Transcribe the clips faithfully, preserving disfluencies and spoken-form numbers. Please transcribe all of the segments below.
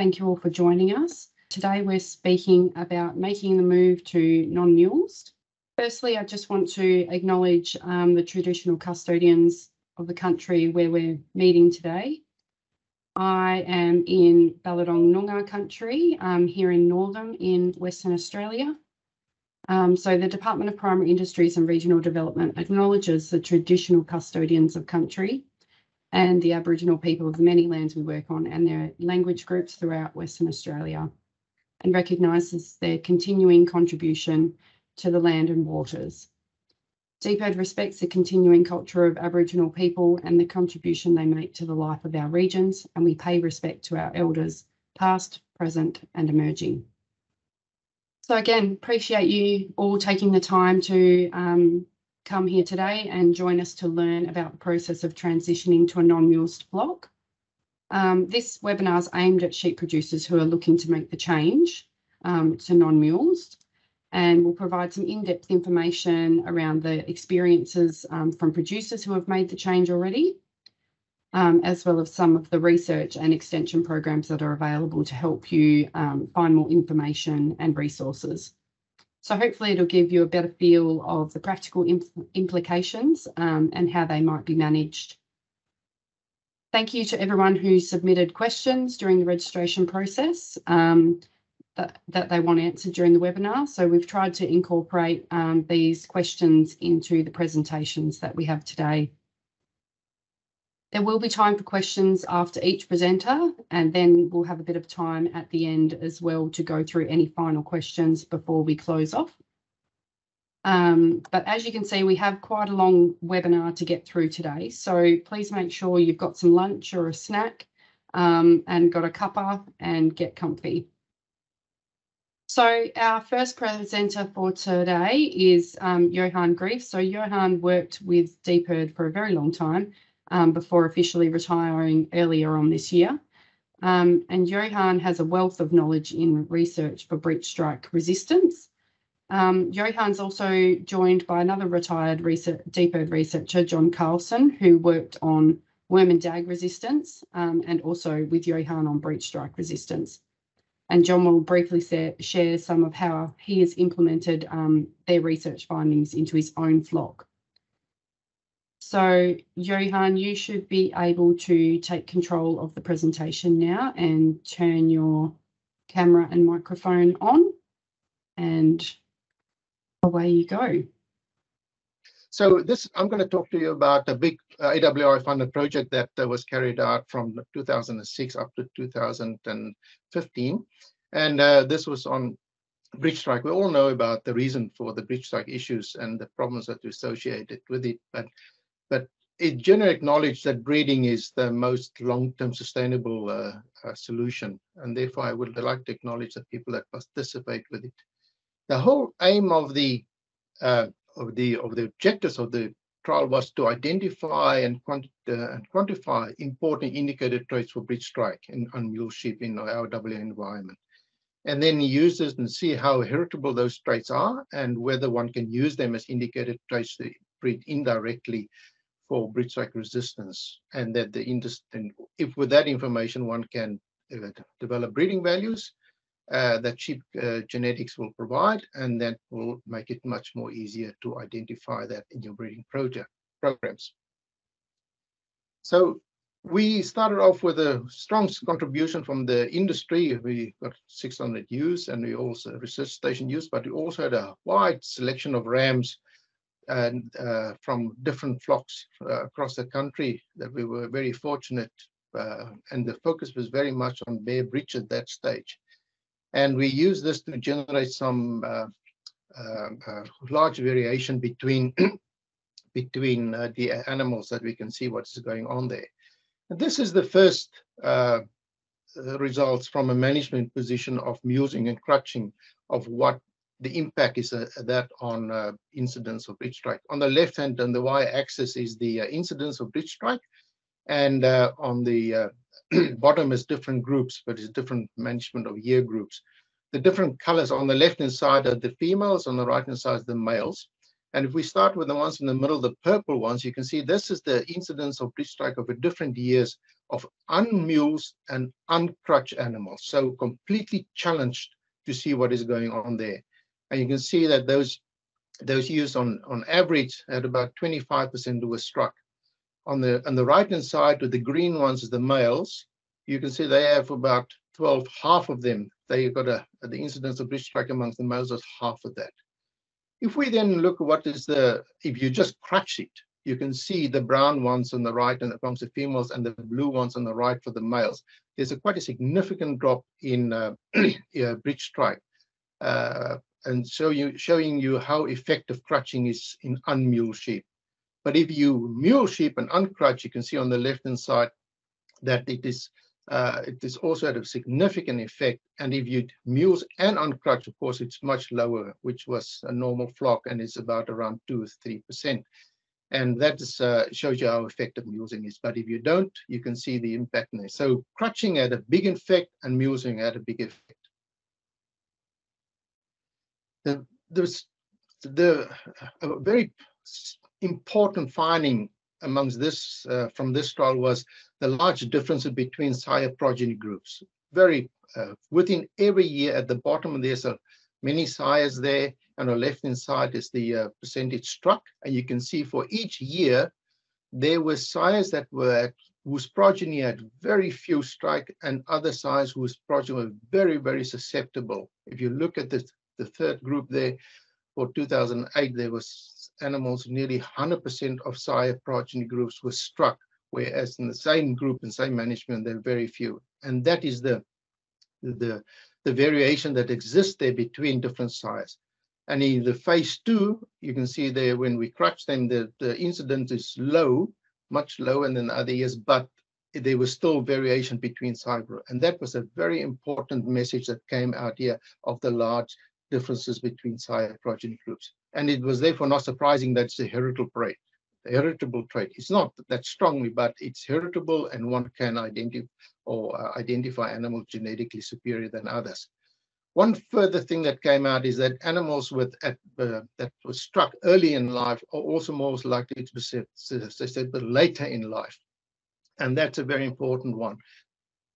Thank you all for joining us. Today we're speaking about making the move to non-mules. Firstly, I just want to acknowledge um, the traditional custodians of the country where we're meeting today. I am in Balladong Noongar country um, here in Northern in Western Australia. Um, so the Department of Primary Industries and Regional Development acknowledges the traditional custodians of country and the Aboriginal people of the many lands we work on and their language groups throughout Western Australia, and recognises their continuing contribution to the land and waters. D P I R D respects the continuing culture of Aboriginal people and the contribution they make to the life of our regions, and we pay respect to our elders, past, present and emerging. So again, appreciate you all taking the time to um, come here today and join us to learn about the process of transitioning to a non-mulesed flock. Um, this webinar is aimed at sheep producers who are looking to make the change um, to non-mulesed, and will provide some in-depth information around the experiences um, from producers who have made the change already, um, as well as some of the research and extension programs that are available to help you um, find more information and resources. So hopefully it'll give you a better feel of the practical impl implications um, and how they might be managed. Thank you to everyone who submitted questions during the registration process. Um, that they want answered during the webinar. So we've tried to incorporate um, these questions into the presentations that we have today. There will be time for questions after each presenter, and then we'll have a bit of time at the end as well to go through any final questions before we close off. Um, but as you can see, we have quite a long webinar to get through today. So please make sure you've got some lunch or a snack um, and got a cuppa and get comfy. So our first presenter for today is um, Johan Greeff. So Johan worked with D P I R D for a very long time um, before officially retiring earlier on this year. Um, and Johan has a wealth of knowledge in research for breach strike resistance. Um, Johan's also joined by another retired research, D P I R D researcher, John Karlsson, who worked on worm and dag resistance um, and also with Johan on breach strike resistance. And John will briefly share some of how he has implemented um, their research findings into his own flock. So Johan, you should be able to take control of the presentation now and turn your camera and microphone on, and away you go. So this, I'm going to talk to you about a big uh, A W I funded project that uh, was carried out from two thousand six up to two thousand fifteen. And uh, this was on breach strike. We all know about the reason for the breach strike issues and the problems that are associated with it. But, but it's generally acknowledged that breeding is the most long-term sustainable uh, uh, solution. And therefore, I would like to acknowledge the people that participate with it. The whole aim of the uh, Of the, of the objectives of the trial was to identify and quanti uh, quantify important indicator traits for breach strike in unmulesed sheep in our A W I environment. And then use this and see how heritable those traits are and whether one can use them as indicator traits to breed indirectly for breach strike resistance. And that the industry, if with that information one can uh, develop breeding values Uh, that sheep uh, genetics will provide, and that will make it much more easier to identify that in your breeding project programs. So we started off with a strong contribution from the industry. We got six hundred ewes, and we also research station ewes, but we also had a wide selection of rams and uh, from different flocks uh, across the country that we were very fortunate. Uh, and the focus was very much on bare breach at that stage. And we use this to generate some uh, uh, uh, large variation between, between uh, the animals that we can see what's going on there. And this is the first uh, results from a management position of musing and crutching of what the impact is uh, that on uh, incidence of breach strike. On the left hand on the y-axis is the uh, incidence of breach strike, and uh, on the uh, bottom is different groups, but it's different management of year groups. The different colors on the left hand side are the females, on the right hand side are the males. And if we start with the ones in the middle, the purple ones, you can see this is the incidence of breach strike over different years of unmules and uncrutch animals. So completely challenged to see what is going on there. And you can see that those those years on, on average at about twenty-five percent were struck. On the, on the right-hand side with the green ones is the males. You can see they have about twelve, half of them. They've got a, the incidence of breach strike amongst the males is half of that. If we then look at what is the, if you just crutch it, you can see the brown ones on the right and amongst the females and the blue ones on the right for the males. There's a quite a significant drop in uh, yeah, breach strike. Uh, and so you showing you how effective crutching is in unmule sheep. But if you mule sheep and uncrutch, you can see on the left-hand side that it is uh, it is also had a significant effect. And if you mules and uncrutch, of course, it's much lower, which was a normal flock, and it's about around two or three percent. And that is, uh, shows you how effective mulesing is. But if you don't, you can see the impact there. So crutching had a big effect, and mulesing had a big effect. The, the, the a very important finding amongst this uh, from this trial was the large difference between sire progeny groups. Very uh, within every year at the bottom there's a many sires there, and on the left hand side is the uh, percentage struck, and you can see for each year there were sires that were whose progeny had very few strike and other sires whose progeny were very very susceptible. If you look at the the third group there for two thousand eight, there was animals nearly one hundred percent of sire progeny groups were struck, whereas in the same group and same management there are very few. And that is the the the variation that exists there between different sires. And in the phase two, you can see there when we crutch them, the, the incidence is low, much lower than other years, but there was still variation between sire. And that was a very important message that came out here of the large differences between sire progeny groups. And it was therefore not surprising that it's a heritable trait. The heritable trait. It's not that strongly, but it's heritable, and one can identify or uh, identify animals genetically superior than others. One further thing that came out is that animals with at, uh, that were struck early in life are also more likely to be susceptible later in life, and that's a very important one.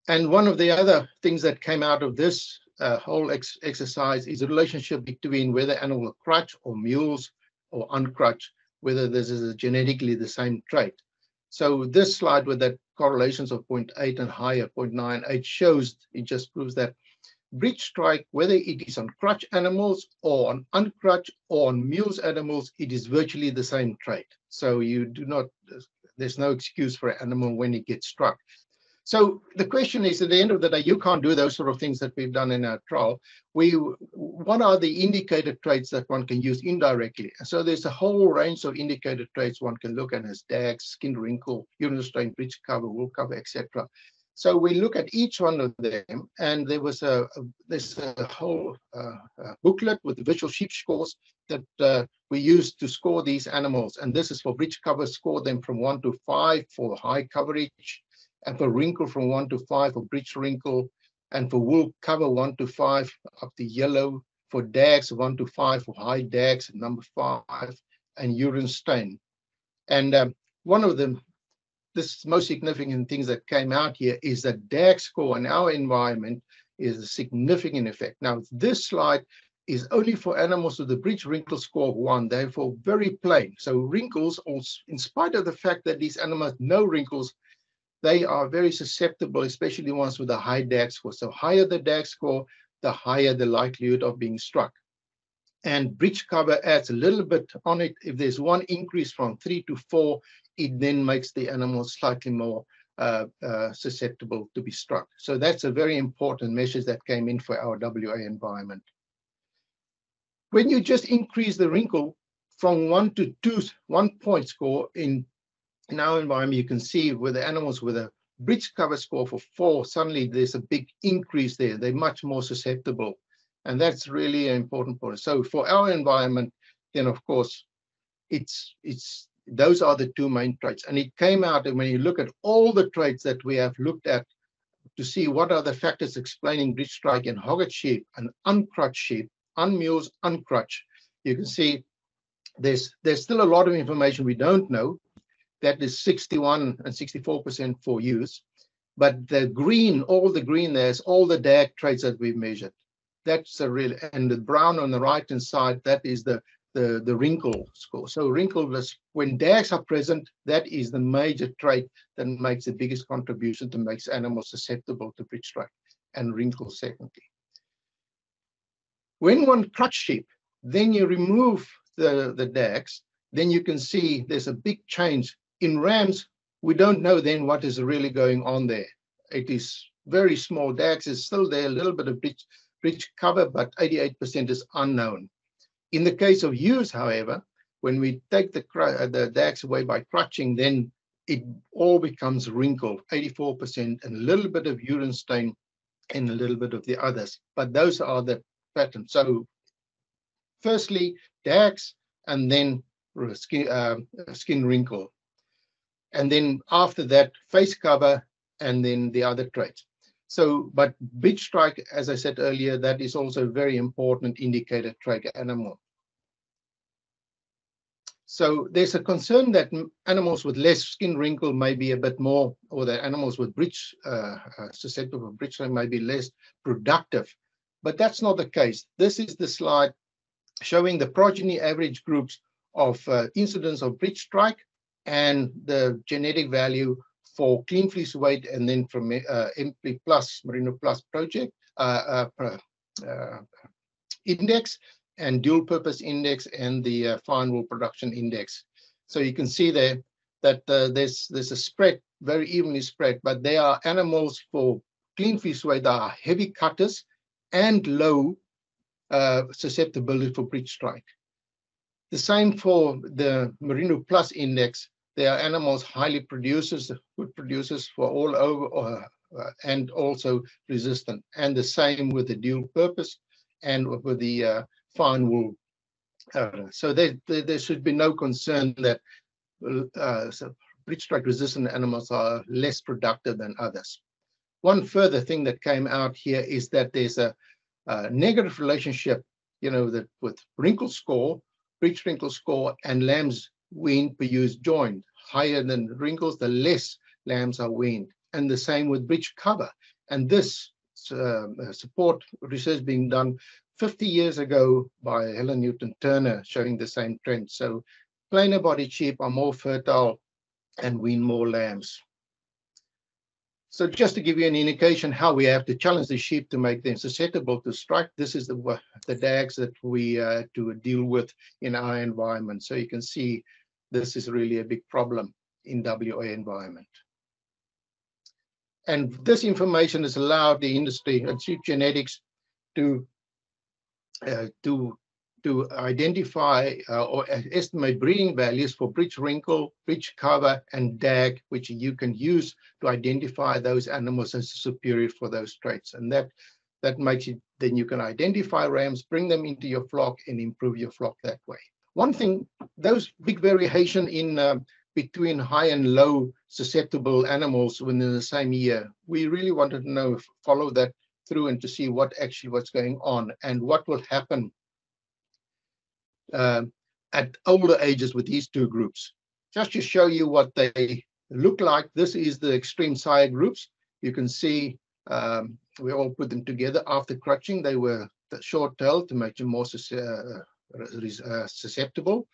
And one of the other things that came out of this Uh, whole ex exercise is a relationship between whether animal crutch or mules or uncrutch, whether this is a genetically the same trait. So this slide with that correlations of zero point eight and higher, zero point nine eight, shows, it just proves that breach strike, whether it is on crutch animals or on uncrutch or on mules animals, it is virtually the same trait. So you do not, there's no excuse for an animal when it gets struck. So the question is, at the end of the day, you can't do those sort of things that we've done in our trial. We, what are the indicator traits that one can use indirectly? So there's a whole range of indicator traits one can look at as D A G, skin wrinkle, urinary strain, breech cover, wool cover, et cetera. So we look at each one of them, and there was a, a there's a whole uh, a booklet with the visual sheep scores that uh, we used to score these animals. And this is for breech cover, score them from one to five for high coverage. And for wrinkle from one to five for breech wrinkle, and for wool cover one to five up to yellow, for D A Gs one to five for high D A Gs number five, and urine stain. And um, one of the this most significant things that came out here is that D A G score in our environment is a significant effect. Now this slide is only for animals with the breech wrinkle score of one, therefore very plain. So wrinkles, also, in spite of the fact that these animals have no wrinkles, they are very susceptible, especially ones with a high D A G score. So higher the D A G score, the higher the likelihood of being struck. And breech cover adds a little bit on it. If there's one increase from three to four, it then makes the animal slightly more uh, uh, susceptible to be struck. So that's a very important message that came in for our W A environment. When you just increase the wrinkle from one to two, one point score in In our environment, you can see with the animals with a breech cover score for four, suddenly there's a big increase there. They're much more susceptible. And that's really an important point. So for our environment, then of course, it's it's those are the two main traits. And it came out that when you look at all the traits that we have looked at to see what are the factors explaining breech strike in hogget sheep and uncrutch sheep, unmules, uncrutch, you can see there's there's still a lot of information we don't know. That is sixty-one and sixty-four percent for use. But the green, all the green there is all the D A G traits that we've measured. That's a real, and the brown on the right-hand side, that is the, the, the wrinkle score. So wrinkle, when D A Gs are present, that is the major trait that makes the biggest contribution to makes animals susceptible to prick strike, and wrinkle secondly. When one cuts sheep, then you remove the, the D A Gs, then you can see there's a big change. In rams, we don't know then what is really going on there. It is very small. D A Gs is still there, a little bit of prick Rich cover, but eighty-eight percent is unknown. In the case of ewes, however, when we take the, the D A Gs away by crutching, then it all becomes wrinkled, eighty-four percent, and a little bit of urine stain and a little bit of the others. But those are the patterns. So firstly, D A Gs, and then skin, uh, skin wrinkle. And then after that, face cover, and then the other traits. So, but bitch strike, as I said earlier, that is also a very important indicator trait animal. So there's a concern that animals with less skin wrinkle may be a bit more, or that animals with bridge, uh, susceptible of bridge strike may be less productive, but that's not the case. This is the slide showing the progeny average groups of uh, incidence of bridge strike and the genetic value for clean fleece weight, and then from uh, M P Plus, Merino Plus project, uh, uh, uh, index, and dual purpose index, and the uh, fine wool production index. So you can see there that uh, there's, there's a spread, very evenly spread, but there are animals for clean fleece weight that are heavy cutters and low uh, susceptibility for breech strike. The same for the Merino Plus index. They are animals, highly producers, good producers for all over, uh, and also resistant. And the same with the dual purpose and with the uh, fine wool. Uh, so there, there, there should be no concern that uh, so breech strike resistant animals are less productive than others. One further thing that came out here is that there's a, a negative relationship, you know, that with wrinkle score, breech wrinkle score, and lambs weaned per ewes joined. Higher than wrinkles, the less lambs are weaned, and the same with breech cover. And this uh, support research being done fifty years ago by Helen Newton-Turner, showing the same trend. So plainer bodied sheep are more fertile and wean more lambs. So just to give you an indication how we have to challenge the sheep to make them susceptible to strike, this is the, the D A Gs that we uh, to deal with in our environment. So you can see this is really a big problem in W A environment. And this information has allowed the industry and sheep genetics to, uh, to, to identify uh, or estimate breeding values for breech wrinkle, breech cover, and D A G, which you can use to identify those animals as superior for those traits. And that, that makes it, then you can identify rams, bring them into your flock, and improve your flock that way. One thing, those big variation in um, between high and low susceptible animals within the same year, we really wanted to know, follow that through and to see what actually what's going on and what will happen uh, at older ages with these two groups. Just to show you what they look like, this is the extreme sire groups. You can see um, we all put them together after crutching. They were short-tailed to make them more uh, Uh, susceptible.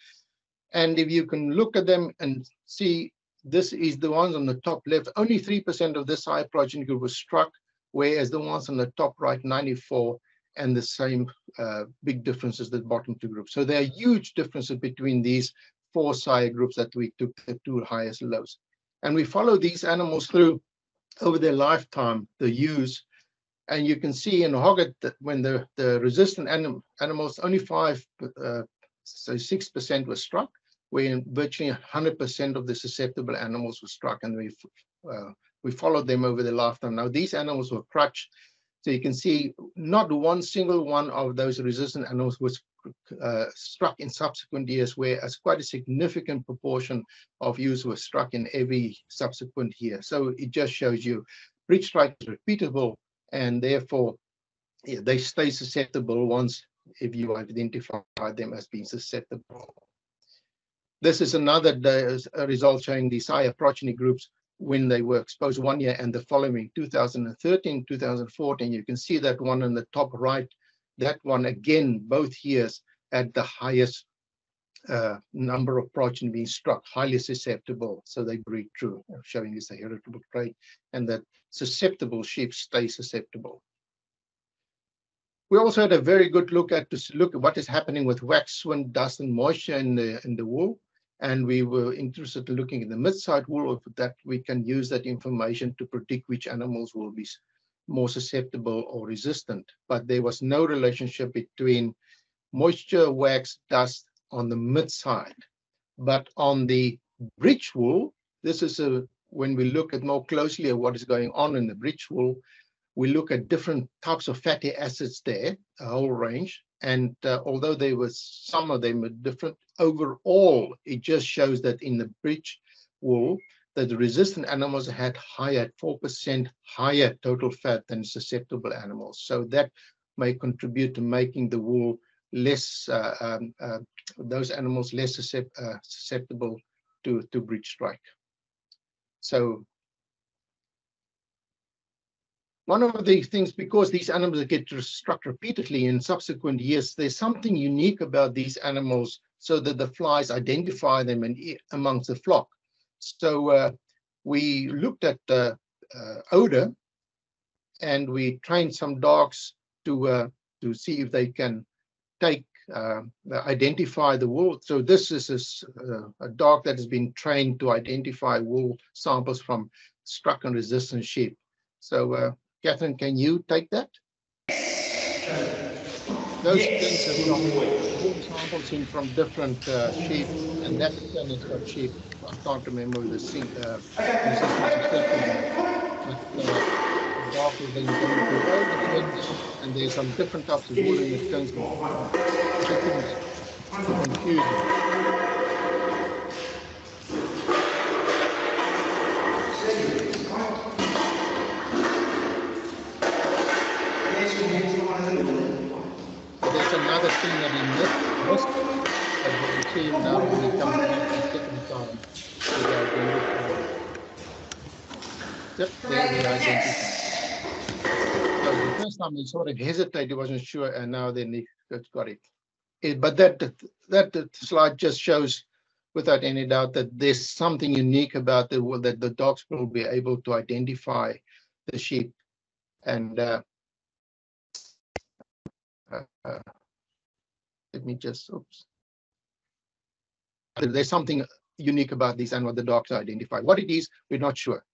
And if you can look at them and see, this is the ones on the top left, only three percent of this sire progeny group was struck, whereas the ones on the top right, ninety-four, and the same uh, big differences that bottom two groups. So there are huge differences between these four sire groups that we took the two highest lows. And we follow these animals through over their lifetime, the ewes. And you can see in Hogget that when the, the resistant anim, animals, only five, uh, so six percent were struck, where virtually one hundred percent of the susceptible animals were struck, and we uh, we followed them over their lifetime. Now, these animals were crutched, so you can see not one single one of those resistant animals was uh, struck in subsequent years, whereas quite a significant proportion of ewes were struck in every subsequent year. So it just shows you breech strike is repeatable, and therefore yeah, they stay susceptible once if you identify them as being susceptible. This is another result showing these higher progeny groups when they were exposed one year and the following, two thousand thirteen, two thousand fourteen. You can see that one in the top right, that one again, both years at the highest uh, number of progeny being struck, highly susceptible. So they breed true, showing this a heritable trait, and that susceptible sheep stay susceptible. We also had a very good look at this, look at what is happening with wax, swind, dust, and moisture in the in the wool. And we were interested in looking at the mid-side wool, that we can use that information to predict which animals will be more susceptible or resistant. But there was no relationship between moisture, wax, dust on the mid-side. But on the bridge wool, this is a, when we look at more closely at what is going on in the bridge wool, we look at different types of fatty acids there, a whole range. And uh, although there was some of them were different, overall, it just shows that in the bridge wool, that the resistant animals had higher, four percent higher total fat than susceptible animals. So that may contribute to making the wool less, uh, um, uh, those animals less suscept uh, susceptible to, to bridge strike. So one of the things, because these animals get struck repeatedly in subsequent years, there's something unique about these animals so that the flies identify them and amongst the flock. So uh, we looked at uh, uh, odor, and we trained some dogs to, uh, to see if they can take, uh, identify the wool. So this is a, uh, a dog that has been trained to identify wool samples from struck and resistant sheep. So uh, Katherine, can you take that? Those yes. things are from samples in from different uh, sheep, and that is from sheep. I can't remember the scene. Uh, and there's some different types of wool in the terms of confusion. Another thing that we missed, as you see now when it comes back the second time, is identifying. Yep, there we identify. So the first time we sort of hesitated, wasn't sure, and now then he got it. it but that, that that slide just shows, without any doubt, that there's something unique about the wool, that the dogs will be able to identify the sheep. And uh, uh, let me just, oops. There's something unique about these and what the dogs identify. What it is, we're not sure.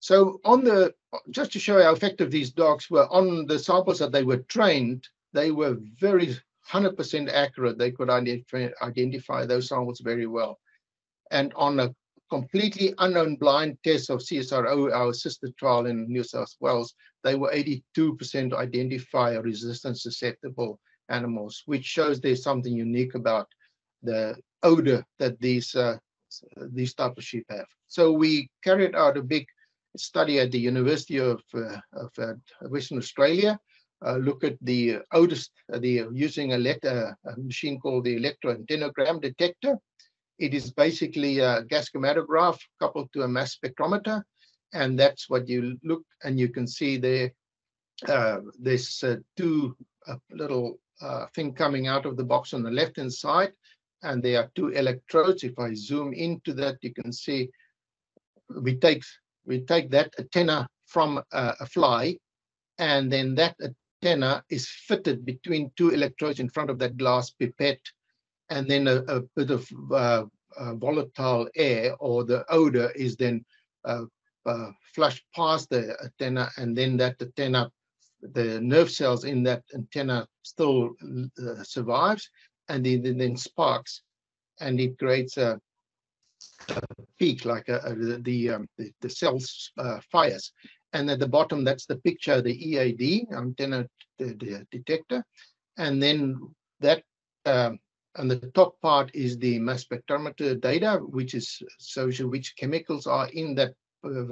So on the, just to show how effective these dogs were, on the samples that they were trained, they were very one hundred percent accurate. They could ident identify those samples very well. And on a completely unknown blind test of C S I R O, our sister trial in New South Wales, they were eighty-two percent identify resistant susceptible animals, which shows there's something unique about the odor that these uh, these type of sheep have. So we carried out a big study at the University of, uh, of uh, Western Australia, uh, look at the odor, the using a, a machine called the electroantenogram detector. It is basically a gas chromatograph coupled to a mass spectrometer, and that's what you look, and you can see there. Uh, there's uh, two uh, little Uh, thing coming out of the box on the left hand side, and there are two electrodes. If I zoom into that, you can see we take we take that antenna from uh, a fly, and then that antenna is fitted between two electrodes in front of that glass pipette, and then a, a bit of uh, uh, volatile air or the odor is then uh, uh, flushed past the antenna, and then that antenna, the nerve cells in that antenna still uh, survives, and it then sparks, and it creates a, a peak like a, a, the, um, the the cells uh, fires. And at the bottom, that's the picture, the E A D antenna the, the detector, and then that um, on the top part is the mass spectrometer data, which is social, which chemicals are in that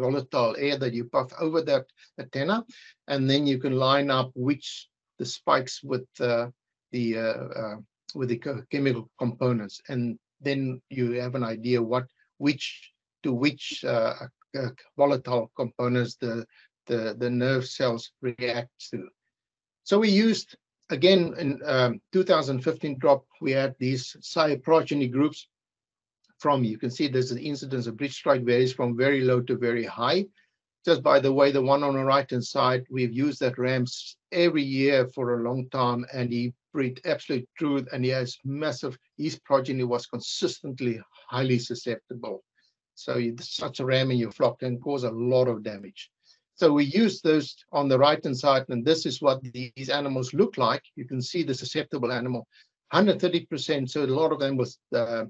volatile air that you puff over that antenna, and then you can line up which the spikes with uh, the uh, uh, with the chemical components, and then you have an idea what which to which uh, uh, volatile components the, the the nerve cells react to. So we used again in um, two thousand fifteen crop, we had these cyprogeny groups. From you can see there's the incidence of bridge strike varies from very low to very high. Just by the way, the one on the right hand side, we've used that Rams every year for a long time, and he breathed absolute truth, and he has massive, his progeny was consistently highly susceptible. So such a ram in your flock can cause a lot of damage. So we use those on the right hand side, and this is what these animals look like. You can see the susceptible animal, one hundred thirty percent. So a lot of them was uh,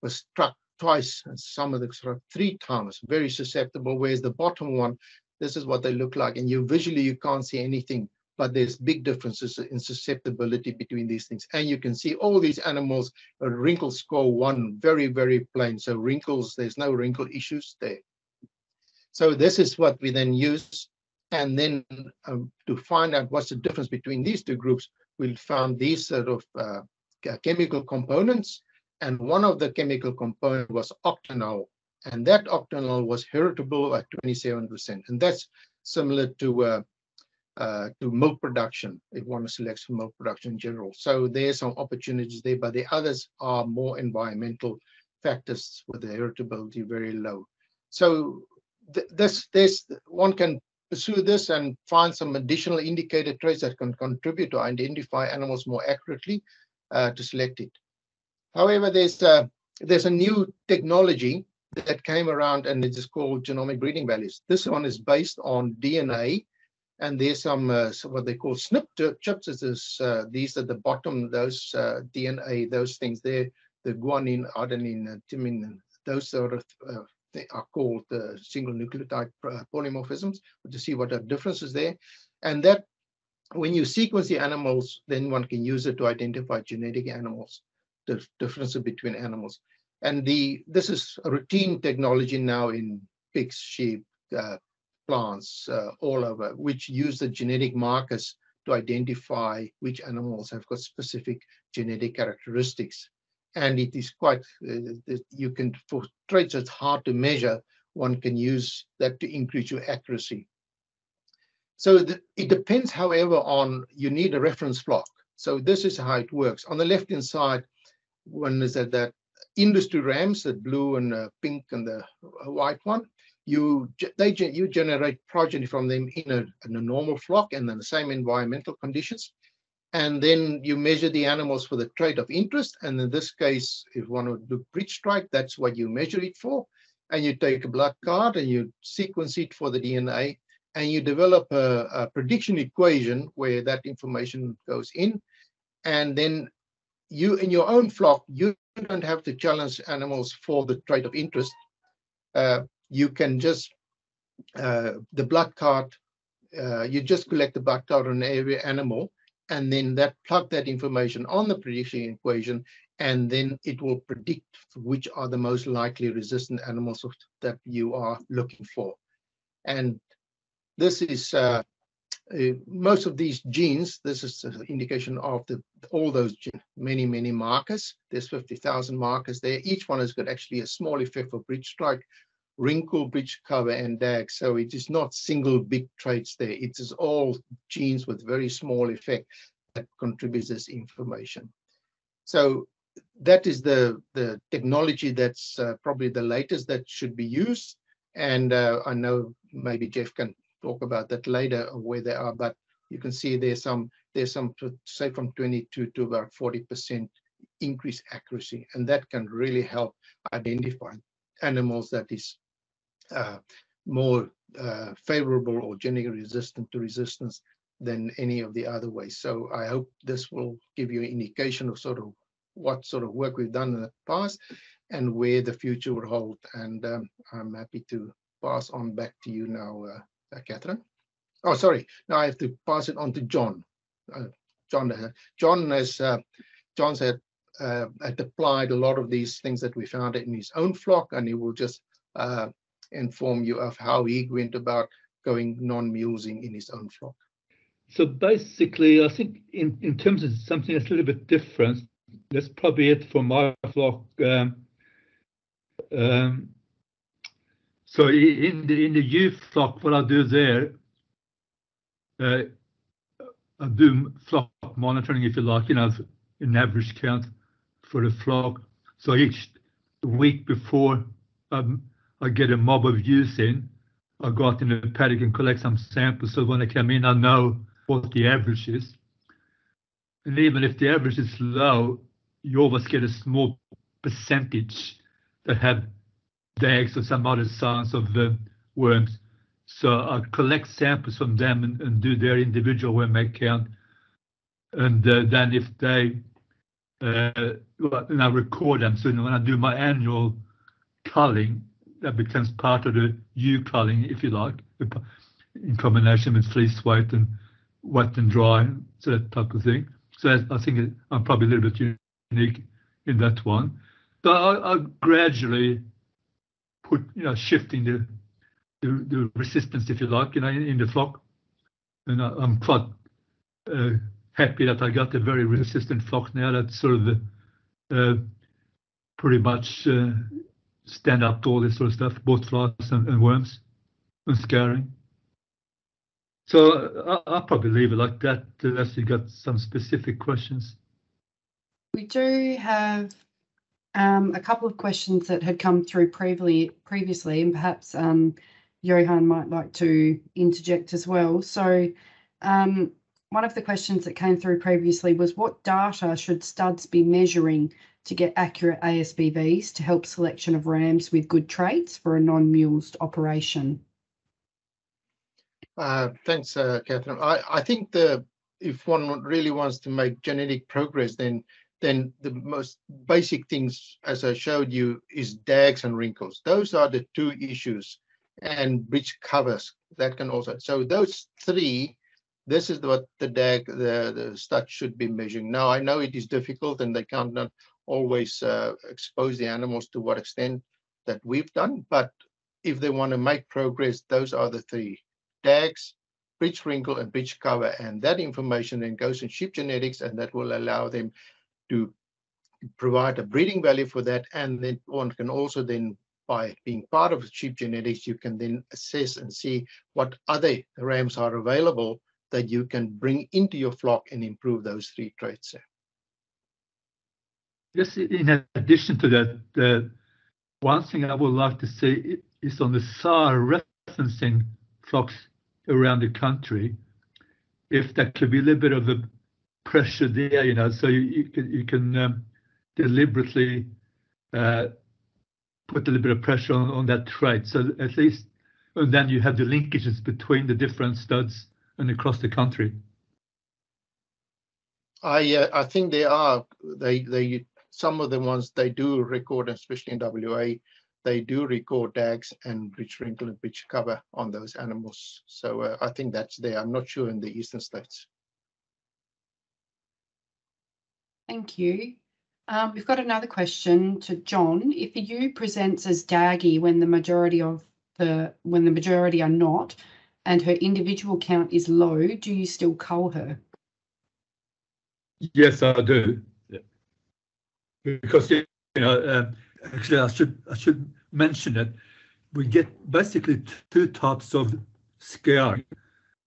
was struck twice, and some of them struck three times, very susceptible, whereas the bottom one, this is what they look like. And you visually, you can't see anything, but there's big differences in susceptibility between these things. And you can see all these animals, a wrinkle score one, very, very plain. So wrinkles, there's no wrinkle issues there. So this is what we then use. And then um, to find out what's the difference between these two groups, we found these sort of uh, chemical components. And one of the chemical components was octanol, and that octanol was heritable at twenty-seven percent, and that's similar to uh, uh, to milk production. If one selects for milk production in general, so there's some opportunities there, but the others are more environmental factors with the heritability very low. So th this this one can pursue this and find some additional indicator traits that can contribute to identify animals more accurately uh, to select it. However, there's a, there's a new technology that came around, and it is called genomic breeding values. This one is based on D N A, and there's some uh, what they call SNP chips. It is, uh, these at the bottom, those uh, D N A, those things there, the guanine, adenine, thymine, those sort of uh, they are called the uh, single nucleotide polymorphisms, to see what are differences there. And that when you sequence the animals, then one can use it to identify genetic animals. The differences between animals, and the this is a routine technology now in pigs, sheep, uh, plants, uh, all over, which use the genetic markers to identify which animals have got specific genetic characteristics. And it is quite uh, you can for traits that's hard to measure, one can use that to increase your accuracy. So the, it depends, however, on you need a reference flock. So this is how it works. On the left hand side. One is that, that industry rams, the blue and the pink and the white one, you they you generate progeny from them in a, in a normal flock and in the same environmental conditions. And then you measure the animals for the trait of interest. And in this case, if one would do bridge strike, that's what you measure it for. And you take a blood card and you sequence it for the D N A, and you develop a, a prediction equation where that information goes in. And then you in your own flock, you don't have to challenge animals for the trait of interest. Uh, you can just, uh, the blood card, uh, you just collect the blood card on every animal, and then that plug that information on the prediction equation, and then it will predict which are the most likely resistant animals that you are looking for. And this is, uh, Uh, most of these genes, this is an indication of the, all those genes, many, many markers. There's fifty thousand markers there. Each one has got actually a small effect for bridge strike, wrinkle, bridge cover, and D A G. So it is not single big traits there. It is all genes with very small effect that contributes this information. So that is the, the technology that's uh, probably the latest that should be used. And uh, I know maybe Jeff can talk about that later where they are, but you can see there's some there's some say from twenty-two to about forty percent increased accuracy, and that can really help identify animals that is uh, more uh, favorable or genetically resistant to resistance than any of the other ways. So I hope this will give you an indication of sort of what sort of work we've done in the past and where the future will hold. And um, I'm happy to pass on back to you now. Uh, Uh, Katherine. Oh, sorry. Now I have to pass it on to John. Uh, John, uh, John has, uh, John's had, uh, had applied a lot of these things that we found in his own flock, and he will just uh, inform you of how he went about going non-mulesing in his own flock. So basically, I think in, in terms of something that's a little bit different, that's probably it for my flock. Um, um, so in the in the youth flock, what I do there, uh, I do flock monitoring, if you like, you know, an average count for the flock. So each week before um, I get a mob of ewes in, I go out in the paddock and collect some samples, so when I come in I know what the average is. And even if the average is low, you always get a small percentage that have dags or some other signs of the worms. So I collect samples from them and, and do their individual worm count. And uh, then if they, uh, well, and I record them. So when I do my annual culling, that becomes part of the ewe culling, if you like, in combination with fleece weight and wet and dry, so that type of thing. So I think I'm probably a little bit unique in that one. So I, I gradually put, you know, shifting the, the the resistance, if you like, you know, in, in the flock. And I, I'm quite uh, happy that I got a very resistant flock now. That's sort of uh, pretty much uh, stand up to all this sort of stuff, both flies and, and worms and scarring. So I'll probably leave it like that unless you got some specific questions. We do have um, a couple of questions that had come through previously, previously and perhaps um, Johan might like to interject as well. So um, one of the questions that came through previously was, what data should studs be measuring to get accurate A S B Vs to help selection of rams with good traits for a non-mulesed operation? Uh, thanks, uh, Katherine. I, I think the if one really wants to make genetic progress, then then the most basic things, as I showed you, is dags and wrinkles. Those are the two issues, and bridge covers that can also. So those three, this is what the dag the, the stud should be measuring. Now I know it is difficult, and they can't not always uh, expose the animals to what extent that we've done. But if they want to make progress, those are the three. Dags, bridge wrinkle, and bridge cover, and that information then goes in Sheep Genetics, and that will allow them to provide a breeding value for that. And then one can also then, by being part of Sheep Genetics, you can then assess and see what other rams are available that you can bring into your flock and improve those three traits. Yes, in addition to that, the one thing I would like to say is on the S A R referencing flocks around the country, if there could be a little bit of a pressure there, you know, so you, you can you can um, deliberately uh, put a little bit of pressure on, on that trait. So at least, and then you have the linkages between the different studs and across the country. I uh, I think there are they they some of the ones they do record, especially in W A. They do record dags and bridge wrinkle and bridge cover on those animals. So uh, I think that's there. I'm not sure in the eastern states. Thank you. Um, we've got another question to John. If a ewe presents as daggy when the majority of the when the majority are not, and her individual count is low, do you still cull her? Yes, I do. Yeah. Because you know. Um, Actually, I should I should mention that we get basically two types of scarring.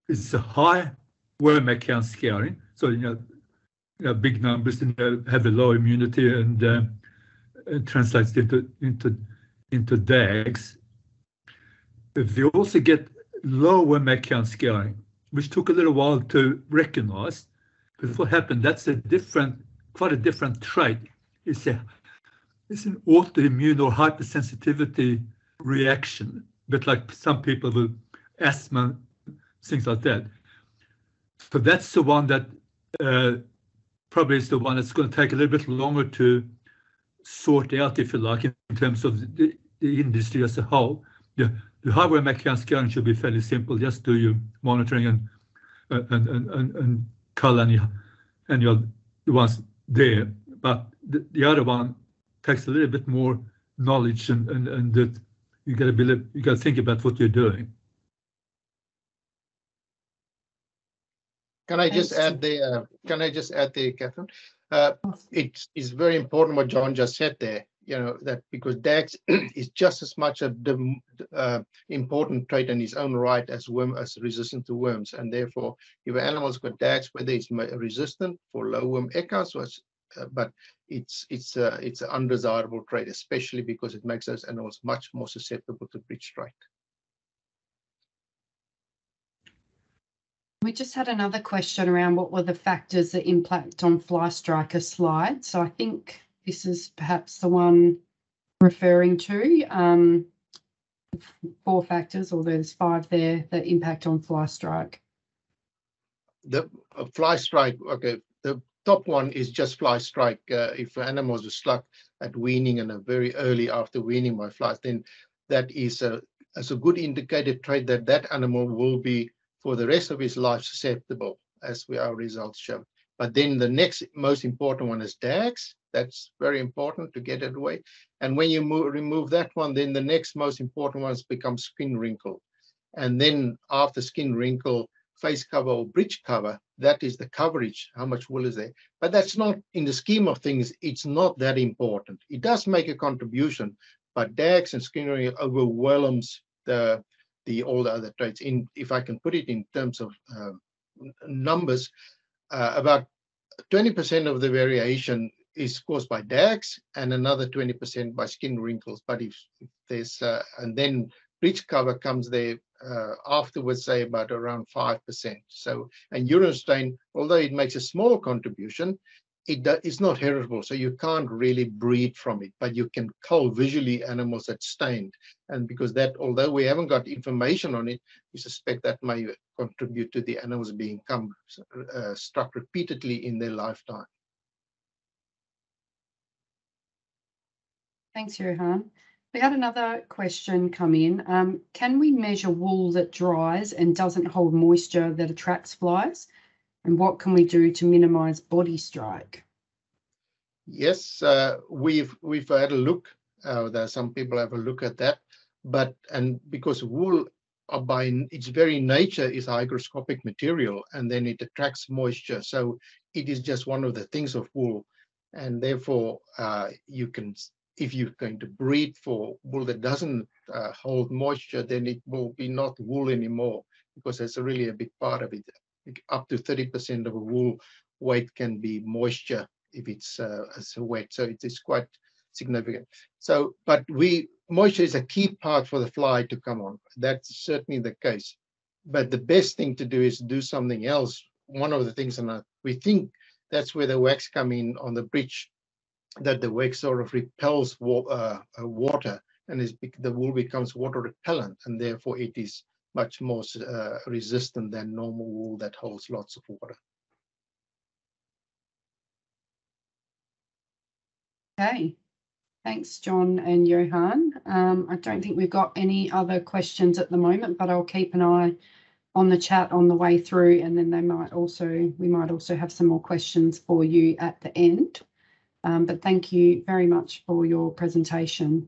It's a high worm count scarring, so you know, you know big numbers and you know, have a low immunity, and um, it translates into into into dags. But we also get low worm count scarring, which took a little while to recognise. But what happened? That's a different, quite a different trait. It's a It's an autoimmune or hypersensitivity reaction, but like some people with asthma, things like that. So that's the one that uh, probably is the one that's going to take a little bit longer to sort out, if you like, in terms of the, the industry as a whole. The, the high worm count scarring should be fairly simple. Just do your monitoring and uh, and and and, and cull any any of the ones there. But the, the other one takes a little bit more knowledge, and and and that you got to be you got to think about what you're doing. Can I just Thanks. add there? Can I just add there, Katherine? Uh, it is very important what John just said there, you know, that because D A X is just as much a uh, important trait in its own right as worm as resistant to worms, and therefore, if an animal's got D A X, whether it's resistant for low worm echoes, or, uh, but it's it's uh, it's an undesirable trait, especially because it makes those animals much more susceptible to breach strike. We just had another question around what were the factors that impact on fly striker slide. So I think this is perhaps the one referring to um, four factors, although there's five there that impact on fly strike. The uh, fly strike, okay, the top one is just fly strike. Uh, if animals are stuck at weaning and are very early after weaning by flies, then that is a, as a good indicator trait that that animal will be for the rest of his life susceptible, as we, our results show. But then the next most important one is D A X. That's very important to get it away. And when you move, remove that one, then the next most important ones become skin wrinkle. And then after skin wrinkle, face cover or breech cover, that is the coverage, how much wool is there. But that's not, in the scheme of things, it's not that important. It does make a contribution, but D A X and skin wrinkle overwhelms the The all the other traits. In, if I can put it in terms of uh, numbers, uh, about twenty percent of the variation is caused by D A X and another twenty percent by skin wrinkles. But if, if there's uh, and then breech cover comes there uh, afterwards, say about around five percent. So, and urine stain, although it makes a small contribution, it is not heritable, so you can't really breed from it, but you can cull visually animals that stained. And because that, although we haven't got information on it, we suspect that may contribute to the animals being come, uh, struck repeatedly in their lifetime. Thanks, Johan. We had another question come in. Um, can we measure wool that dries and doesn't hold moisture that attracts flies? And what can we do to minimize body strike? Yes, uh, we've we've had a look. Uh, there are some people have a look at that, but and because wool, are by its very nature, is a hygroscopic material, and then it attracts moisture. So it is just one of the things of wool, and therefore uh, you can, if you're going to breed for wool that doesn't uh, hold moisture, then it will be not wool anymore, because that's really a big part of it. Up to thirty percent of a wool weight can be moisture if it's uh, as wet, so it is quite significant. So, but we moisture is a key part for the fly to come on. That's certainly the case. But the best thing to do is do something else. One of the things, and we think that's where the wax come in on the breech, that the wax sort of repels wa uh, water, and is, the wool becomes water repellent, and therefore it is much more uh, resistant than normal wool that holds lots of water. Okay, thanks John and Johan. Um, I don't think we've got any other questions at the moment, but I'll keep an eye on the chat on the way through, and then they might also, we might also have some more questions for you at the end. Um, but thank you very much for your presentation.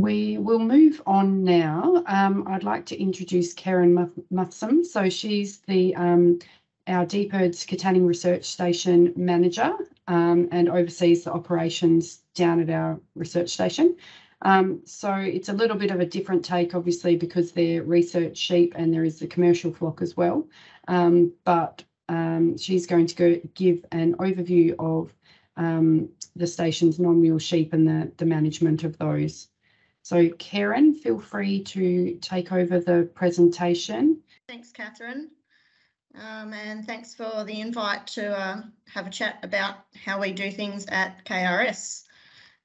We will move on now. Um, I'd like to introduce Keren Muthsam. So she's the um, our D P I R D's Katanning Research Station manager um, and oversees the operations down at our research station. Um, so it's a little bit of a different take, obviously, because they're research sheep and there is the commercial flock as well. Um, but um, she's going to go give an overview of um, the station's non-mule sheep and the, the management of those. So Keren, feel free to take over the presentation. Thanks, Katherine, um, and thanks for the invite to uh, have a chat about how we do things at K R S.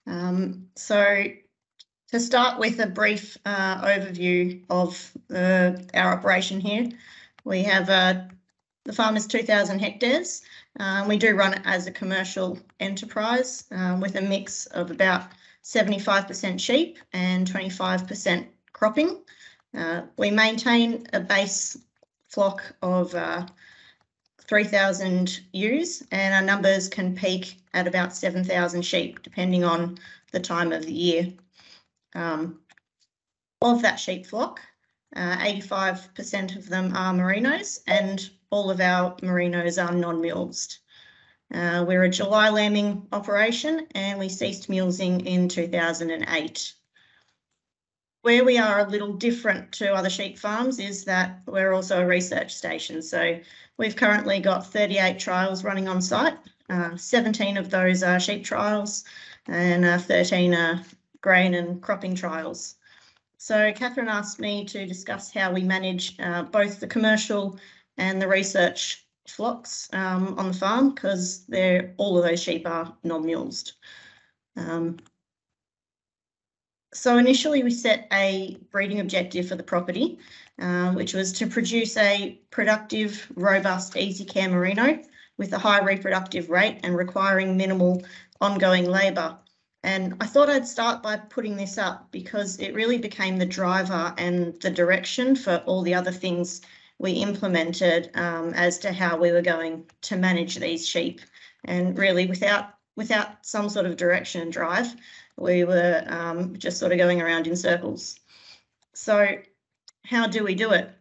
Um, so to start with a brief uh, overview of uh, our operation here, we have uh, the farm is two thousand hectares. Um, we do run it as a commercial enterprise um, with a mix of about seventy-five percent sheep and twenty-five percent cropping. Uh, we maintain a base flock of uh, three thousand ewes, and our numbers can peak at about seven thousand sheep, depending on the time of the year. Um, of that sheep flock, eighty-five percent uh, of them are merinos, and all of our merinos are non-mulesed. Uh, we're a July lambing operation and we ceased mulesing in two thousand eight. Where we are a little different to other sheep farms is that we're also a research station. So we've currently got thirty-eight trials running on site. Uh, seventeen of those are sheep trials and uh, thirteen are grain and cropping trials. So Katherine asked me to discuss how we manage uh, both the commercial and the research flocks um, on the farm, because they're all of those sheep are non-mulesed. Um, so initially we set a breeding objective for the property, uh, which was to produce a productive, robust, easy care merino with a high reproductive rate and requiring minimal ongoing labour. And I thought I'd start by putting this up because it really became the driver and the direction for all the other things we implemented um, as to how we were going to manage these sheep. And really without without some sort of direction and drive, we were um, just sort of going around in circles. So how do we do it?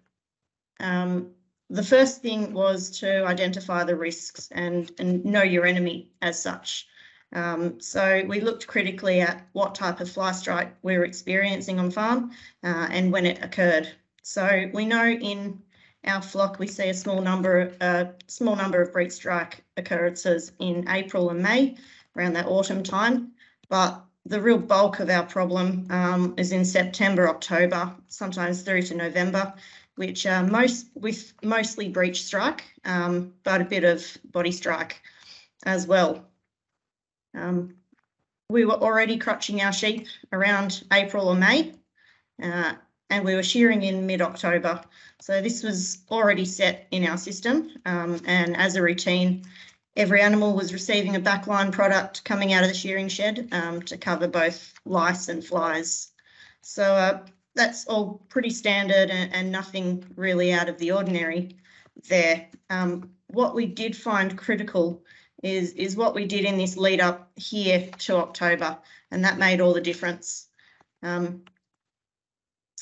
Um, the first thing was to identify the risks and, and know your enemy as such. Um, so we looked critically at what type of fly strike we were experiencing on farm uh, and when it occurred. So we know in our flock we see a small number, uh, small number of breach strike occurrences in April and May, around that autumn time, but the real bulk of our problem um, is in September, October, sometimes through to November, which uh, most with mostly breach strike, um, but a bit of body strike as well. Um, we were already crutching our sheep around April or May, uh, and we were shearing in mid-October. So this was already set in our system, um, and as a routine, every animal was receiving a backline product coming out of the shearing shed um, to cover both lice and flies. So uh, that's all pretty standard and, and nothing really out of the ordinary there. Um, what we did find critical Is, is what we did in this lead up here to October, and that made all the difference. Um,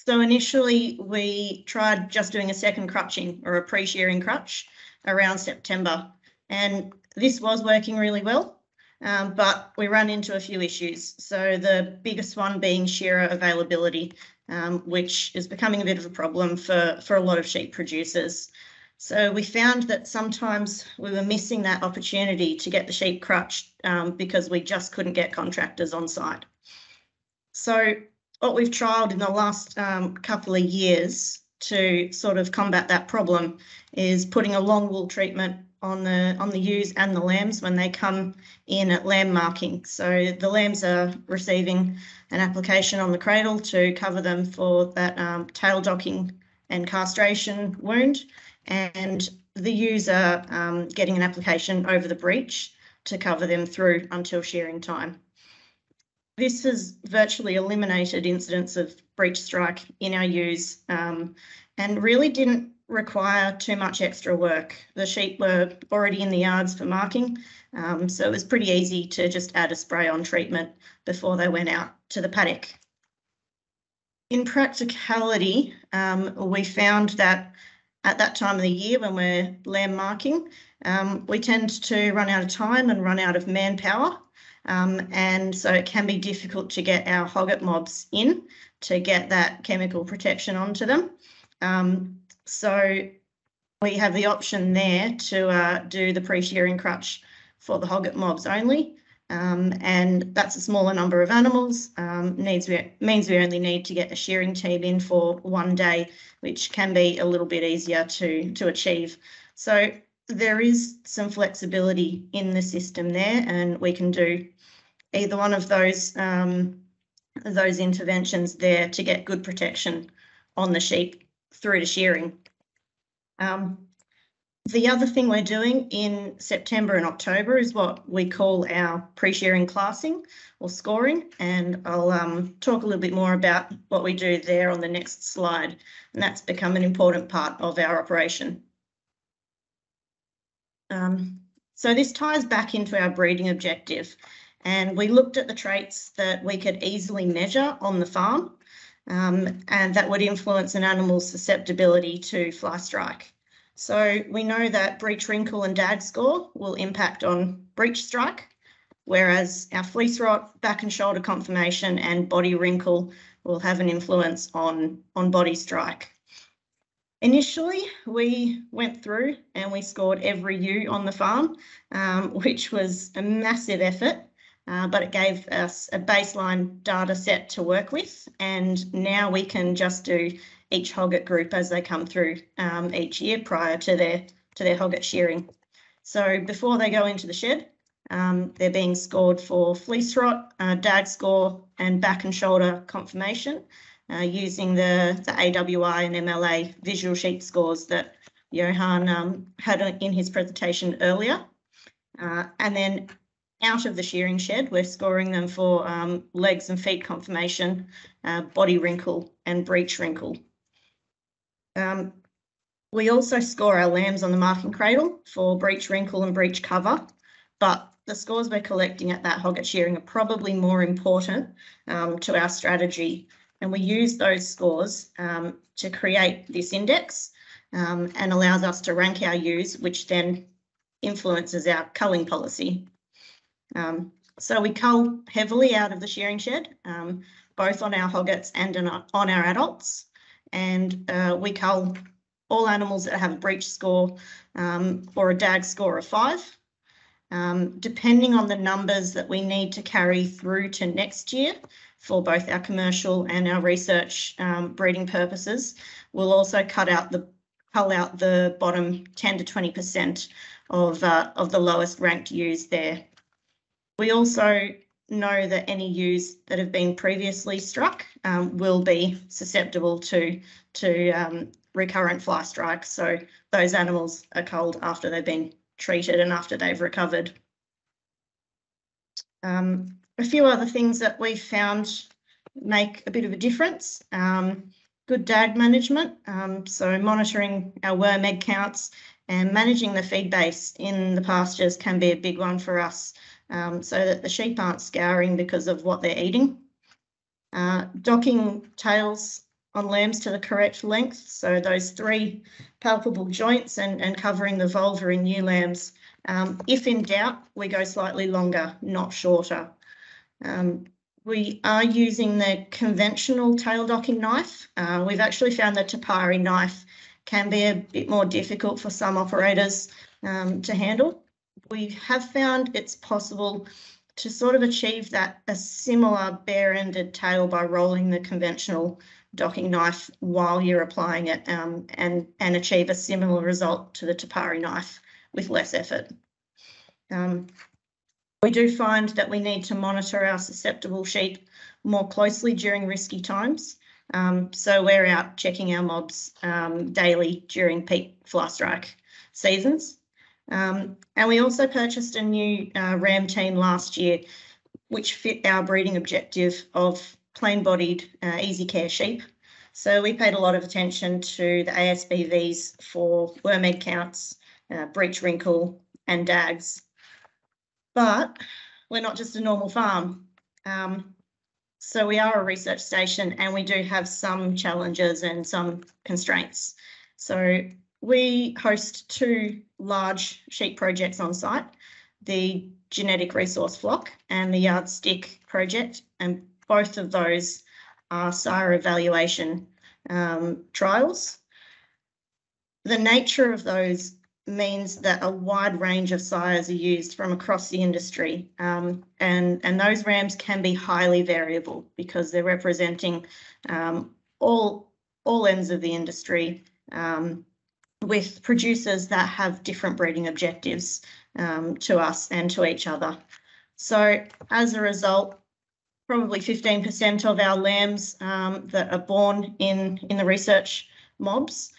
so initially we tried just doing a second crutching or a pre-shearing crutch around September, and this was working really well, um, but we ran into a few issues. So the biggest one being shearer availability, um, which is becoming a bit of a problem for, for a lot of sheep producers. So we found that sometimes we were missing that opportunity to get the sheep crutched um, because we just couldn't get contractors on site. So what we've trialled in the last um, couple of years to sort of combat that problem is putting a long wool treatment on the on the ewes and the lambs when they come in at lamb marking. So the lambs are receiving an application on the cradle to cover them for that um, tail docking and castration wound, and the user um, getting an application over the breech to cover them through until shearing time. This has virtually eliminated incidents of breech strike in our ewes um, and really didn't require too much extra work. The sheep were already in the yards for marking, um, so it was pretty easy to just add a spray on treatment before they went out to the paddock. In practicality, um, we found that at that time of the year when we're lamb marking, um, we tend to run out of time and run out of manpower. Um, and so it can be difficult to get our hogget mobs in to get that chemical protection onto them. Um, so we have the option there to uh, do the pre-shearing crutch for the hogget mobs only. Um, and that's a smaller number of animals, um, needs we, means we only need to get a shearing team in for one day, which can be a little bit easier to, to achieve. So there is some flexibility in the system there, and we can do either one of those, um, those interventions there to get good protection on the sheep through to shearing. Um, The other thing we're doing in September and October is what we call our pre-shearing classing or scoring, and I'll um, talk a little bit more about what we do there on the next slide, and that's become an important part of our operation. Um, so this ties back into our breeding objective, and we looked at the traits that we could easily measure on the farm um, and that would influence an animal's susceptibility to fly strike. So we know that breech wrinkle and D A D score will impact on breech strike, whereas our fleece rot, back and shoulder conformation and body wrinkle will have an influence on, on body strike. Initially, we went through and we scored every ewe on the farm, um, which was a massive effort, uh, but it gave us a baseline data set to work with. And now we can just do each hogget group as they come through um, each year prior to their, to their hogget shearing. So before they go into the shed, um, they're being scored for fleece rot, uh, D A D score and back and shoulder conformation. Uh, using the, the A W I and M L A visual sheet scores that Johan um, had in his presentation earlier. Uh, and then out of the shearing shed, we're scoring them for um, legs and feet conformation, uh, body wrinkle and breech wrinkle. Um, we also score our lambs on the marking cradle for breech wrinkle and breech cover, but the scores we're collecting at that hogget shearing are probably more important um, to our strategy. And we use those scores um, to create this index um, and allows us to rank our ewes, which then influences our culling policy. Um, so we cull heavily out of the shearing shed, um, both on our hoggets and on our adults. And uh, we cull all animals that have a breech score um, or a D A G score of five. Um, depending on the numbers that we need to carry through to next year, for both our commercial and our research um, breeding purposes, we'll also cut out the cull out the bottom ten to twenty percent of uh, of the lowest ranked ewes there. We also know that any ewes that have been previously struck um, will be susceptible to to um, recurrent fly strikes. So those animals are culled after they've been treated and after they've recovered. Um, A few other things that we found make a bit of a difference. Um, good D A D management, um, so monitoring our worm egg counts and managing the feed base in the pastures can be a big one for us, um, so that the sheep aren't scouring because of what they're eating. Uh, docking tails on lambs to the correct length, so those three palpable joints and, and covering the vulva in new lambs. Um, if in doubt, we go slightly longer, not shorter. Um, we are using the conventional tail docking knife. Uh, we've actually found the Tapari knife can be a bit more difficult for some operators um, to handle. We have found it's possible to sort of achieve that a similar bare-ended tail by rolling the conventional docking knife while you're applying it um, and, and achieve a similar result to the Tapari knife with less effort. Um, We do find that we need to monitor our susceptible sheep more closely during risky times. Um, so we're out checking our mobs um, daily during peak fly strike seasons. Um, and we also purchased a new uh, ram team last year, which fit our breeding objective of plain-bodied, uh, easy care sheep. So we paid a lot of attention to the A S B Vs for worm egg counts, uh, breech wrinkle and D A Gs. But we're not just a normal farm. Um, so we are a research station and we do have some challenges and some constraints. So we host two large sheep projects on site, the genetic resource flock and the yardstick project. And both of those are C S I R O evaluation um, trials. The nature of those means that a wide range of sires are used from across the industry, um, and, and those rams can be highly variable because they're representing um, all, all ends of the industry um, with producers that have different breeding objectives um, to us and to each other. So as a result, probably fifteen percent of our lambs um, that are born in, in the research mobs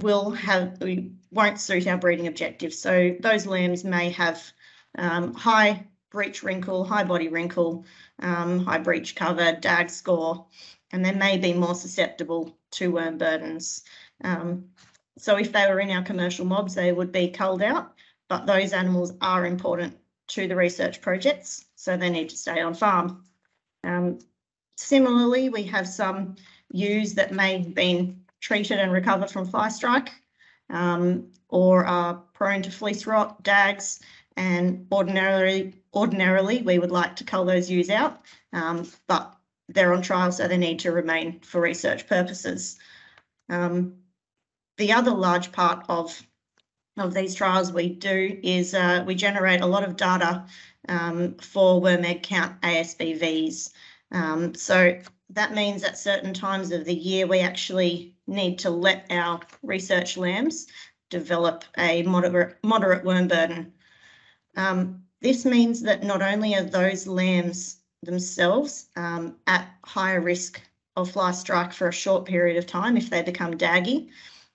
will have, we won't suit our breeding objectives. So those lambs may have um, high breech wrinkle, high body wrinkle, um, high breech cover, D A G score, and they may be more susceptible to worm burdens. Um, so if they were in our commercial mobs, they would be culled out, but those animals are important to the research projects, so they need to stay on farm. Um, similarly, we have some ewes that may have been treated and recovered from fly strike, um, or are prone to fleece rot, dags, and ordinarily, ordinarily we would like to cull those ewes out, um, but they're on trial, so they need to remain for research purposes. Um, the other large part of of these trials we do is uh, we generate a lot of data um, for worm egg count A S B Vs. Um, so that means at certain times of the year we actually need to let our research lambs develop a moderate, moderate worm burden. Um, this means that not only are those lambs themselves um, at higher risk of fly strike for a short period of time if they become daggy,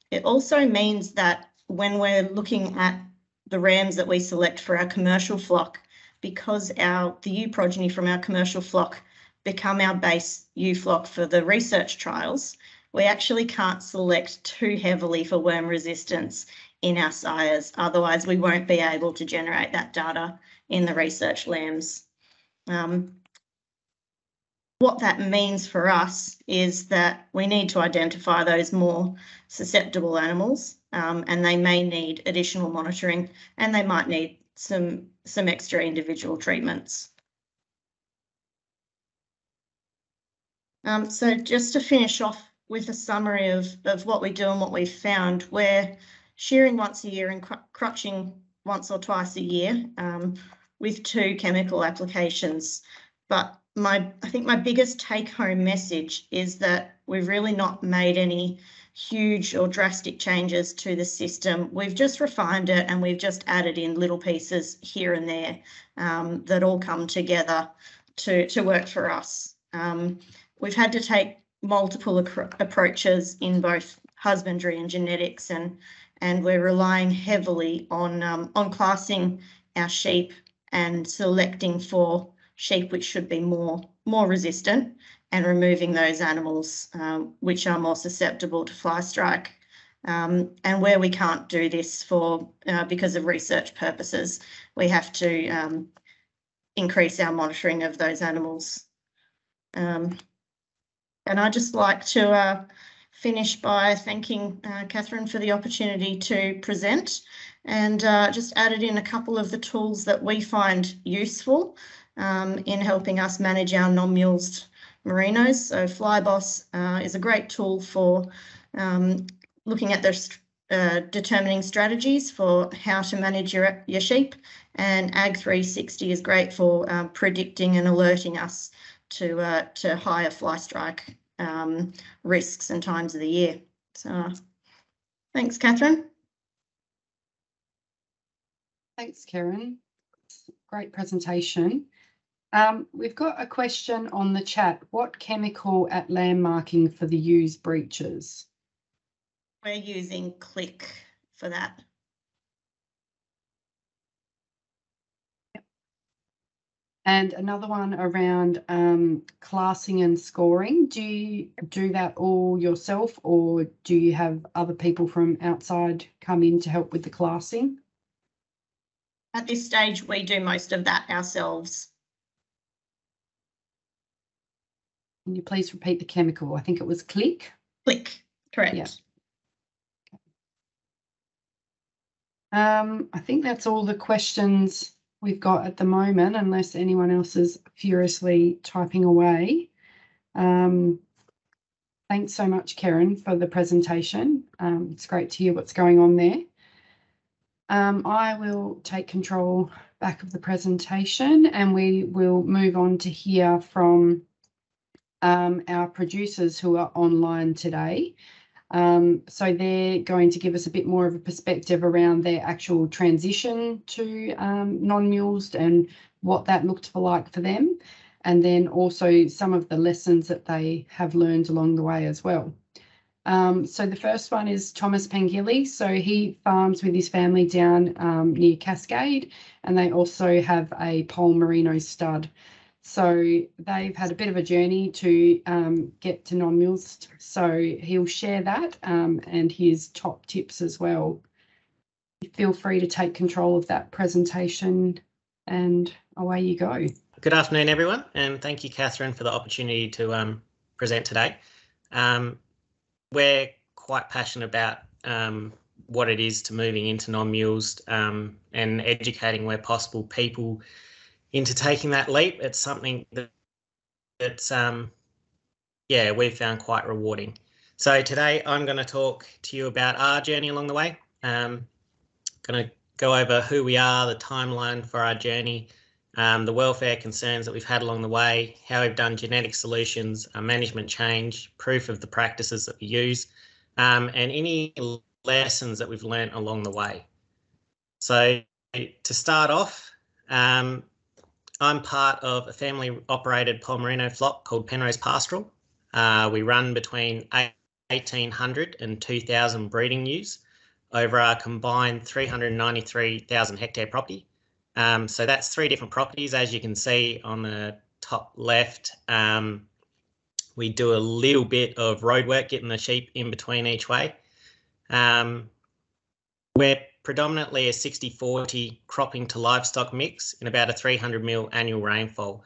it also means that when we're looking at the rams that we select for our commercial flock, because our the ewe progeny from our commercial flock become our base ewe flock for the research trials, we actually can't select too heavily for worm resistance in our sires, otherwise we won't be able to generate that data in the research lambs. Um, What that means for us is that we need to identify those more susceptible animals, um, and they may need additional monitoring, and they might need some, some extra individual treatments. Um, so just to finish off with a summary of, of what we do and what we've found, we're shearing once a year and cr crutching once or twice a year um, with two chemical applications. But My, I think my biggest take-home message is that we've really not made any huge or drastic changes to the system. We've just refined it and we've just added in little pieces here and there um, that all come together to, to work for us. Um, we've had to take multiple approaches in both husbandry and genetics, and, and we're relying heavily on, um, on classing our sheep and selecting for sheep which should be more, more resistant, and removing those animals um, which are more susceptible to fly strike. Um, and where we can't do this for uh, because of research purposes, we have to um, increase our monitoring of those animals. Um, and I'd just like to uh, finish by thanking uh, Katherine for the opportunity to present, and uh, just added in a couple of the tools that we find useful Um, in helping us manage our non-mulesed merinos. So FlyBoss uh, is a great tool for um, looking at the uh, determining strategies for how to manage your, your sheep, and Ag three sixty is great for um, predicting and alerting us to, uh, to higher fly strike um, risks and times of the year. So thanks, Katherine. Thanks, Keren. Great presentation. Um, we've got a question on the chat. What chemical at lamb marking for the ewes breaches? We're using Click for that. Yep. And another one around um, classing and scoring. Do you do that all yourself, or do you have other people from outside come in to help with the classing? At this stage, we do most of that ourselves. Can you please repeat the chemical? I think it was Click. Click, correct. Yeah. Um, I think that's all the questions we've got at the moment, unless anyone else is furiously typing away. Um, thanks so much, Keren, for the presentation. Um, it's great to hear what's going on there. Um, I will take control back of the presentation, and we will move on to hear from um, our producers who are online today. Um, so they're going to give us a bit more of a perspective around their actual transition to um, non-mulesed and what that looked like for them, and then also some of the lessons that they have learned along the way as well. Um, so the first one is Thomas Pengilly. So he farms with his family down um, near Cascade, and they also have a pole merino stud. So they've had a bit of a journey to um, get to non-mulesed. So he'll share that um, and his top tips as well. Feel free to take control of that presentation, and away you go. Good afternoon, everyone, and thank you, Katherine, for the opportunity to um, present today. Um, We're quite passionate about um, what it is to moving into non-mules um, and educating where possible people into taking that leap. It's something that, that's, um, yeah, we've found quite rewarding. So today I'm going to talk to you about our journey along the way. Um, going to go over who we are, the timeline for our journey, um, the welfare concerns that we've had along the way, how we've done genetic solutions, our management change, proof of the practices that we use, um, and any lessons that we've learned along the way. So to start off, um, I'm part of a family-operated Palmerino flock called Penrose Pastoral. Uh, we run between eighteen hundred and two thousand breeding ewes over our combined three hundred ninety-three thousand hectare property. Um, so that's three different properties, as you can see on the top left. Um, we do a little bit of road work, getting the sheep in between each way. Um, we're predominantly a sixty forty cropping to livestock mix in about a three hundred mil annual rainfall.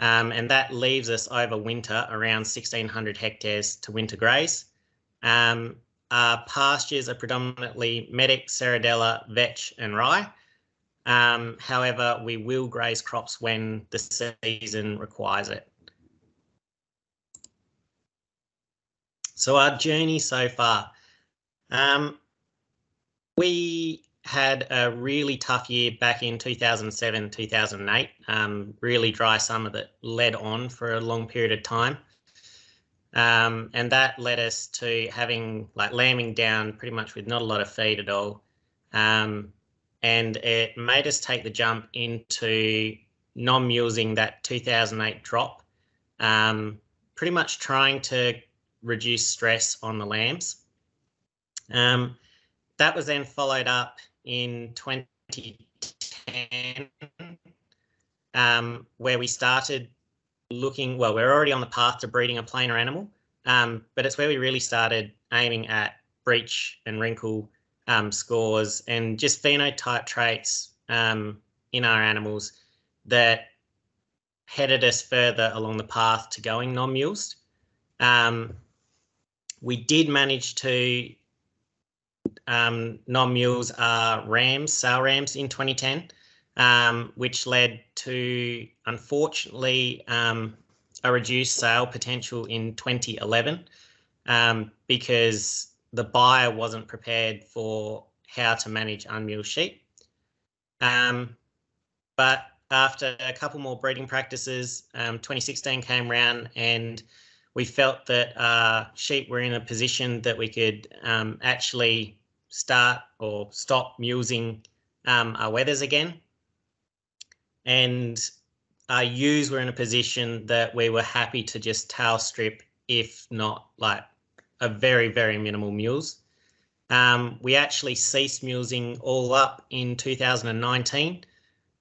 Um, and that leaves us over winter around sixteen hundred hectares to winter graze. Um, our pastures are predominantly Medic, Serradella, Vetch and Rye. Um, however, we will graze crops when the season requires it. So our journey so far. Um, we had a really tough year back in two thousand seven, two thousand eight, um, really dry summer that led on for a long period of time. Um, and that led us to having like lambing down pretty much with not a lot of feed at all. Um, and it made us take the jump into non-mulesing that two thousand eight drop, um, pretty much trying to reduce stress on the lambs. Um, that was then followed up in twenty ten, um, where we started looking, well, we're already on the path to breeding a plainer animal, um, but it's where we really started aiming at breech and wrinkle um, scores and just phenotype traits um, in our animals that headed us further along the path to going non-mulesed. Um, we did manage to Um, non-mules are rams, sale rams in twenty ten, um, which led to, unfortunately, um, a reduced sale potential in twenty eleven um, because the buyer wasn't prepared for how to manage unmuled sheep. Um, but after a couple more breeding practices, um, twenty sixteen came round and we felt that uh, sheep were in a position that we could um, actually start or stop mulesing um, our weathers again, and our ewes were in a position that we were happy to just tail strip, if not like a very very minimal mules. Um, we actually ceased mulesing all up in two thousand nineteen,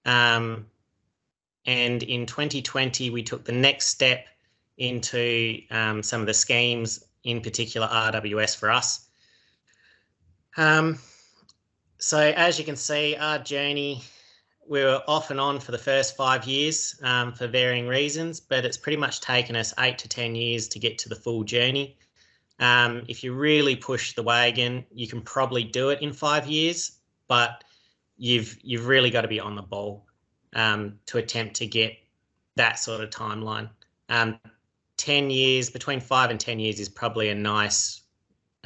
um, and in twenty twenty we took the next step into um, some of the schemes, in particular R W S for us. Um, so as you can see, our journey, we were off and on for the first five years um, for varying reasons, but it's pretty much taken us eight to ten years to get to the full journey. Um, if you really push the wagon, you can probably do it in five years, but you've, you've really got to be on the ball um, to attempt to get that sort of timeline. Um, ten years, between five and ten years is probably a nice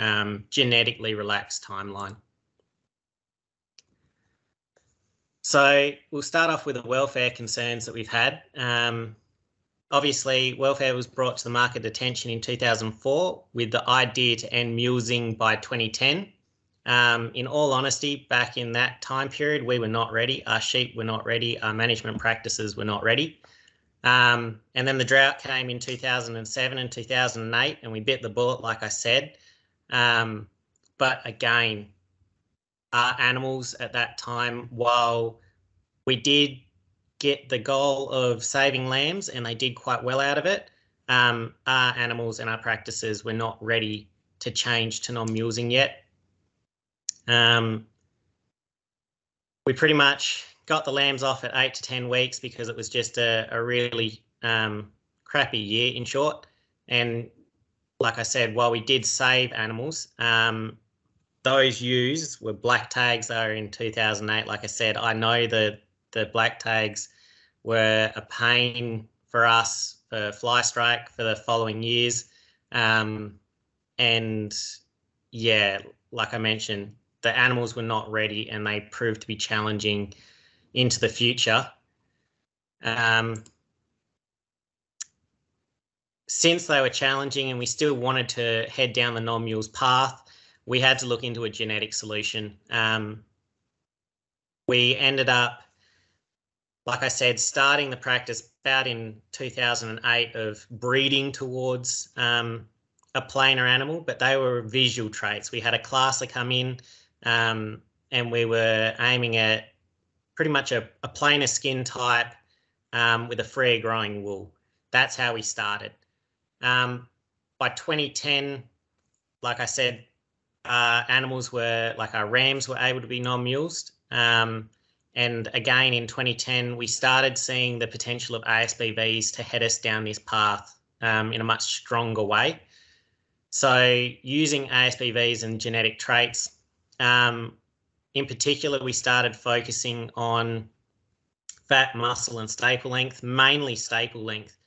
Um, genetically relaxed timeline. So we'll start off with the welfare concerns that we've had. Um, obviously, welfare was brought to the market attention in two thousand four with the idea to end mulesing by twenty ten. Um, in all honesty, back in that time period, we were not ready. Our sheep were not ready. Our management practices were not ready. Um, and then the drought came in two thousand seven and two thousand eight, and we bit the bullet, like I said. Um, but again, our animals at that time, while we did get the goal of saving lambs and they did quite well out of it, um, our animals and our practices were not ready to change to non-mulesing yet. Um, we pretty much got the lambs off at eight to ten weeks because it was just a, a really um, crappy year, in short. And like I said, while we did save animals, um, those used were black tags. They were in two thousand eight. Like I said, I know the, the black tags were a pain for us for fly strike for the following years. Um, and yeah, like I mentioned, the animals were not ready and they proved to be challenging into the future. Um, since they were challenging and we still wanted to head down the non-mules path, we had to look into a genetic solution. Um, we ended up, like I said, starting the practice about in two thousand eight of breeding towards um, a plainer animal, but they were visual traits. We had a classer come in um, and we were aiming at pretty much a, a plainer skin type um, with a freer growing wool. That's how we started. Um, by twenty ten, like I said, uh, animals were, like our rams were able to be non-mulesed. Um, and again, in twenty ten, we started seeing the potential of A S B Vs to head us down this path um, in a much stronger way. So using A S B Vs and genetic traits, um, in particular, we started focusing on fat, muscle and staple length, mainly staple length,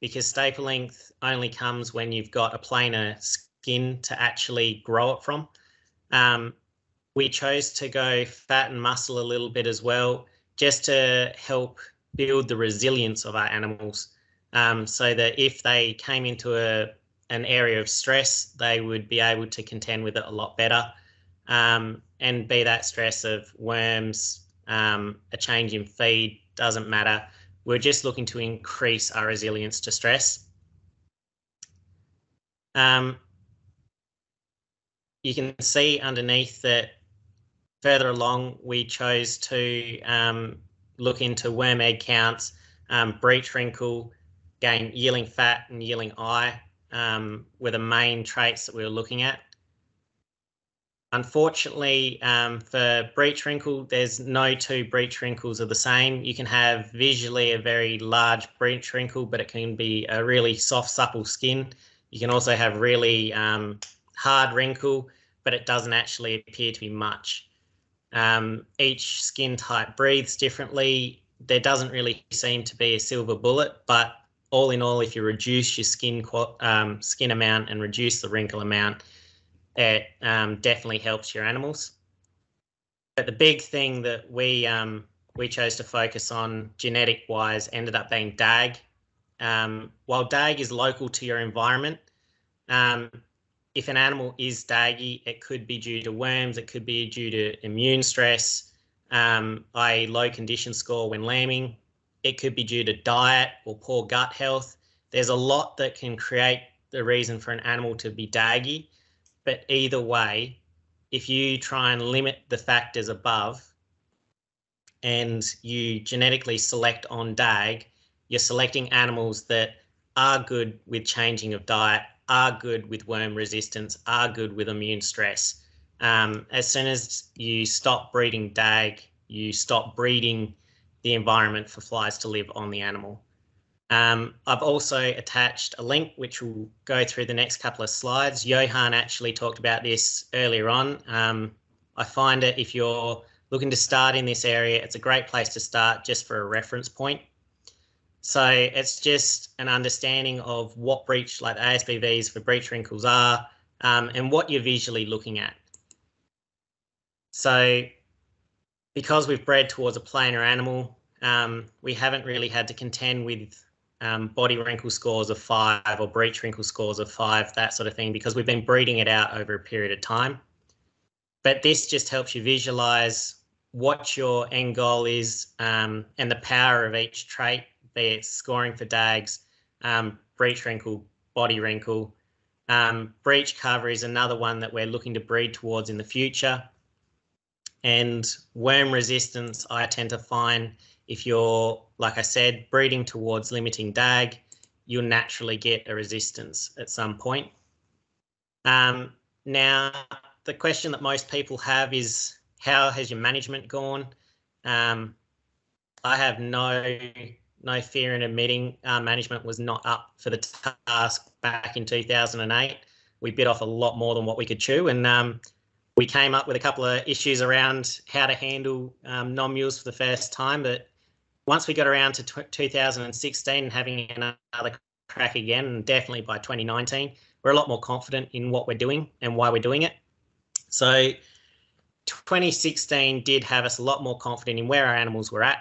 because staple length only comes when you've got a plainer skin to actually grow it from. Um, we chose to go fat and muscle a little bit as well, just to help build the resilience of our animals, um, so that if they came into a an area of stress, they would be able to contend with it a lot better, um, and be that stress of worms, um, a change in feed, doesn't matter. We're just looking to increase our resilience to stress. Um, you can see underneath that further along, we chose to um, look into worm egg counts, um, breech wrinkle, gain yearling fat and yearling eye. Um, were the main traits that we were looking at. Unfortunately, um, for breech wrinkle, there's no two breech wrinkles are the same. You can have visually a very large breech wrinkle, but it can be a really soft, supple skin. You can also have really um, hard wrinkle, but it doesn't actually appear to be much. Um, each skin type breathes differently. There doesn't really seem to be a silver bullet, but all in all, if you reduce your skin um, skin amount and reduce the wrinkle amount, it um, definitely helps your animals. But the big thing that we um, we chose to focus on genetic-wise ended up being D A G. Um, while D A G is local to your environment, um, if an animal is D A G-y, it could be due to worms, it could be due to immune stress, um, that is low condition score when lambing. It could be due to diet or poor gut health. There's a lot that can create the reason for an animal to be D A G-y, but either way, if you try and limit the factors above and you genetically select on D A G, you're selecting animals that are good with changing of diet, are good with worm resistance, are good with immune stress. Um, as soon as you stop breeding D A G, you stop breeding the environment for flies to live on the animal. Um, I've also attached a link which will go through the next couple of slides. Johan actually talked about this earlier on. Um, I find that if you're looking to start in this area, it's a great place to start just for a reference point. So it's just an understanding of what breech, like the A S B Vs for breech wrinkles are, um, and what you're visually looking at. So because we've bred towards a plainer animal, um, we haven't really had to contend with um, body wrinkle scores of five or breech wrinkle scores of five, that sort of thing, because we've been breeding it out over a period of time. But this just helps you visualize what your end goal is, um, and the power of each trait, be it scoring for D A Gs, um, breech wrinkle, body wrinkle. Um, breech cover is another one that we're looking to breed towards in the future. And worm resistance, I tend to find if you're, like I said, breeding towards limiting D A G, you'll naturally get a resistance at some point. Um, now, the question that most people have is, how has your management gone? Um, I have no, no fear in admitting our management was not up for the task back in two thousand eight. We bit off a lot more than what we could chew, and um, we came up with a couple of issues around how to handle um, non-mules for the first time, but once we got around to two thousand sixteen and having another crack again, and definitely by twenty nineteen, we're a lot more confident in what we're doing and why we're doing it. So twenty sixteen did have us a lot more confident in where our animals were at,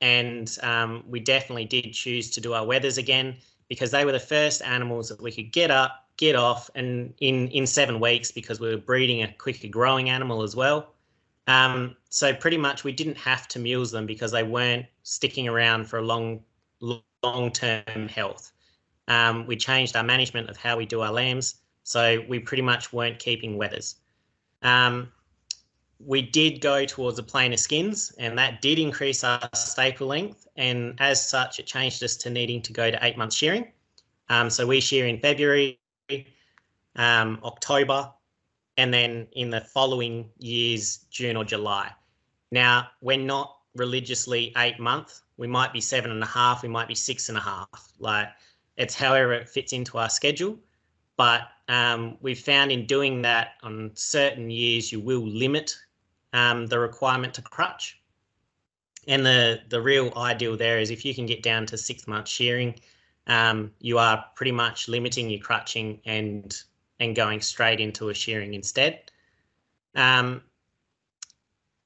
and um, we definitely did choose to do our weathers again, because they were the first animals that we could get up, get off, and in, in seven weeks because we were breeding a quicker growing animal as well. Um, so pretty much we didn't have to mules them because they weren't sticking around for a long, long-term health. Um, we changed our management of how we do our lambs, so we pretty much weren't keeping weathers. Um, we did go towards the plainer skins, and that did increase our staple length, and as such it changed us to needing to go to eight months shearing. Um, so we shear in February, um, October, and then in the following year's June or July. Now, we're not religiously eight month. We might be seven and a half, we might be six and a half. Like, it's however it fits into our schedule. But um, we've found in doing that on certain years, you will limit um, the requirement to crutch. And the, the real ideal there is if you can get down to six month shearing, um, you are pretty much limiting your crutching and and going straight into a shearing instead. Um,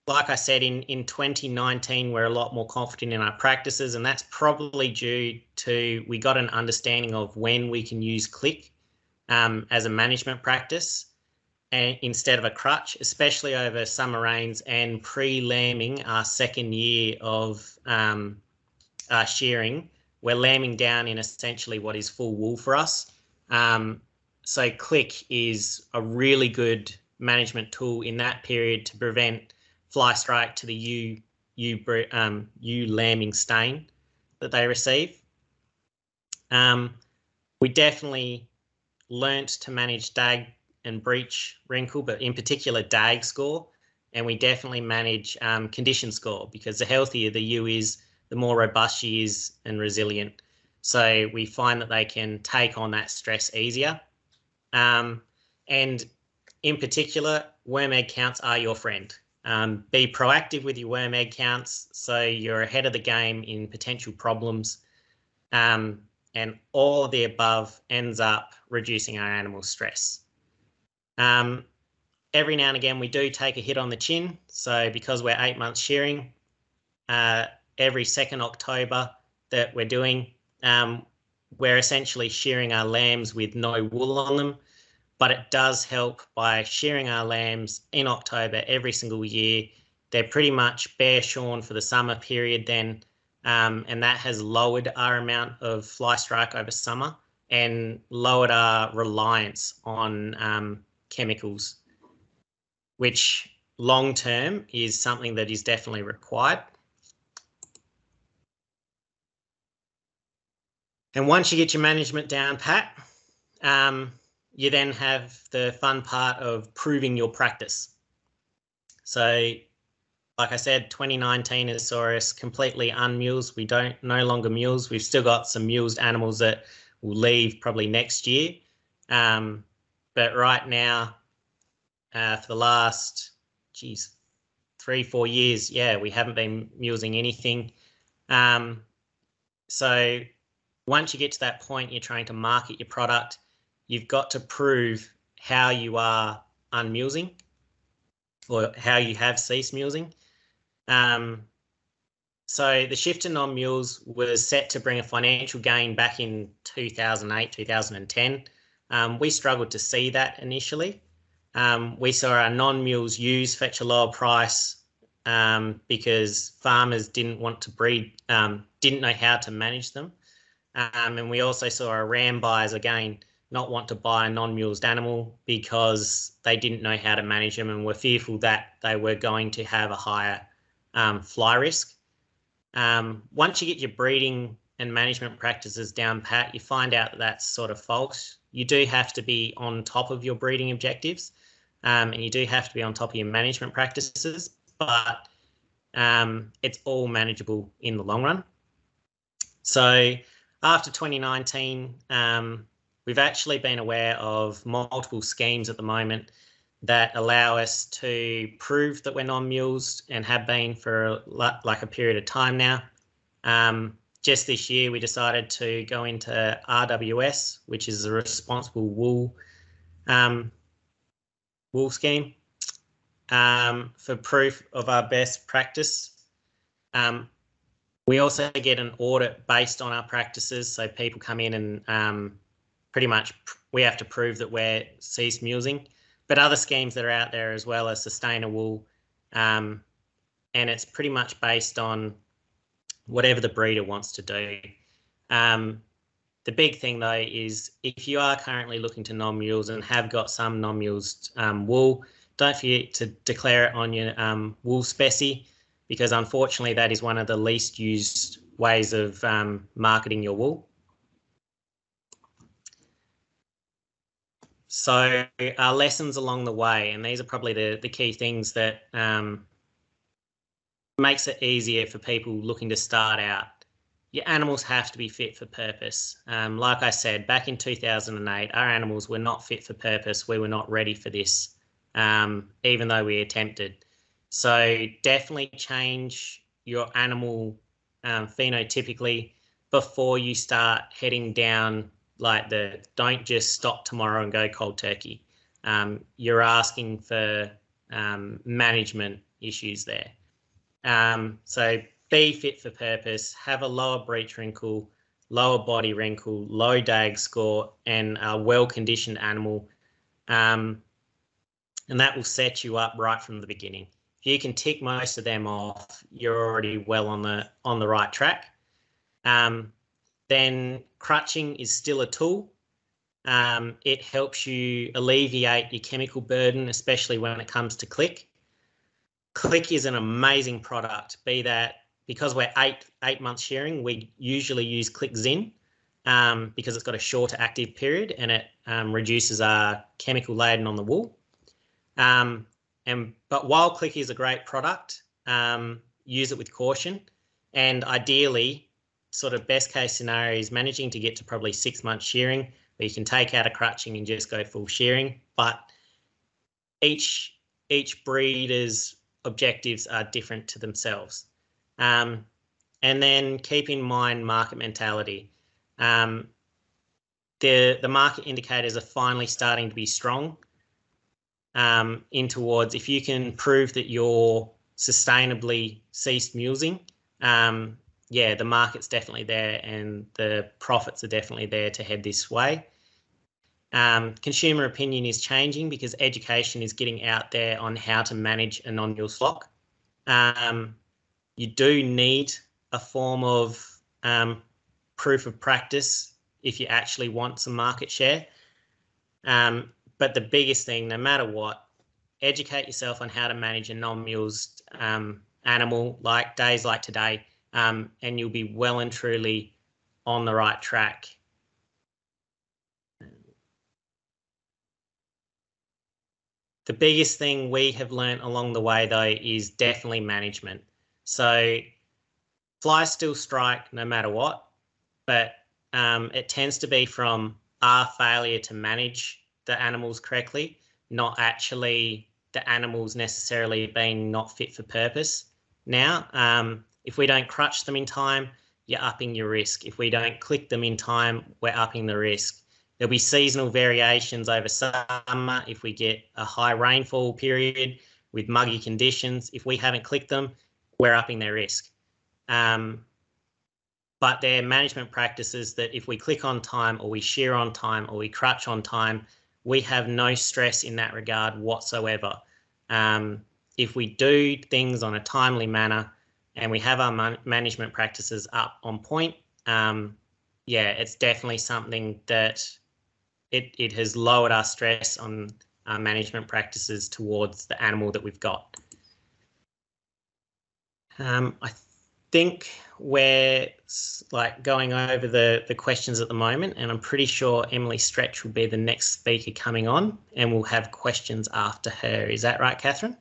like I said, in, in twenty nineteen, we're a lot more confident in our practices, and that's probably due to we got an understanding of when we can use Click um, as a management practice and instead of a crutch, especially over summer rains and pre-lambing our second year of um, our shearing. We're lambing down in essentially what is full wool for us. Um, So Click is a really good management tool in that period to prevent fly strike to the ewe, ewe, um, ewe lambing stain that they receive. Um, we definitely learnt to manage dag and breech wrinkle, but in particular dag score, and we definitely manage um, condition score, because the healthier the ewe is, the more robust she is and resilient. So we find that they can take on that stress easier. Um, and in particular, worm egg counts are your friend. Um, be proactive with your worm egg counts so you're ahead of the game in potential problems. Um, and all of the above ends up reducing our animal stress. Um, every now and again, we do take a hit on the chin. So because we're eight months shearing, uh, every second October that we're doing, um, we're essentially shearing our lambs with no wool on them, but it does help by shearing our lambs in October every single year. They're pretty much bare shorn for the summer period then, um, and that has lowered our amount of fly strike over summer and lowered our reliance on um, chemicals, which long term is something that is definitely required. And once you get your management down pat, um, you then have the fun part of proving your practice. So, like I said, twenty nineteen is saw us completely unmules. We don't no longer mules. We've still got some mulesed animals that will leave probably next year. Um, but right now, uh, for the last, geez, three, four years, yeah, we haven't been mulesing anything. Um, so... Once you get to that point, you're trying to market your product, you've got to prove how you are unmulesing or how you have ceased mulesing. Um, so the shift to non-mules was set to bring a financial gain back in two thousand eight, two thousand ten. Um, we struggled to see that initially. Um, we saw our non-mules ewes fetch a lower price um, because farmers didn't want to breed, um, didn't know how to manage them. Um, and we also saw our ram buyers again not want to buy a non-mulesed animal because they didn't know how to manage them and were fearful that they were going to have a higher um, fly risk. Um, once you get your breeding and management practices down pat, you find out that that's sort of false. You do have to be on top of your breeding objectives um, and you do have to be on top of your management practices, but um, it's all manageable in the long run. So after twenty nineteen, um, we've actually been aware of multiple schemes at the moment that allow us to prove that we're non-mules and have been for like a period of time now. Um, just this year, we decided to go into R W S, which is a Responsible Wool um, wool scheme um, for proof of our best practice. Um, we also get an audit based on our practices, so people come in and um, pretty much we have to prove that we're ceased mulesing. But other schemes that are out there as well are Sustainable, um, and it's pretty much based on whatever the breeder wants to do. Um, the big thing though is if you are currently looking to non-mules and have got some non-mules um, wool, don't forget to declare it on your um, wool specie, because unfortunately that is one of the least used ways of um, marketing your wool. So our lessons along the way, and these are probably the, the key things that um, makes it easier for people looking to start out. Your animals have to be fit for purpose. Um, like I said, back in two thousand eight, our animals were not fit for purpose. We were not ready for this, um, even though we attempted. So definitely change your animal um, phenotypically before you start heading down like the don't just stop tomorrow and go cold turkey. Um, you're asking for um, management issues there. Um, so be fit for purpose, have a lower breech wrinkle, lower body wrinkle, low D A G score, and a well-conditioned animal. Um, and that will set you up right from the beginning. If you can tick most of them off, you're already well on the, on the right track. Um, then crutching is still a tool. Um, it helps you alleviate your chemical burden, especially when it comes to Click. Click is an amazing product, be that because we're eight eight months shearing, we usually use Click Zin um, because it's got a shorter active period and it um, reduces our chemical laden on the wool. Um, and but while Click is a great product, um, use it with caution, and ideally, sort of best case scenario is managing to get to probably six months shearing, where you can take out a crutching and just go full shearing. But each each breeder's objectives are different to themselves. Um, and then keep in mind market mentality. Um, the, the market indicators are finally starting to be strong um, in towards if you can prove that you're sustainably ceased mulesing, um, yeah, the market's definitely there and the profits are definitely there to head this way. Um, consumer opinion is changing because education is getting out there on how to manage a non-mule flock. Um, you do need a form of um, proof of practice if you actually want some market share. Um, but the biggest thing, no matter what, educate yourself on how to manage a non-mules um, animal like days like today, um, and you'll be well and truly on the right track. The biggest thing we have learned along the way, though, is definitely management. So flies still strike no matter what, but um, it tends to be from our failure to manage the animals correctly, not actually the animals necessarily being not fit for purpose. Now, um, if we don't crutch them in time, you're upping your risk. If we don't Click them in time, we're upping the risk. There'll be seasonal variations over summer if we get a high rainfall period with muggy conditions. If we haven't Clicked them, we're upping their risk. Um, but they're management practices that if we Click on time or we shear on time or we crutch on time, we have no stress in that regard whatsoever. Um, if we do things on a timely manner and we have our man management practices up on point, um, yeah, it's definitely something that It, it has lowered our stress on our management practices towards the animal that we've got. Um, I think we're like going over the, the questions at the moment, and I'm pretty sure Emily Stretch will be the next speaker coming on, and we'll have questions after her. Is that right, Katherine?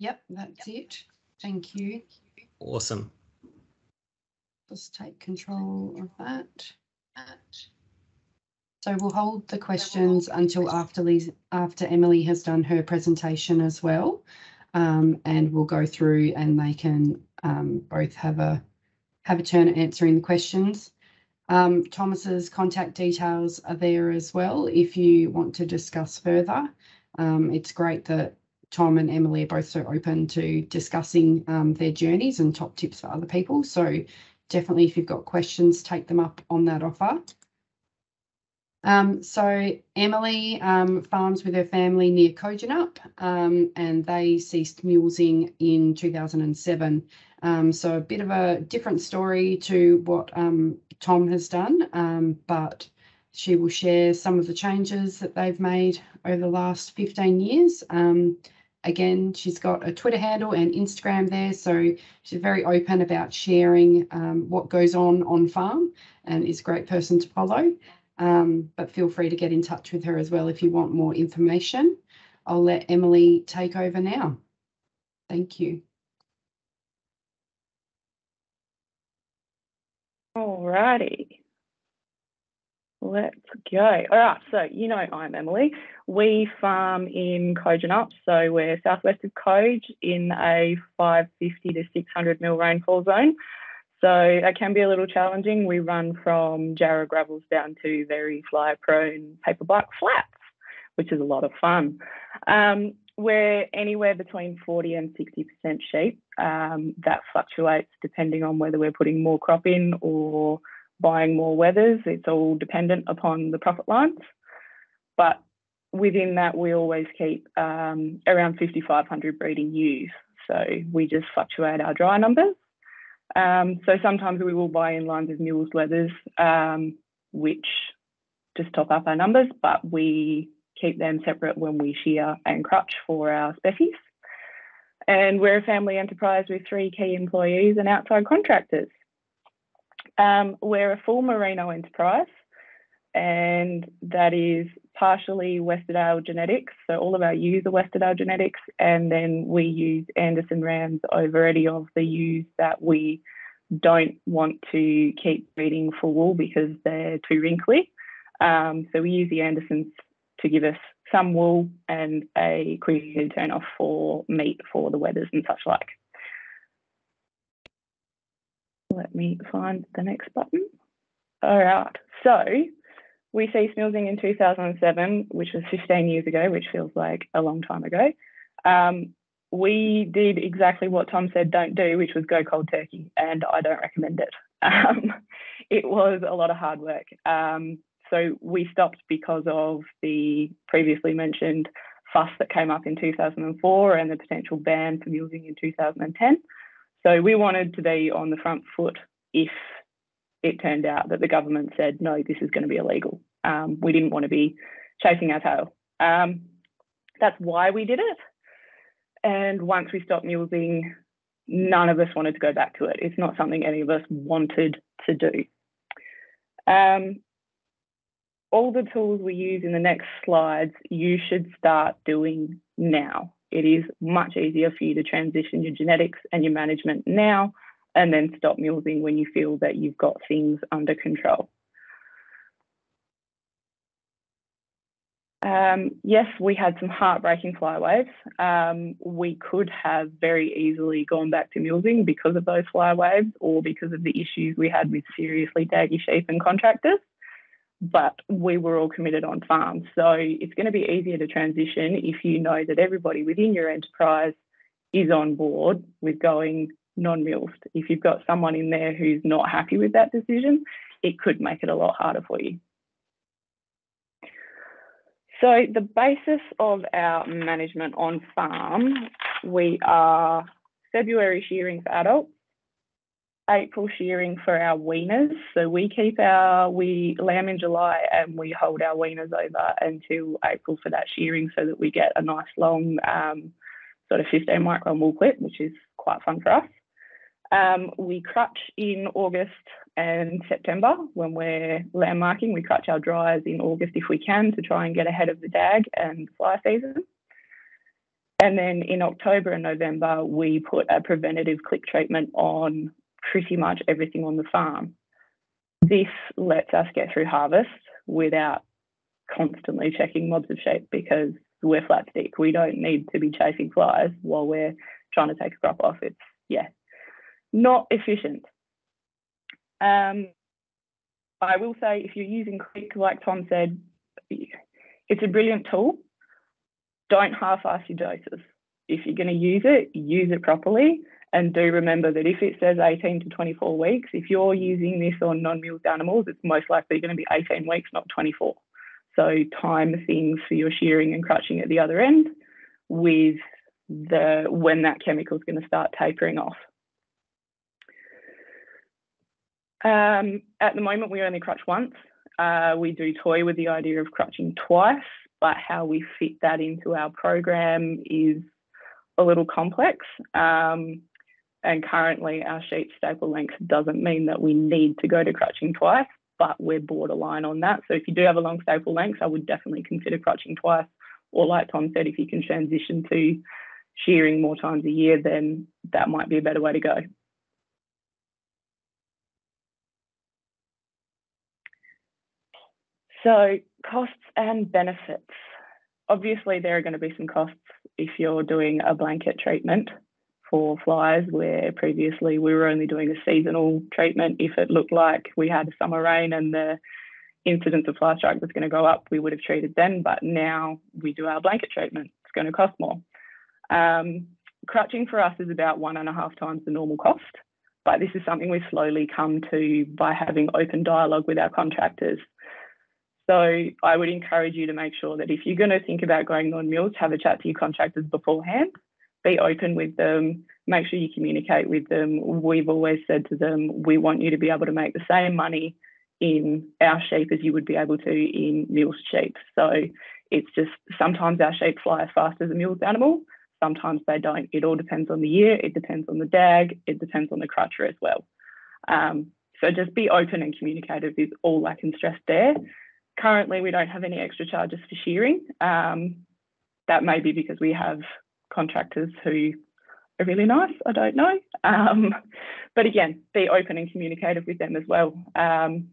Yep, that's yep. it. Thank you. Awesome. Just take control of that. that. So we'll hold the questions until after, Liz, after Emily has done her presentation as well, um, and we'll go through and they can um, both have a have a turn at answering the questions. Um, Thomas's contact details are there as well if you want to discuss further. Um, it's great that Tom and Emily are both so open to discussing um, their journeys and top tips for other people. So definitely if you've got questions, take them up on that offer. Um, so Emily um, farms with her family near Kojonup, um, and they ceased mulesing in two thousand and seven. Um, so a bit of a different story to what um, Tom has done, um, but she will share some of the changes that they've made over the last fifteen years. Um, again, she's got a Twitter handle and Instagram there, so she's very open about sharing um, what goes on on farm and is a great person to follow. Um, but feel free to get in touch with her as well if you want more information. I'll let Emily take over now. Thank you. All righty. Let's go. All right, so you know I'm Emily. We farm in Kojonup, so we're southwest of Kojonup in a five fifty to six hundred mil rainfall zone. So it can be a little challenging. We run from Jarrah gravels down to very fly-prone paperbark flats, which is a lot of fun. Um, we're anywhere between forty and sixty percent sheep. Um, that fluctuates depending on whether we're putting more crop in or buying more weathers. It's all dependent upon the profit lines. But within that, we always keep um, around fifty-five hundred breeding ewes. So we just fluctuate our dry numbers. Um, so sometimes we will buy in lines of mules, leathers, um, which just top up our numbers, but we keep them separate when we shear and crutch for our species. And we're a family enterprise with three key employees and outside contractors. Um, we're a full merino enterprise, and that is partially Westerdale genetics. So all of our ewes are Westerdale genetics, and then we use Anderson rams over any of the ewes that we don't want to keep breeding for wool because they're too wrinkly. Um, so we use the Andersons to give us some wool and a quick turn off for meat for the weathers and such like. Let me find the next button. All right, so we ceased mulesing in two thousand and seven, which was fifteen years ago, which feels like a long time ago. Um, we did exactly what Tom said don't do, which was go cold turkey, and I don't recommend it. Um, it was a lot of hard work. Um, so we stopped because of the previously mentioned fuss that came up in two thousand and four and the potential ban for mulesing in two thousand and ten. So we wanted to be on the front foot if it turned out that the government said, no, this is going to be illegal. Um, we didn't want to be chasing our tail. Um, that's why we did it. And once we stopped mulesing, none of us wanted to go back to it. It's not something any of us wanted to do. Um, all the tools we use in the next slides, you should start doing now. It is much easier for you to transition your genetics and your management now and then stop mulesing when you feel that you've got things under control. Um, yes, we had some heartbreaking fly waves. Um, we could have very easily gone back to mulesing because of those fly waves or because of the issues we had with seriously daggy sheep and contractors, but we were all committed on farm. So it's going to be easier to transition if you know that everybody within your enterprise is on board with going non-mulesed. If you've got someone in there who's not happy with that decision, it could make it a lot harder for you. So the basis of our management on farm, we are February shearing for adults, April shearing for our weaners. So we keep our we lamb in July and we hold our weaners over until April for that shearing so that we get a nice long um, sort of fifteen micron wool clip, which is quite fun for us. Um, we crutch in August and September when we're lamb marking. We crutch our dryers in August if we can to try and get ahead of the dag and fly season. And then in October and November, we put a preventative click treatment on pretty much everything on the farm. This lets us get through harvest without constantly checking mobs of sheep because we're flat stick. We don't need to be chasing flies while we're trying to take a crop off. It's, yeah, not efficient. Um, I will say if you're using Click, like Tom said, it's a brilliant tool. Don't half-ass your doses. If you're going to use it, use it properly. And do remember that if it says eighteen to twenty-four weeks, if you're using this on non-milked animals, it's most likely going to be eighteen weeks, not twenty-four. So time things for your shearing and crutching at the other end with the when that chemical is going to start tapering off. Um, at the moment, we only crutch once. Uh, we do toy with the idea of crutching twice, but how we fit that into our program is a little complex. Um, and currently our sheep staple length doesn't mean that we need to go to crutching twice, but we're borderline on that. So if you do have a long staple length, I would definitely consider crutching twice. Or like Tom said, if you can transition to shearing more times a year, then that might be a better way to go. So costs and benefits. Obviously, there are going to be some costs if you're doing a blanket treatment for flies, where previously we were only doing a seasonal treatment. If it looked like we had summer rain and the incidence of fly strike was going to go up, we would have treated then, but now we do our blanket treatment. It's going to cost more. Um, crutching for us is about one and a half times the normal cost, but this is something we've slowly come to by having open dialogue with our contractors. So I would encourage you to make sure that if you're going to think about going non-milked, have a chat to your contractors beforehand, be open with them, make sure you communicate with them. We've always said to them, we want you to be able to make the same money in our sheep as you would be able to in milked sheep. So it's just sometimes our sheep fly as fast as a milked animal, sometimes they don't. It all depends on the year, it depends on the dag, it depends on the crutcher as well. Um, so just be open and communicative is all I can stress there. Currently, we don't have any extra charges for shearing. Um, that may be because we have contractors who are really nice, I don't know. Um, but again, be open and communicative with them as well. Um,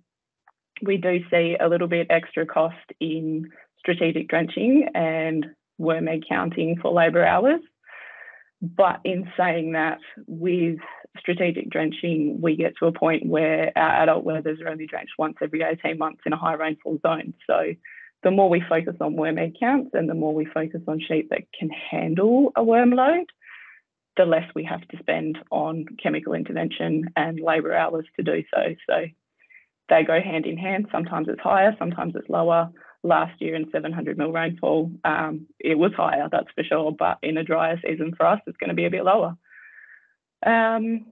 we do see a little bit extra cost in strategic drenching and worm egg counting for labour hours. But in saying that, with strategic drenching, we get to a point where our adult weathers are only drenched once every eighteen months in a high rainfall zone. So the more we focus on worm egg counts and the more we focus on sheep that can handle a worm load, the less we have to spend on chemical intervention and labour hours to do so. So they go hand in hand. Sometimes it's higher, sometimes it's lower. Last year in seven hundred mil rainfall, um, it was higher, that's for sure, but in a drier season for us, it's going to be a bit lower. Um,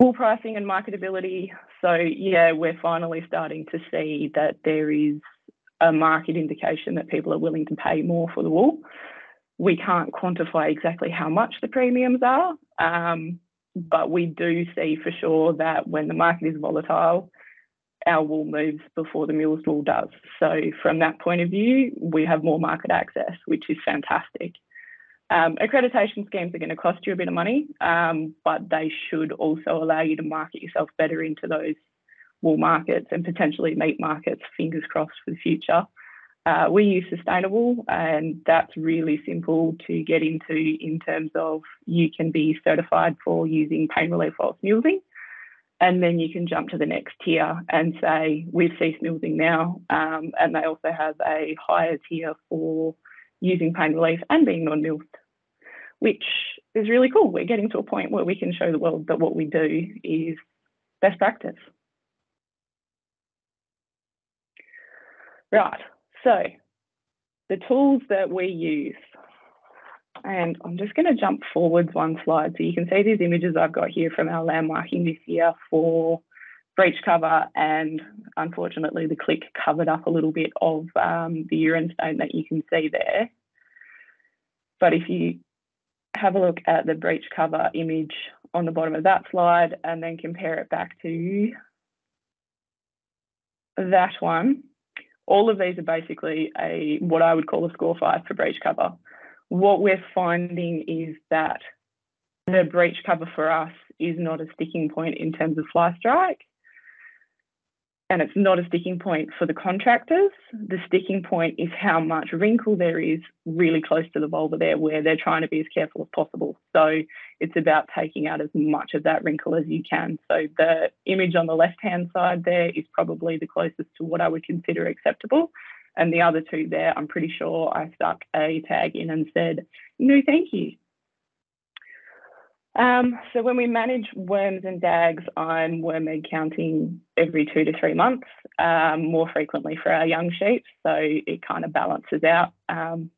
wool pricing and marketability. So yeah, we're finally starting to see that there is a market indication that people are willing to pay more for the wool. We can't quantify exactly how much the premiums are, um, but we do see for sure that when the market is volatile, our wool moves before the mill's wool does. So from that point of view, we have more market access, which is fantastic. Um, accreditation schemes are going to cost you a bit of money, um, but they should also allow you to market yourself better into those wool markets and potentially meat markets, fingers crossed for the future. Uh, we use Sustainable, and that's really simple to get into in terms of you can be certified for using pain relief whilst mulesing. And then you can jump to the next tier and say, we've ceased mulesing now. Um, and they also have a higher tier for using pain relief and being non-milked, which is really cool. We're getting to a point where we can show the world that what we do is best practice. Right, so the tools that we use. And I'm just going to jump forwards one slide. So you can see these images I've got here from our landmarking this year for breach cover. And unfortunately, the Click covered up a little bit of um, the urine stain that you can see there. But if you have a look at the breach cover image on the bottom of that slide and then compare it back to that one, all of these are basically a what I would call a score five for breach cover. What we're finding is that the breach cover for us is not a sticking point in terms of fly strike. and it's not a sticking point for the contractors. The sticking point is how much wrinkle there is really close to the vulva there, where they're trying to be as careful as possible. So it's about taking out as much of that wrinkle as you can. So the image on the left-hand side there is probably the closest to what I would consider acceptable. And the other two there, I'm pretty sure I stuck a tag in and said, no, thank you. Um, so when we manage worms and dags, I'm worm egg counting every two to three months, um, more frequently for our young sheep. So it kind of balances out um,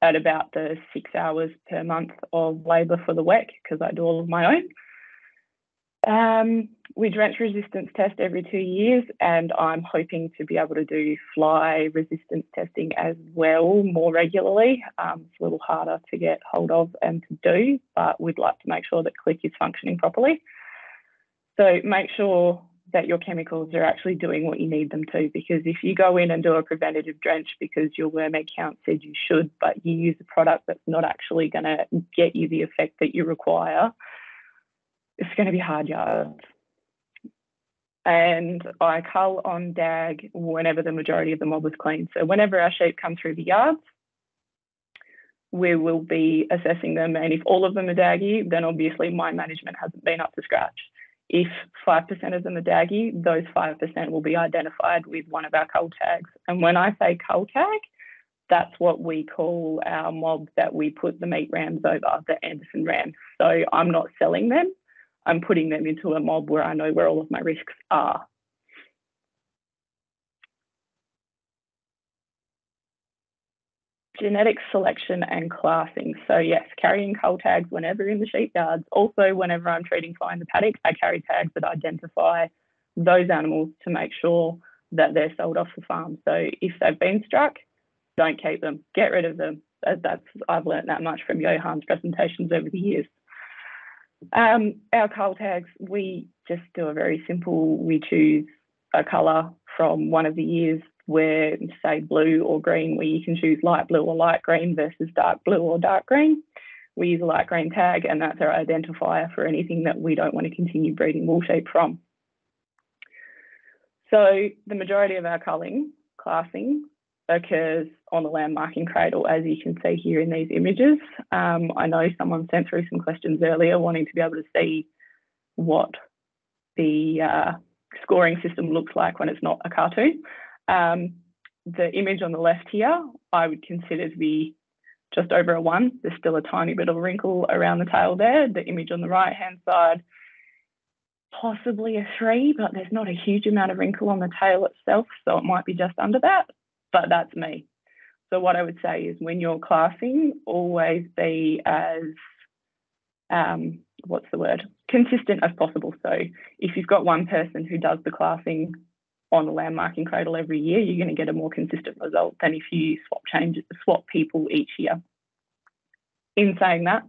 at about the six hours per month of labour for the W E C, because I do all of my own. Um, we drench resistance test every two years, and I'm hoping to be able to do fly resistance testing as well more regularly. Um, it's a little harder to get hold of and to do, but we'd like to make sure that Click is functioning properly. So make sure that your chemicals are actually doing what you need them to, because if you go in and do a preventative drench because your worm egg count said you should, but you use a product that's not actually going to get you the effect that you require, it's going to be hard yards. And I cull on dag whenever the majority of the mob is clean. So whenever our sheep come through the yards, we will be assessing them. And if all of them are daggy, then obviously my management hasn't been up to scratch. If five percent of them are daggy, those five percent will be identified with one of our cull tags. And when I say cull tag, that's what we call our mob that we put the meat rams over, the Anderson rams. So I'm not selling them. I'm putting them into a mob where I know where all of my risks are. Genetic selection and classing. So yes, carrying cull tags whenever in the sheep yards. Also, whenever I'm treating fly in the paddock, I carry tags that identify those animals to make sure that they're sold off the farm. So if they've been struck, don't keep them, get rid of them. That's, I've learned that much from Johan's presentations over the years. Um, our cull tags, we just do a very simple, we choose a colour from one of the years where, say, blue or green, where you can choose light blue or light green versus dark blue or dark green. We use a light green tag, and that's our identifier for anything that we don't want to continue breeding wool sheep from. So the majority of our culling, classing, occurs on the land marking cradle, as you can see here in these images. Um, I know someone sent through some questions earlier wanting to be able to see what the uh, scoring system looks like when it's not a cartoon. Um, the image on the left here, I would consider to be just over a one. There's still a tiny bit of wrinkle around the tail there. The image on the right-hand side, possibly a three, but there's not a huge amount of wrinkle on the tail itself, so it might be just under that. But that's me. So what I would say is, when you're classing, always be as, um, what's the word, consistent as possible. So if you've got one person who does the classing on the land marking cradle every year, you're going to get a more consistent result than if you swap changes, swap people each year. In saying that,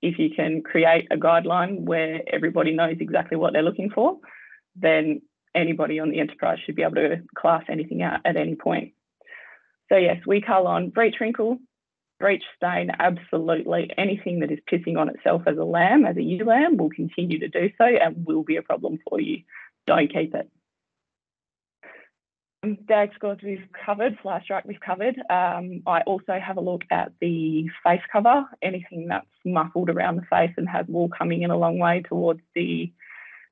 if you can create a guideline where everybody knows exactly what they're looking for, then anybody on the enterprise should be able to class anything out at any point. So yes, we cull on breech wrinkle, breech stain, absolutely. Anything that is pissing on itself as a lamb, as a ewe lamb, will continue to do so and will be a problem for you. Don't keep it. Um, dag scores we've covered, fly strike we've covered. Um, I also have a look at the face cover, anything that's muffled around the face and has wool coming in a long way towards the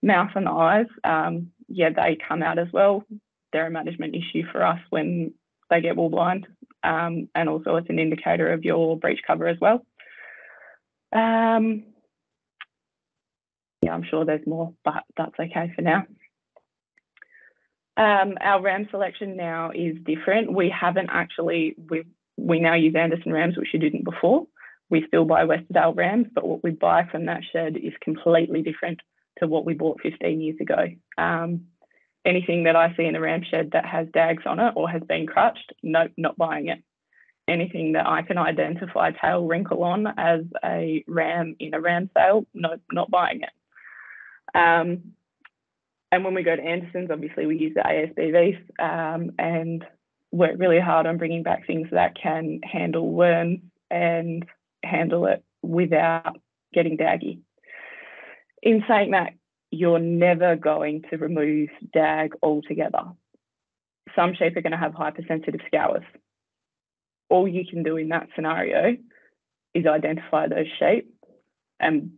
mouth and eyes. Um, yeah, they come out as well. They're a management issue for us when they get wool blind, um, and also it's an indicator of your breech cover as well. Um, yeah, I'm sure there's more, but that's okay for now. Um, our ram selection now is different. We haven't actually, we we now use Anderson rams, which you didn't before. We still buy Westerdale rams, but what we buy from that shed is completely different to what we bought fifteen years ago. Um, Anything that I see in a ram shed that has dags on it or has been crutched, nope, not buying it. Anything that I can identify tail wrinkle on as a ram in a ram sale, nope, not buying it. Um, and when we go to Anderson's, obviously we use the A S B Vs, um, and work really hard on bringing back things that can handle worms and handle it without getting daggy. In saying that, you're never going to remove dag altogether. some sheep are going to have hypersensitive scours. All you can do in that scenario is identify those sheep, and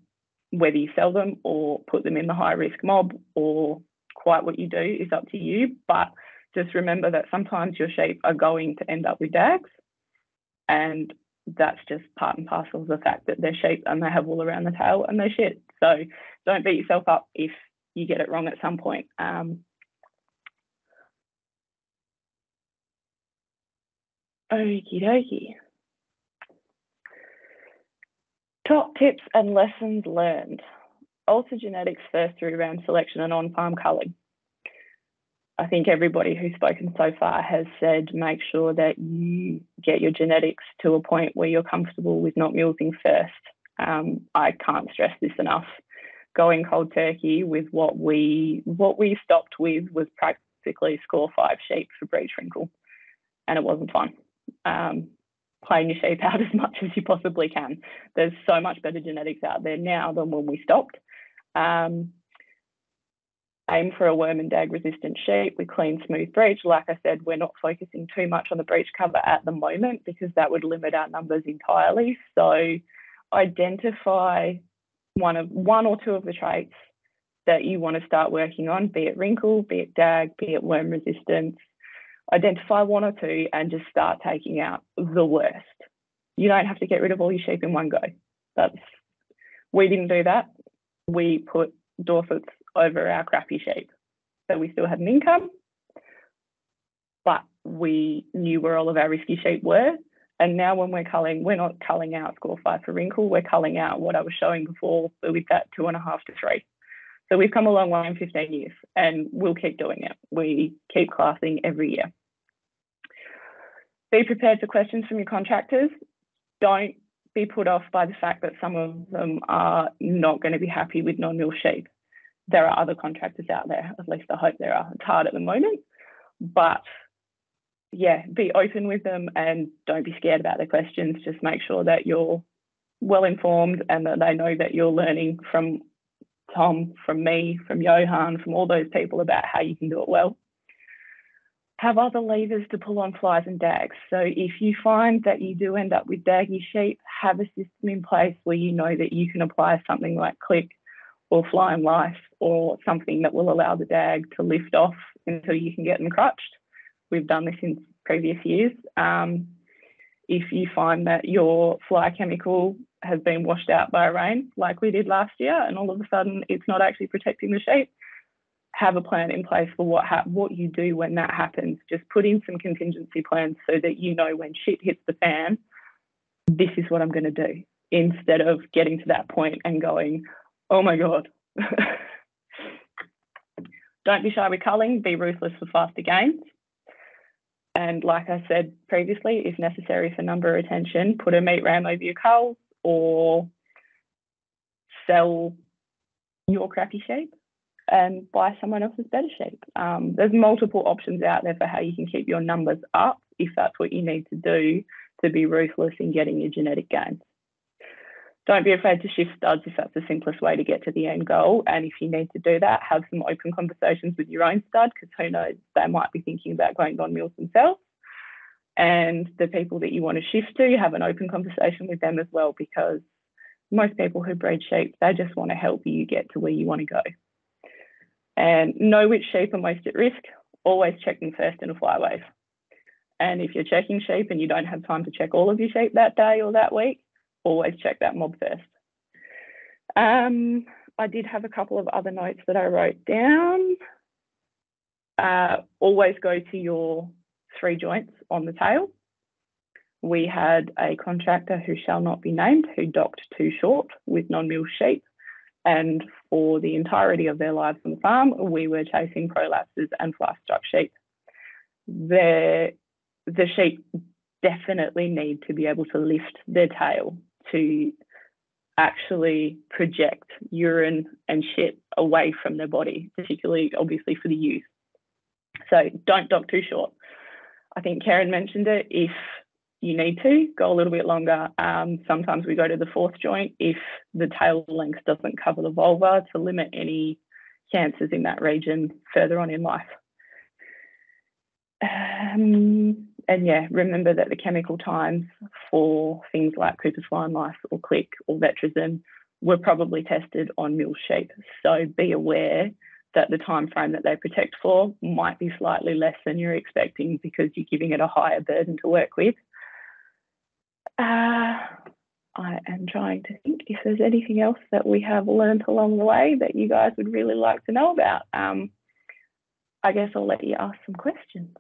whether you sell them or put them in the high-risk mob or quite what you do is up to you. But just remember that sometimes your sheep are going to end up with D A Gs, and that's just part and parcel of the fact that they're sheep and they have wool around the tail and they're shit. So don't beat yourself up if you get it wrong at some point. Um, okie dokie. Top tips and lessons learned. Alter genetics first through ram selection and on-farm culling. I think everybody who's spoken so far has said make sure that you get your genetics to a point where you're comfortable with not mulesing first. Um, I can't stress this enough. Going cold turkey with what we what we stopped with was practically score five sheep for breed shrinkle, and it wasn't fun. Um, playing your sheep out as much as you possibly can. There's so much better genetics out there now than when we stopped. Um, Aim for a worm and dag resistant sheep with clean, smooth breech. Like I said, we're not focusing too much on the breech cover at the moment because that would limit our numbers entirely. So identify one of one or two of the traits that you want to start working on, be it wrinkle, be it dag, be it worm resistance. Identify one or two and just start taking out the worst. You don't have to get rid of all your sheep in one go. That's, we didn't do that. We put Dorsets over our crappy sheep, so we still had an income, but we knew where all of our risky sheep were. And now when we're culling, we're not culling out score five for wrinkle, we're culling out what I was showing before with that two and a half to three. So we've come a long way in fifteen years, and we'll keep doing it. We keep classing every year. Be prepared for questions from your contractors. Don't be put off by the fact that some of them are not going to be happy with non-mule sheep. There are other contractors out there, at least I hope there are. It's hard at the moment, but yeah, be open with them and don't be scared about their questions. Just make sure that you're well informed and that they know that you're learning from Tom, from me, from Johan, from all those people about how you can do it well. Have other levers to pull on flies and dags. So if you find that you do end up with daggy sheep, have a system in place where you know that you can apply something like Click or Fly and Life or something that will allow the dag to lift off until you can get them crutched. We've done this in previous years. Um, if you find that your fly chemical has been washed out by rain, like we did last year, and all of a sudden it's not actually protecting the sheep, have a plan in place for what ha what you do when that happens. Just put in some contingency plans so that you know when shit hits the fan, this is what I'm going to do, instead of getting to that point and going, oh my God. Don't be shy with culling, be ruthless for faster gains. And like I said previously, if necessary for number retention, put a meat ram over your culls or sell your crappy sheep and buy someone else's better sheep. Um, there's multiple options out there for how you can keep your numbers up if that's what you need to do to be ruthless in getting your genetic gains. Don't be afraid to shift studs if that's the simplest way to get to the end goal. And if you need to do that, have some open conversations with your own stud, because who knows, they might be thinking about going non-mules themselves. And the people that you want to shift to, have an open conversation with them as well, because most people who breed sheep, they just want to help you get to where you want to go. And know which sheep are most at risk. Always check them first in a fly wave. And if you're checking sheep and you don't have time to check all of your sheep that day or that week, always check that mob first. Um, I did have a couple of other notes that I wrote down. Uh, always go to your three joints on the tail. We had a contractor who shall not be named who docked too short with non-mule sheep, and for the entirety of their lives on the farm, we were chasing prolapses and fly-struck sheep. The, the sheep definitely need to be able to lift their tail to actually project urine and shit away from their body, particularly, obviously, for the youth. So don't dock too short. I think Keren mentioned it. If you need to, go a little bit longer. Um, sometimes we go to the fourth joint if the tail length doesn't cover the vulva, to limit any cancers in that region further on in life. Um, and yeah, remember that the chemical times for things like Cooper Fly Mice or Click or Vetrism were probably tested on mill sheep. So be aware that the time frame that they protect for might be slightly less than you're expecting because you're giving it a higher burden to work with. Uh, I am trying to think if there's anything else that we have learned along the way that you guys would really like to know about. Um, I guess I'll let you ask some questions.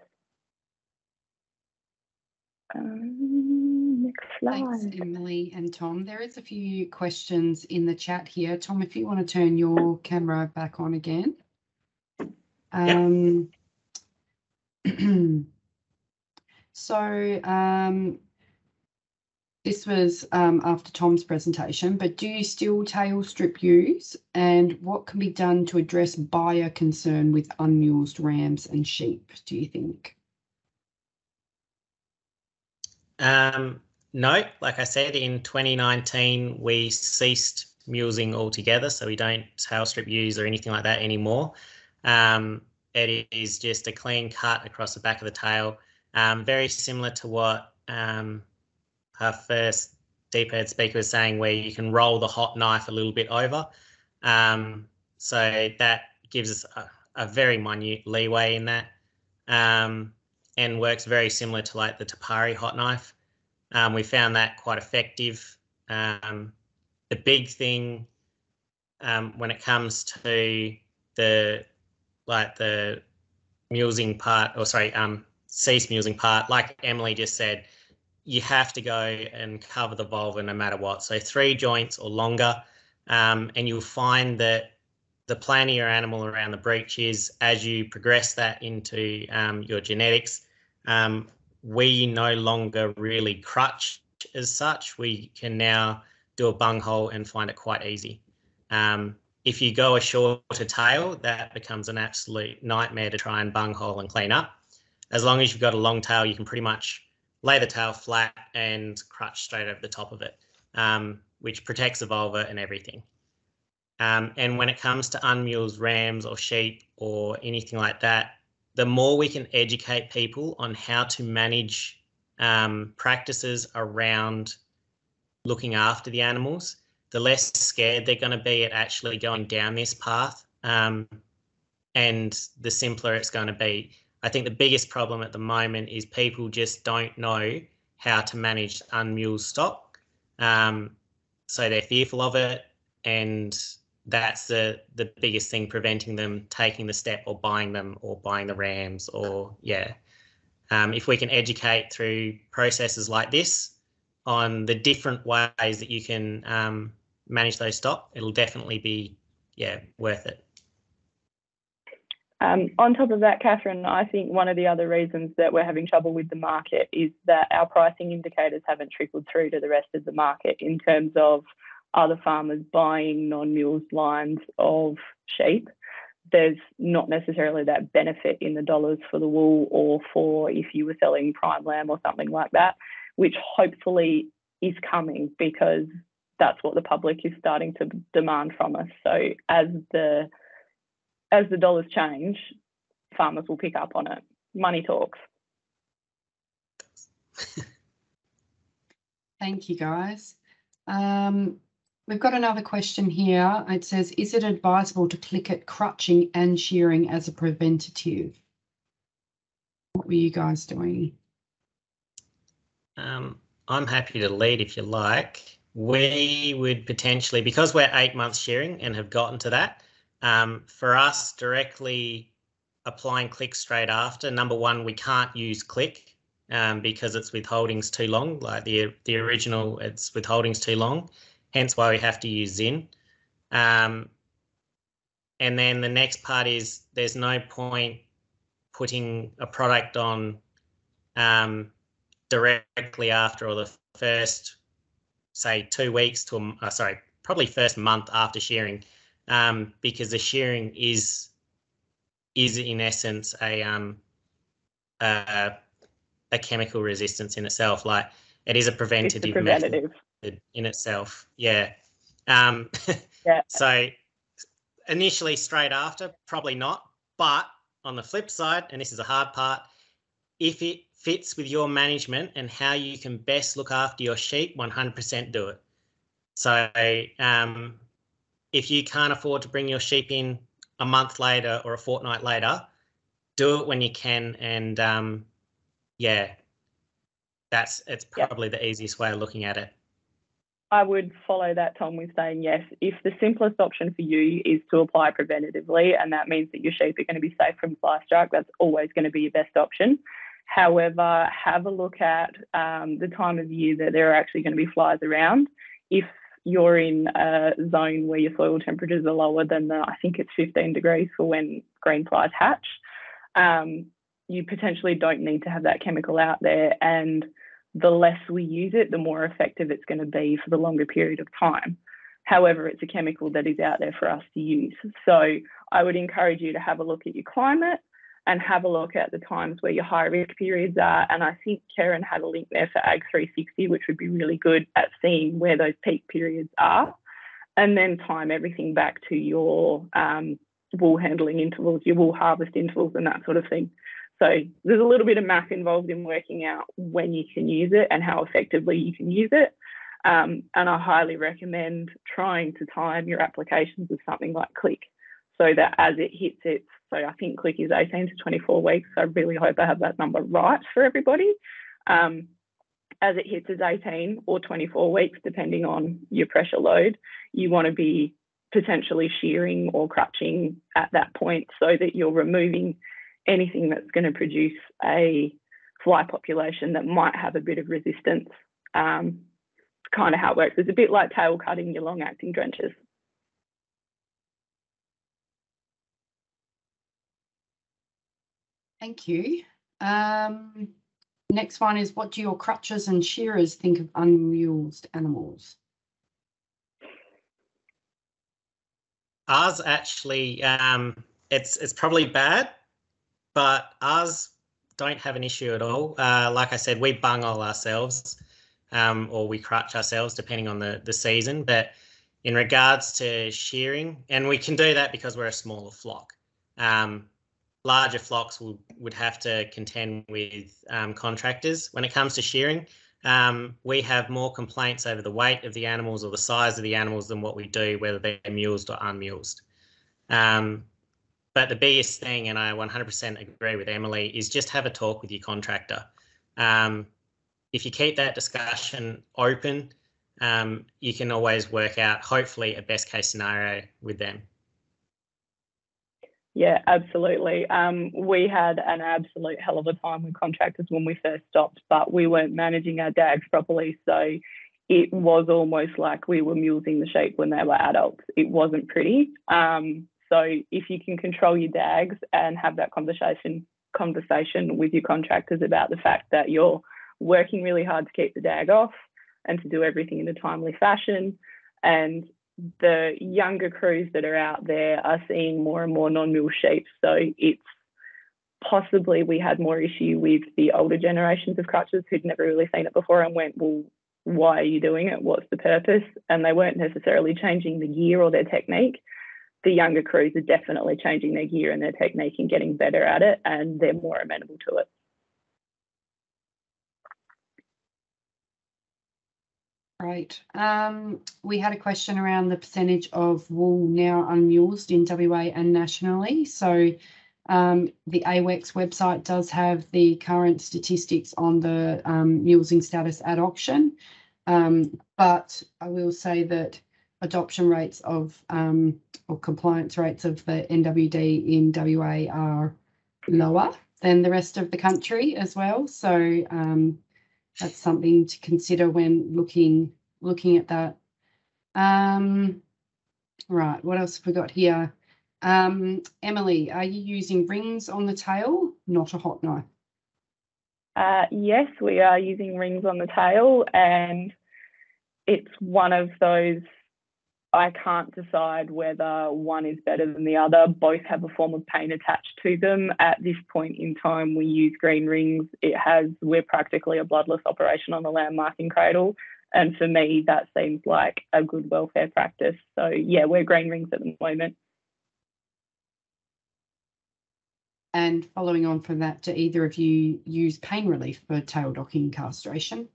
Um, next slide. Thanks, Emily and Tom. There is a few questions in the chat here. Tom, if you want to turn your camera back on again. Um, yeah. so, um, This was um, after Tom's presentation, but do you still tail strip ewes, and what can be done to address buyer concern with unmulesed rams and sheep, do you think? Um, no, like I said, in twenty nineteen, we ceased mulesing altogether, so we don't tail strip ewes or anything like that anymore. Um, it is just a clean cut across the back of the tail, um, very similar to what um, our first D P I R D speaker was saying, where you can roll the hot knife a little bit over. Um, so that gives us a, a very minute leeway in that, um, and works very similar to like the Tapari hot knife. Um, we found that quite effective. Um, the big thing um, when it comes to the like the mulesing part, or sorry, um, cease mulesing part, like Emily just said, you have to go and cover the vulva no matter what. So three joints or longer, um, and you'll find that the planer your animal around the breech is, as you progress that into um, your genetics, um, we no longer really crutch as such. We can now do a bunghole and find it quite easy. Um, if you go a shorter tail, that becomes an absolute nightmare to try and bunghole and clean up. As long as you've got a long tail, you can pretty much lay the tail flat and crutch straight over the top of it, um, which protects the vulva and everything. Um, and when it comes to unmulesed rams or sheep or anything like that, the more we can educate people on how to manage um, practices around looking after the animals, the less scared they're going to be at actually going down this path, um, and the simpler it's going to be. I think the biggest problem at the moment is people just don't know how to manage unmulesed stock. Um, so they're fearful of it, and that's the, the biggest thing preventing them taking the step or buying them or buying the rams or, yeah. Um, if we can educate through processes like this on the different ways that you can um, manage those stock, it'll definitely be, yeah, worth it. Um, on top of that, Katherine, I think one of the other reasons that we're having trouble with the market is that our pricing indicators haven't trickled through to the rest of the market in terms of other farmers buying non-mulesed lines of sheep. There's not necessarily that benefit in the dollars for the wool or for if you were selling prime lamb or something like that, which hopefully is coming because that's what the public is starting to demand from us. So as the As the dollars change, farmers will pick up on it. Money talks. Thank you, guys. Um, we've got another question here. It says, is it advisable to click at crutching and shearing as a preventative? What were you guys doing? Um, I'm happy to lead if you like. We would potentially, because we're eight months shearing and have gotten to that, Um, for us, directly applying Click straight after, number one, we can't use Click um, because its withholding's too long, like the, the original, its withholding's too long, hence why we have to use Zin. Um, and then the next part is there's no point putting a product on um, directly after, or the first, say, two weeks to, uh, sorry, probably first month after shearing. Um, because the shearing is is in essence a, um, a a chemical resistance in itself. Like it is a preventative, it's a preventative. method in itself. Yeah. Um, yeah. So initially, straight after, probably not. But on the flip side, and this is a hard part, If it fits with your management and how you can best look after your sheep, one hundred percent do it. So um, if you can't afford to bring your sheep in a month later or a fortnight later, do it when you can. And um, yeah, that's it's probably yep. the easiest way of looking at it. I would follow that, Tom, with saying yes. If the simplest option for you is to apply preventatively, and that means that your sheep are going to be safe from fly strike, that's always going to be your best option. However, have a look at um, the time of year that there are actually going to be flies around. If you're in a zone where your soil temperatures are lower than the, I think it's fifteen degrees for when green flies hatch, um, you potentially don't need to have that chemical out there, and the less we use it, the more effective it's going to be for the longer period of time. However, it's a chemical that is out there for us to use. So I would encourage you to have a look at your climate and have a look at the times where your high risk periods are. And I think Keren had a link there for Ag three sixty, which would be really good at seeing where those peak periods are, and then time everything back to your um, wool handling intervals, your wool harvest intervals and that sort of thing. So there's a little bit of math involved in working out when you can use it and how effectively you can use it. Um, and I highly recommend trying to time your applications with something like Click, so that as it hits its, so I think Click is eighteen to twenty-four weeks. I really hope I have that number right for everybody. Um, as it hits its eighteen or twenty-four weeks, depending on your pressure load, you want to be potentially shearing or crutching at that point, so that you're removing anything that's going to produce a fly population that might have a bit of resistance. Um, kind of how it works. It's a bit like tail cutting your long acting drenches. Thank you. Um, next one is, what do your crutchers and shearers think of unused animals? Ours actually, um, it's, it's probably bad, but ours don't have an issue at all. Uh, like I said, we bungle ourselves um, or we crutch ourselves depending on the, the season. But in regards to shearing, and we can do that because we're a smaller flock. Um, larger flocks will, would have to contend with um, contractors. When it comes to shearing, um, we have more complaints over the weight of the animals or the size of the animals than what we do, whether they're mulesed or unmulesed. Um, But the biggest thing, and I one hundred percent agree with Emily, is just have a talk with your contractor. Um, if you keep that discussion open, um, you can always work out, hopefully, a best case scenario with them. Yeah, absolutely. Um, we had an absolute hell of a time with contractors when we first stopped, but we weren't managing our D A Gs properly. So it was almost like we were mulesing the sheep when they were adults. It wasn't pretty. Um, So if you can control your D A Gs and have that conversation conversation with your contractors about the fact that you're working really hard to keep the D A G off and to do everything in a timely fashion, and the younger crews that are out there are seeing more and more non-mule sheep, so it's possibly we had more issue with the older generations of crutchers who'd never really seen it before and went, well, why are you doing it? What's the purpose? And they weren't necessarily changing the gear or their technique. The younger crews are definitely changing their gear and their technique and getting better at it, and they're more amenable to it. Great. Um, we had a question around the percentage of wool now unmulesed in W A and nationally. So um, the A WEX website does have the current statistics on the um, mulesing status at auction, um, but I will say that adoption rates of um, or compliance rates of the N W D in W A are lower than the rest of the country as well. So um, that's something to consider when looking looking at that. Um, right, what else have we got here? Um, Emily, are you using rings on the tail, not a hot knife? Uh, yes, we are using rings on the tail, and it's one of those I can't decide whether one is better than the other. Both have a form of paint attached to them. At this point in time, we use green rings. It has, we're practically a bloodless operation on the landmarking cradle. And for me, that seems like a good welfare practice. So yeah, we're green rings at the moment. And following on from that, do either of you use pain relief for tail docking castration?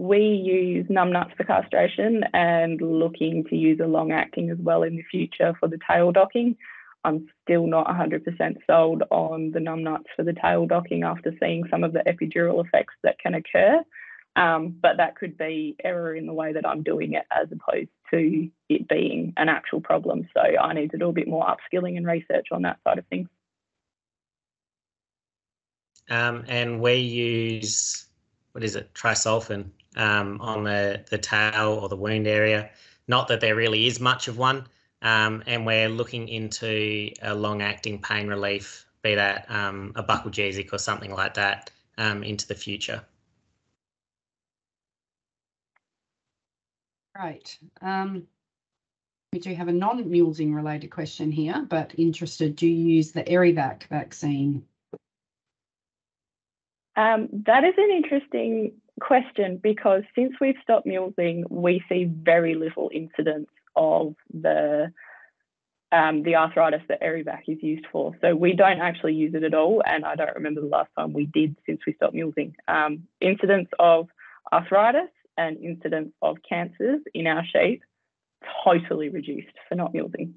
We use Numnuts for castration and looking to use a long-acting as well in the future for the tail docking. I'm still not one hundred percent sold on the Numnuts for the tail docking after seeing some of the epidural effects that can occur, um, but that could be error in the way that I'm doing it as opposed to it being an actual problem. So I need to do a bit more upskilling and research on that side of things. Um, and we use, what is it, trisulfan um, on the, the tail or the wound area. Not that there really is much of one. Um, and we're looking into a long-acting pain relief, be that um, a buccal-gesic or something like that, um, into the future. Right. Um, we do have a non-mulesing related question here, but interested, do you use the EriVac vaccine? Um, that is an interesting question because since we've stopped mulesing, we see very little incidence of the um, the arthritis that EriVac is used for. So we don't actually use it at all, and I don't remember the last time we did since we stopped mulesing. Um, incidence of arthritis and incidence of cancers in our sheep totally reduced for not mulesing.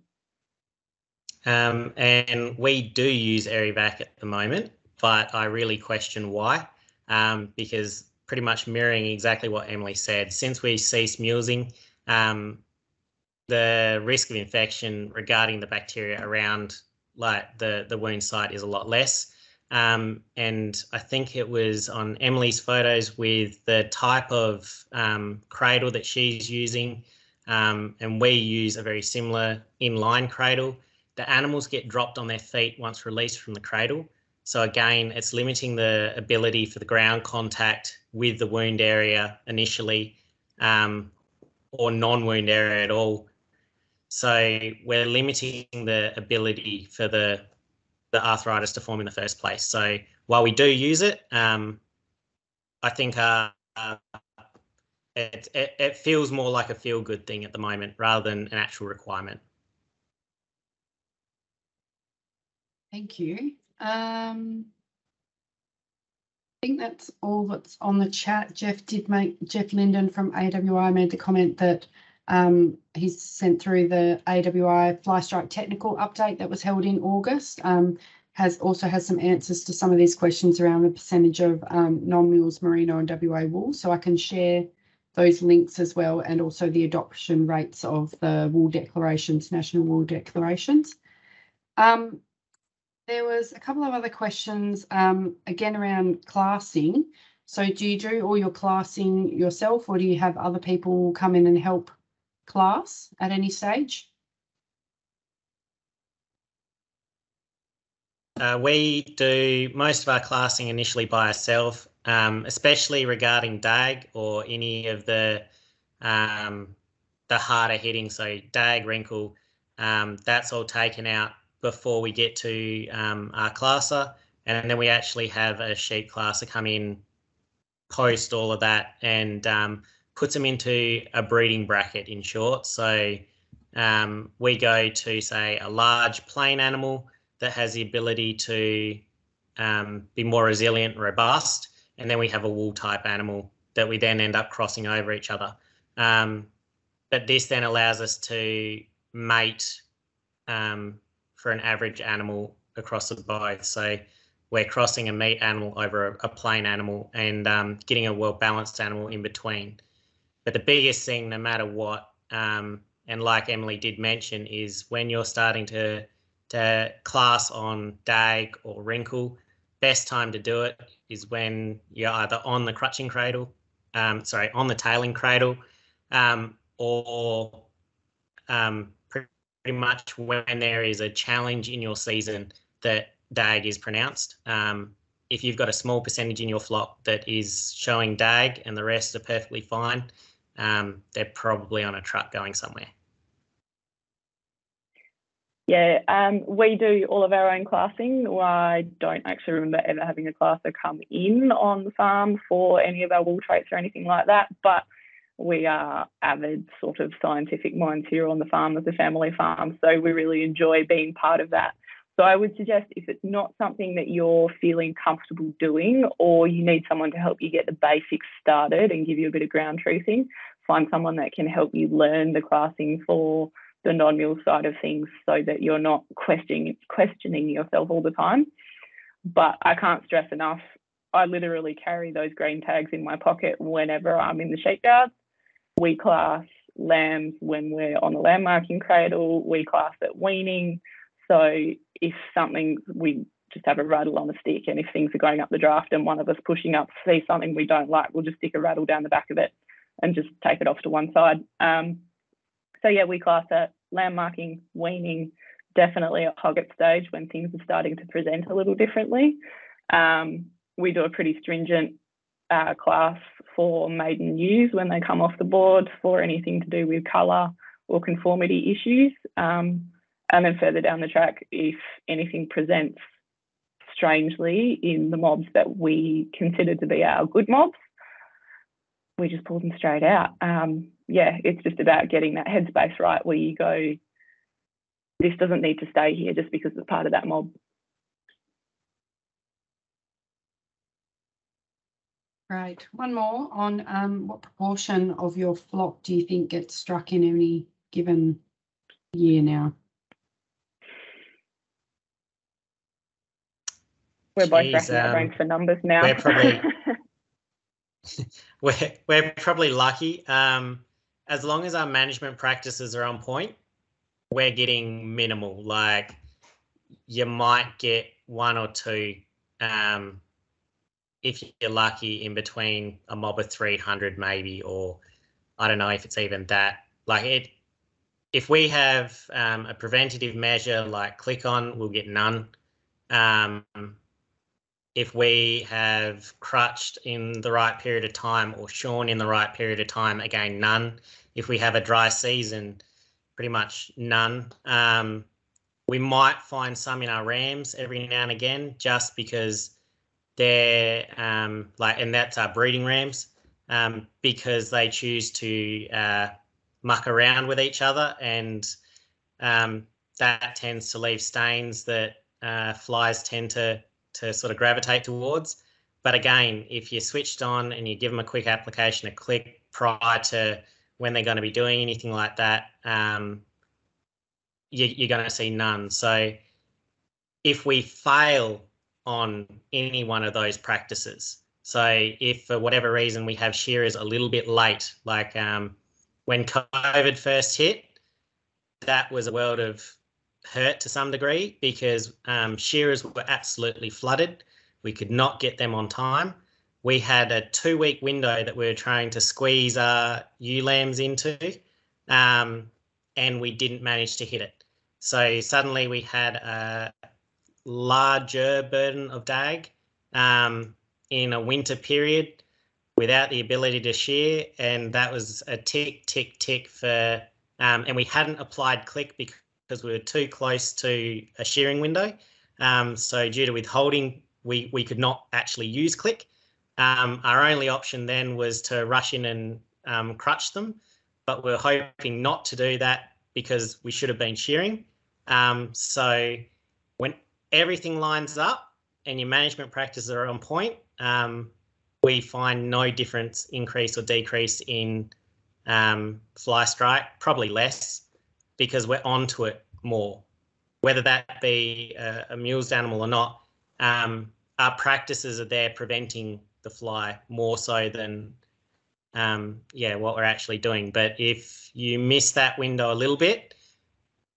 Um, and we do use EriVac at the moment, but I really question why, um, because pretty much mirroring exactly what Emily said, since we ceased mulesing, um, the risk of infection regarding the bacteria around like the, the wound site is a lot less. Um, and I think it was on Emily's photos with the type of um, cradle that she's using. Um, and we use a very similar inline cradle. The animals get dropped on their feet once released from the cradle. So again, it's limiting the ability for the ground contact with the wound area initially, um, or non-wound area at all. So we're limiting the ability for the, the arthritis to form in the first place. So while we do use it, um, I think uh, uh, it, it, it feels more like a feel-good thing at the moment rather than an actual requirement. Thank you. Um, I think that's all that's on the chat. Jeff did make, Jeff Lindon from A W I made the comment that Um, he's sent through the A W I Fly Strike technical update that was held in August. Um, has also has some answers to some of these questions around the percentage of um, non-mules, merino and W A wool. So I can share those links as well, and also the adoption rates of the wool declarations, national wool declarations. Um, there was a couple of other questions, um, again around classing. So do you do all your classing yourself, or do you have other people come in and help class at any stage? Uh, we do most of our classing initially by ourselves, um, especially regarding D A G or any of the um, the harder hitting, so D A G, wrinkle, um, that's all taken out before we get to um, our classer, and then we actually have a sheep classer come in post all of that and um, puts them into a breeding bracket, in short. So um, we go to, say, a large plain animal that has the ability to um, be more resilient, robust, and then we have a wool type animal that we then end up crossing over each other. Um, but this then allows us to mate um, for an average animal across the both. So we're crossing a meat animal over a plain animal and um, getting a well-balanced animal in between. But the biggest thing, no matter what, um, and like Emily did mention, is when you're starting to, to class on D A G or wrinkle, best time to do it is when you're either on the crutching cradle, um, sorry, on the tailing cradle, um, or um, pretty much when there is a challenge in your season that D A G is pronounced. Um, if you've got a small percentage in your flock that is showing D A G and the rest are perfectly fine, um, they're probably on a truck going somewhere. Yeah, um, we do all of our own classing. I don't actually remember ever having a classer come in on the farm for any of our wool traits or anything like that, but we are avid sort of scientific minds here on the farm as a family farm, so we really enjoy being part of that. So I would suggest if it's not something that you're feeling comfortable doing, or you need someone to help you get the basics started and give you a bit of ground truthing, find someone that can help you learn the classing for the non-mill side of things so that you're not questioning, questioning yourself all the time. But I can't stress enough, I literally carry those green tags in my pocket whenever I'm in the sheep yards. We class lambs when we're on the lamb marking cradle. We class at weaning. So if something, we just have a rattle on a stick, and if things are going up the draft and one of us pushing up sees something we don't like, we'll just stick a rattle down the back of it and just take it off to one side. Um, so, yeah, we class at lamb marking, weaning, definitely at hogget stage when things are starting to present a little differently. Um, we do a pretty stringent uh, class for maiden ewes when they come off the board for anything to do with colour or conformity issues. Um, And then further down the track, if anything presents strangely in the mobs that we consider to be our good mobs, we just pull them straight out. Um, yeah, it's just about getting that headspace right where you go, this doesn't need to stay here just because it's part of that mob. Right. One more on um, what proportion of your flock do you think gets struck in any given year now? We're both racking our brains for numbers now. We're probably we're we're probably lucky. Um, as long as our management practices are on point, we're getting minimal. Like you might get one or two, um, if you're lucky, in between a mob of three hundred maybe, or I don't know if it's even that. Like it, if we have um, a preventative measure like Click On, we'll get none. Um, If we have crutched in the right period of time or shorn in the right period of time, again, none. If we have a dry season, pretty much none. Um, we might find some in our rams every now and again just because they're um, like, and that's our breeding rams, um, because they choose to uh, muck around with each other, and um, that tends to leave stains that uh, flies tend to to sort of gravitate towards. But again, if you're switched on and you give them a quick application, a click prior to when they're going to be doing anything like that, um, you, you're going to see none. So if we fail on any one of those practices, so if for whatever reason we have shearers a little bit late, like um, when COVID first hit, that was a world of hurt to some degree, because um, shearers were absolutely flooded. We could not get them on time. We had a two-week window that we were trying to squeeze our ewe lambs into, um, and we didn't manage to hit it. So suddenly we had a larger burden of D A G um, in a winter period without the ability to shear, and that was a tick, tick, tick for um, and we hadn't applied Click because because we were too close to a shearing window. Um, so due to withholding, we, we could not actually use Click. Um, our only option then was to rush in and um, crutch them, but we're hoping not to do that because we should have been shearing. Um, so when everything lines up and your management practices are on point, um, we find no difference, increase or decrease in um, fly strike, probably less, because we're onto it more. Whether that be a, a mulesed animal or not, um, our practices are there preventing the fly more so than, um, yeah, what we're actually doing. But if you miss that window a little bit,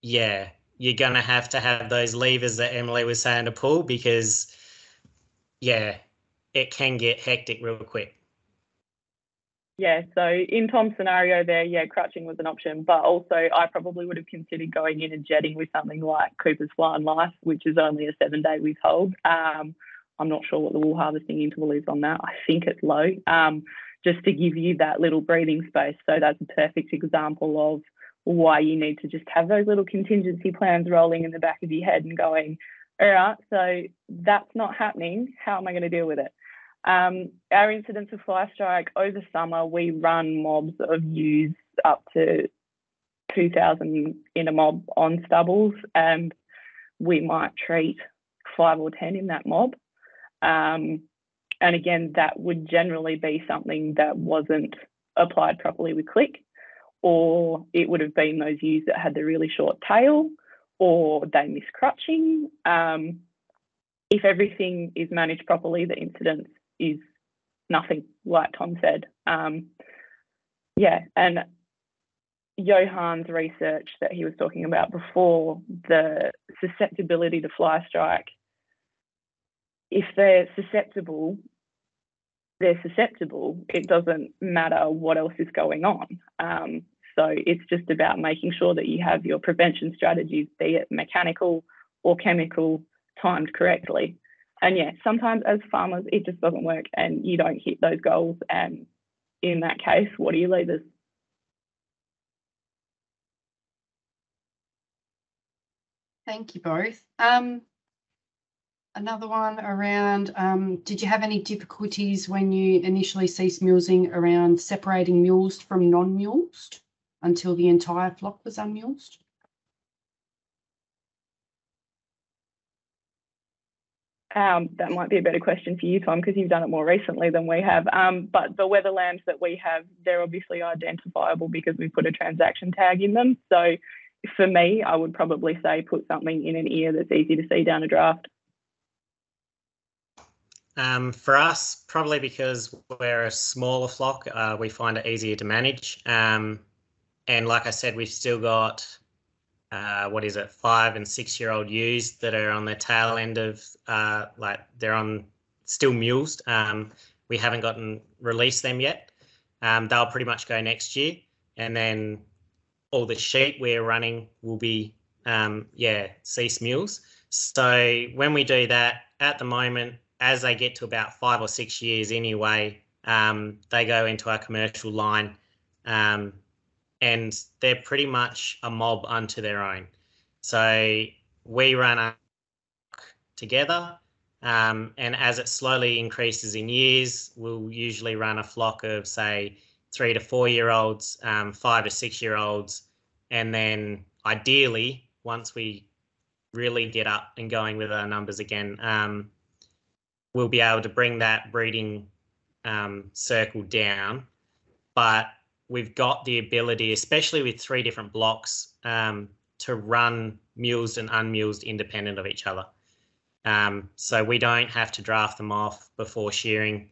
yeah, you're going to have to have those levers that Emily was saying to pull, because, yeah, it can get hectic real quick. Yeah, so in Tom's scenario there, yeah, crutching was an option, but also I probably would have considered going in and jetting with something like Cooper's Fly and Mice, which is only a seven-day withhold. Um, I'm not sure what the wool harvesting interval is on that. I think it's low, um, just to give you that little breathing space. So that's a perfect example of why you need to just have those little contingency plans rolling in the back of your head and going, all right, so that's not happening. How am I going to deal with it? Um, our incidents of fly strike over summer, we run mobs of ewes up to two thousand in a mob on stubbles, and we might treat five or ten in that mob. Um, and again, that would generally be something that wasn't applied properly with Click, or it would have been those ewes that had the really short tail, or they miss crutching. Um, if everything is managed properly, the incidence is nothing, like Tom said. Um, yeah, and Johan's research that he was talking about before, the susceptibility to fly strike, if they're susceptible, they're susceptible. It doesn't matter what else is going on. Um, so it's just about making sure that you have your prevention strategies, be it mechanical or chemical, timed correctly. And yeah, sometimes as farmers, it just doesn't work and you don't hit those goals. And in that case, what do you leave us? Thank you both. Um, Another one around, um, did you have any difficulties when you initially ceased mulesing around separating mulesed from non-mulesed until the entire flock was unmulesed? Um, that might be a better question for you, Tom, because you've done it more recently than we have. Um, but the weather lambs that we have, they're obviously identifiable because we put a transaction tag in them. So for me, I would probably say put something in an ear that's easy to see down a draft. Um, for us, probably because we're a smaller flock, uh, we find it easier to manage. Um, and like I said, we've still got, uh, what is it, five and six year old ewes that are on the tail end of, uh, like they're on still mulesed. Um, we haven't gotten released them yet. Um, they'll pretty much go next year. And then all the sheep we're running will be, um, yeah, cease mules. So when we do that at the moment, as they get to about five or six years anyway, um, they go into our commercial line, um, and they're pretty much a mob unto their own. So we run our together, um, and as it slowly increases in years, we'll usually run a flock of, say, three to four-year-olds, um, five to six-year-olds, and then ideally, once we really get up and going with our numbers again, um, we'll be able to bring that breeding um, circle down. But we've got the ability, especially with three different blocks, um, to run mulesed and unmulesed independent of each other. Um, so we don't have to draft them off before shearing.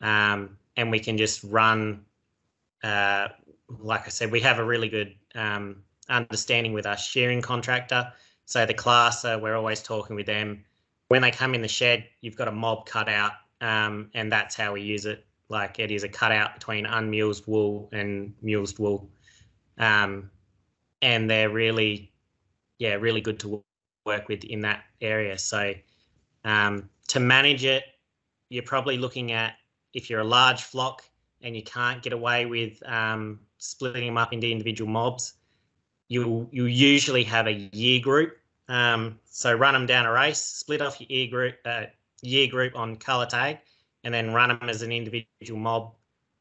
Um, and we can just run, uh, like I said, we have a really good um, understanding with our shearing contractor. So the classer, we're always talking with them. When they come in the shed, you've got a mob cut out, um, and that's how we use it. Like it is a cutout between unmulesed wool and mulesed wool. Um, and they're really, yeah, really good to work with in that area. So um, to manage it, you're probably looking at, if you're a large flock and you can't get away with um, splitting them up into individual mobs, you'll, you'll usually have a year group. Um, so run them down a race, split off your year group, uh, year group on colour tag, and then run them as an individual mob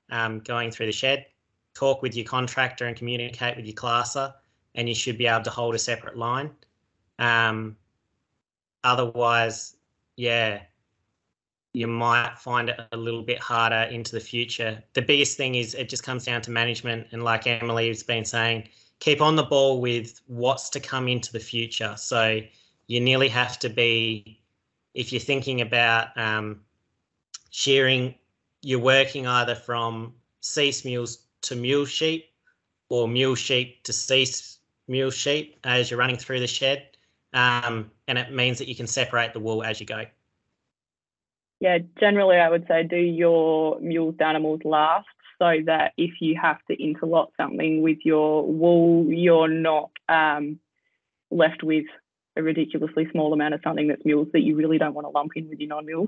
um, going through the shed. Talk with your contractor and communicate with your classer, and you should be able to hold a separate line. Um, otherwise, yeah, you might find it a little bit harder into the future. The biggest thing is it just comes down to management, and like Emily has been saying, keep on the ball with what's to come into the future. So you nearly have to be, if you're thinking about um, shearing, you're working either from cease mules to mule sheep or mule sheep to cease mule sheep as you're running through the shed. Um, and it means that you can separate the wool as you go. Yeah, generally I would say do your mules animals last, so that if you have to interlock something with your wool, you're not um, left with a ridiculously small amount of something that's mulesed that you really don't want to lump in with your non-mulesed.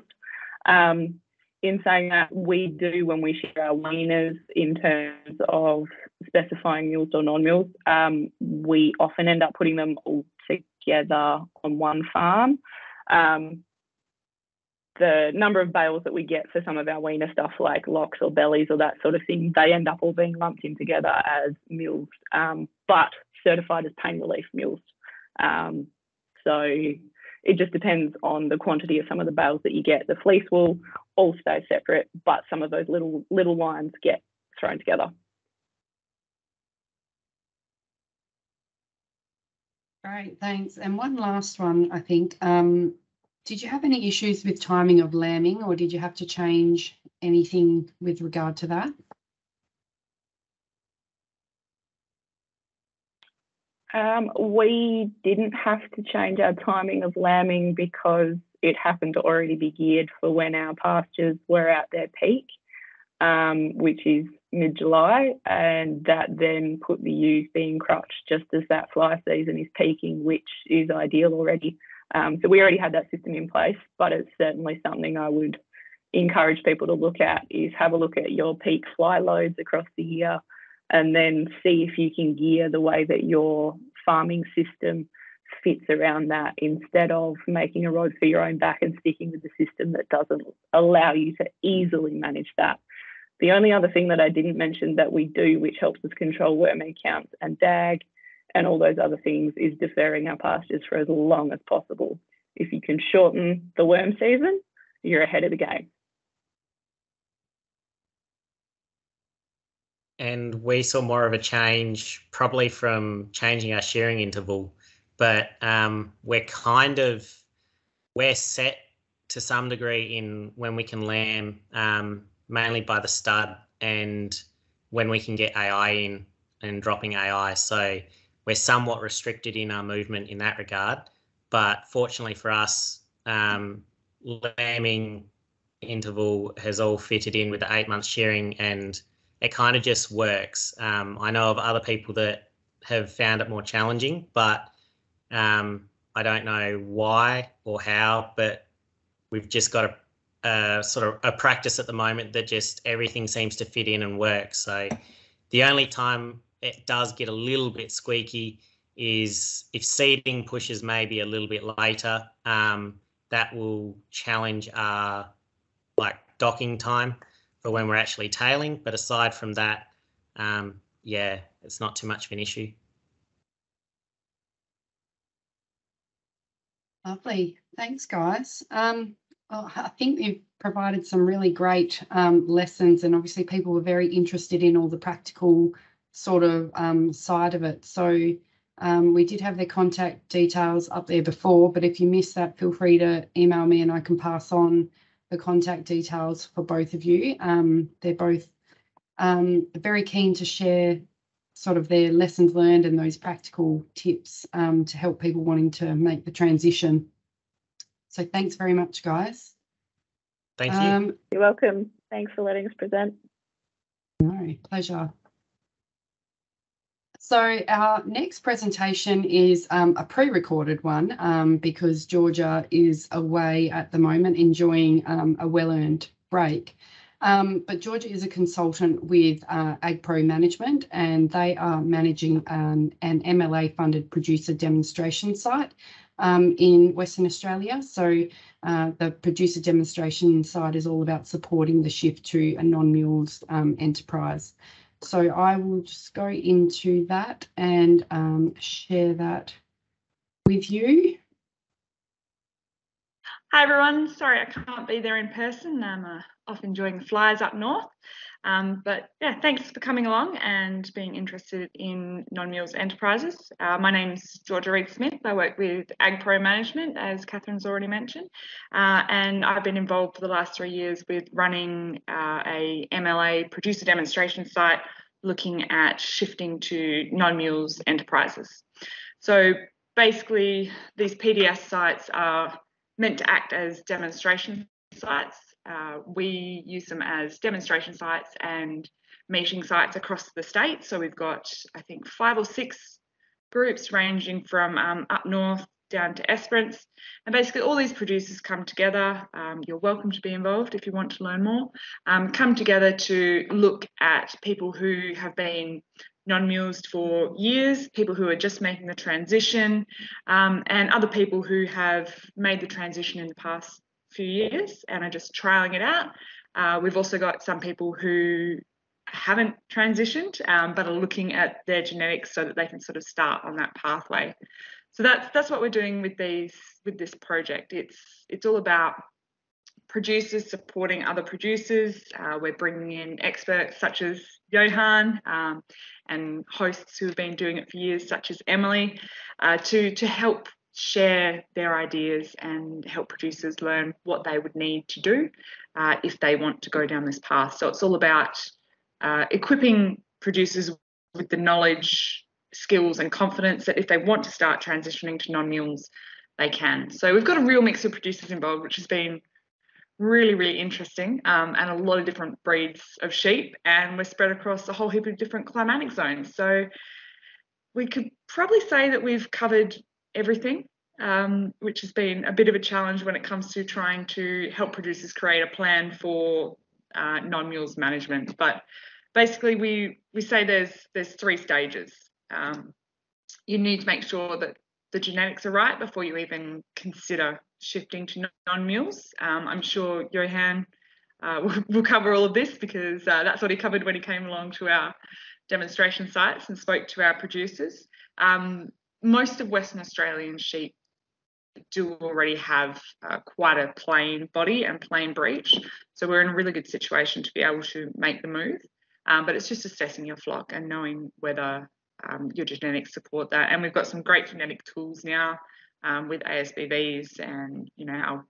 Um, in saying that, we do, when we share our weaners in terms of specifying mulesed or non-mulesed, um, we often end up putting them all together on one farm. Um, The number of bales that we get for some of our weaner stuff, like locks or bellies or that sort of thing, they end up all being lumped in together as mulesed, um, but certified as pain relief mulesed. Um, So it just depends on the quantity of some of the bales that you get. The fleece wool all stays separate, but some of those little little lines get thrown together. All right, thanks. And one last one, I think. Um, did you have any issues with timing of lambing, or did you have to change anything with regard to that? Um, we didn't have to change our timing of lambing because it happened to already be geared for when our pastures were at their peak, um, which is mid-July, and that then put the ewes being crutched just as that fly season is peaking, which is ideal already. Um, so we already had that system in place, but it's certainly something I would encourage people to look at, is have a look at your peak fly loads across the year and then see if you can gear the way that your farming system fits around that, instead of making a road for your own back and sticking with the system that doesn't allow you to easily manage that. The only other thing that I didn't mention that we do, which helps us control worm egg counts and D A G and all those other things, is deferring our pastures for as long as possible. If you can shorten the worm season, you're ahead of the game. And we saw more of a change probably from changing our shearing interval, but um, we're kind of, we're set to some degree in when we can lamb, um, mainly by the stud and when we can get A I in and dropping A I. So we're somewhat restricted in our movement in that regard. But fortunately for us, um, lambing interval has all fitted in with the eight month shearing, and it kind of just works. Um, I know of other people that have found it more challenging, but um, I don't know why or how, but we've just got a Uh, sort of a practice at the moment that just everything seems to fit in and work. So the only time it does get a little bit squeaky is if seeding pushes maybe a little bit later, um, that will challenge our like docking time for when we're actually tailing. But aside from that, um, yeah, it's not too much of an issue. Lovely. Thanks, guys. Um, Oh, I think you've provided some really great um, lessons, and obviously people were very interested in all the practical sort of um, side of it. So um, we did have their contact details up there before, but if you missed that, feel free to email me and I can pass on the contact details for both of you. Um, they're both um, very keen to share sort of their lessons learned and those practical tips um, to help people wanting to make the transition. So thanks very much, guys. Thank you. Um, You're welcome. Thanks for letting us present. No, pleasure. So our next presentation is um, a pre-recorded one um, because Georgia is away at the moment enjoying um, a well-earned break. Um, but Georgia is a consultant with uh, AgPro Management, and they are managing um, an M L A-funded producer demonstration site Um, in Western Australia. So uh, the producer demonstration side is all about supporting the shift to a non-mules um, enterprise. So I will just go into that and um, share that with you. Hi everyone, sorry I can't be there in person. I'm uh, off enjoying the flies up north. Um, but yeah, thanks for coming along and being interested in non-mules enterprises. Uh, my name's Georgia Reid-Smith. I work with AgPro Management, as Katherine's already mentioned, uh, and I've been involved for the last three years with running uh, a M L A producer demonstration site looking at shifting to non-mules enterprises. So basically, these P D S sites are meant to act as demonstration sites. Uh, we use them as demonstration sites and meeting sites across the state. So we've got, I think, five or six groups ranging from um, up north down to Esperance. And basically all these producers come together. Um, you're welcome to be involved if you want to learn more. Um, come together to look at people who have been non-mules for years, people who are just making the transition, um, and other people who have made the transition in the past few years and are just trialling it out. Uh, we've also got some people who haven't transitioned um, but are looking at their genetics so that they can sort of start on that pathway. So that's that's what we're doing with these with this project. It's it's all about producers supporting other producers. Uh, we're bringing in experts such as Johan um, and hosts who have been doing it for years, such as Emily, uh, to to help share their ideas and help producers learn what they would need to do uh, if they want to go down this path. So it's all about uh, equipping producers with the knowledge, skills and confidence that if they want to start transitioning to non-mules, they can. So we've got a real mix of producers involved, which has been really, really interesting, um, and a lot of different breeds of sheep, and we're spread across a whole heap of different climatic zones. So we could probably say that we've covered everything, um, which has been a bit of a challenge when it comes to trying to help producers create a plan for uh, non-mules management. But basically we we say there's there's three stages. Um, you need to make sure that the genetics are right before you even consider shifting to non-mules. Um, I'm sure Johan uh, will, will cover all of this, because uh, that's what he covered when he came along to our demonstration sites and spoke to our producers. Um, Most of Western Australian sheep do already have uh, quite a plain body and plain breech, so we're in a really good situation to be able to make the move. Um, but it's just assessing your flock and knowing whether um, your genetics support that. And we've got some great genetic tools now um, with A S B Vs and, you know, our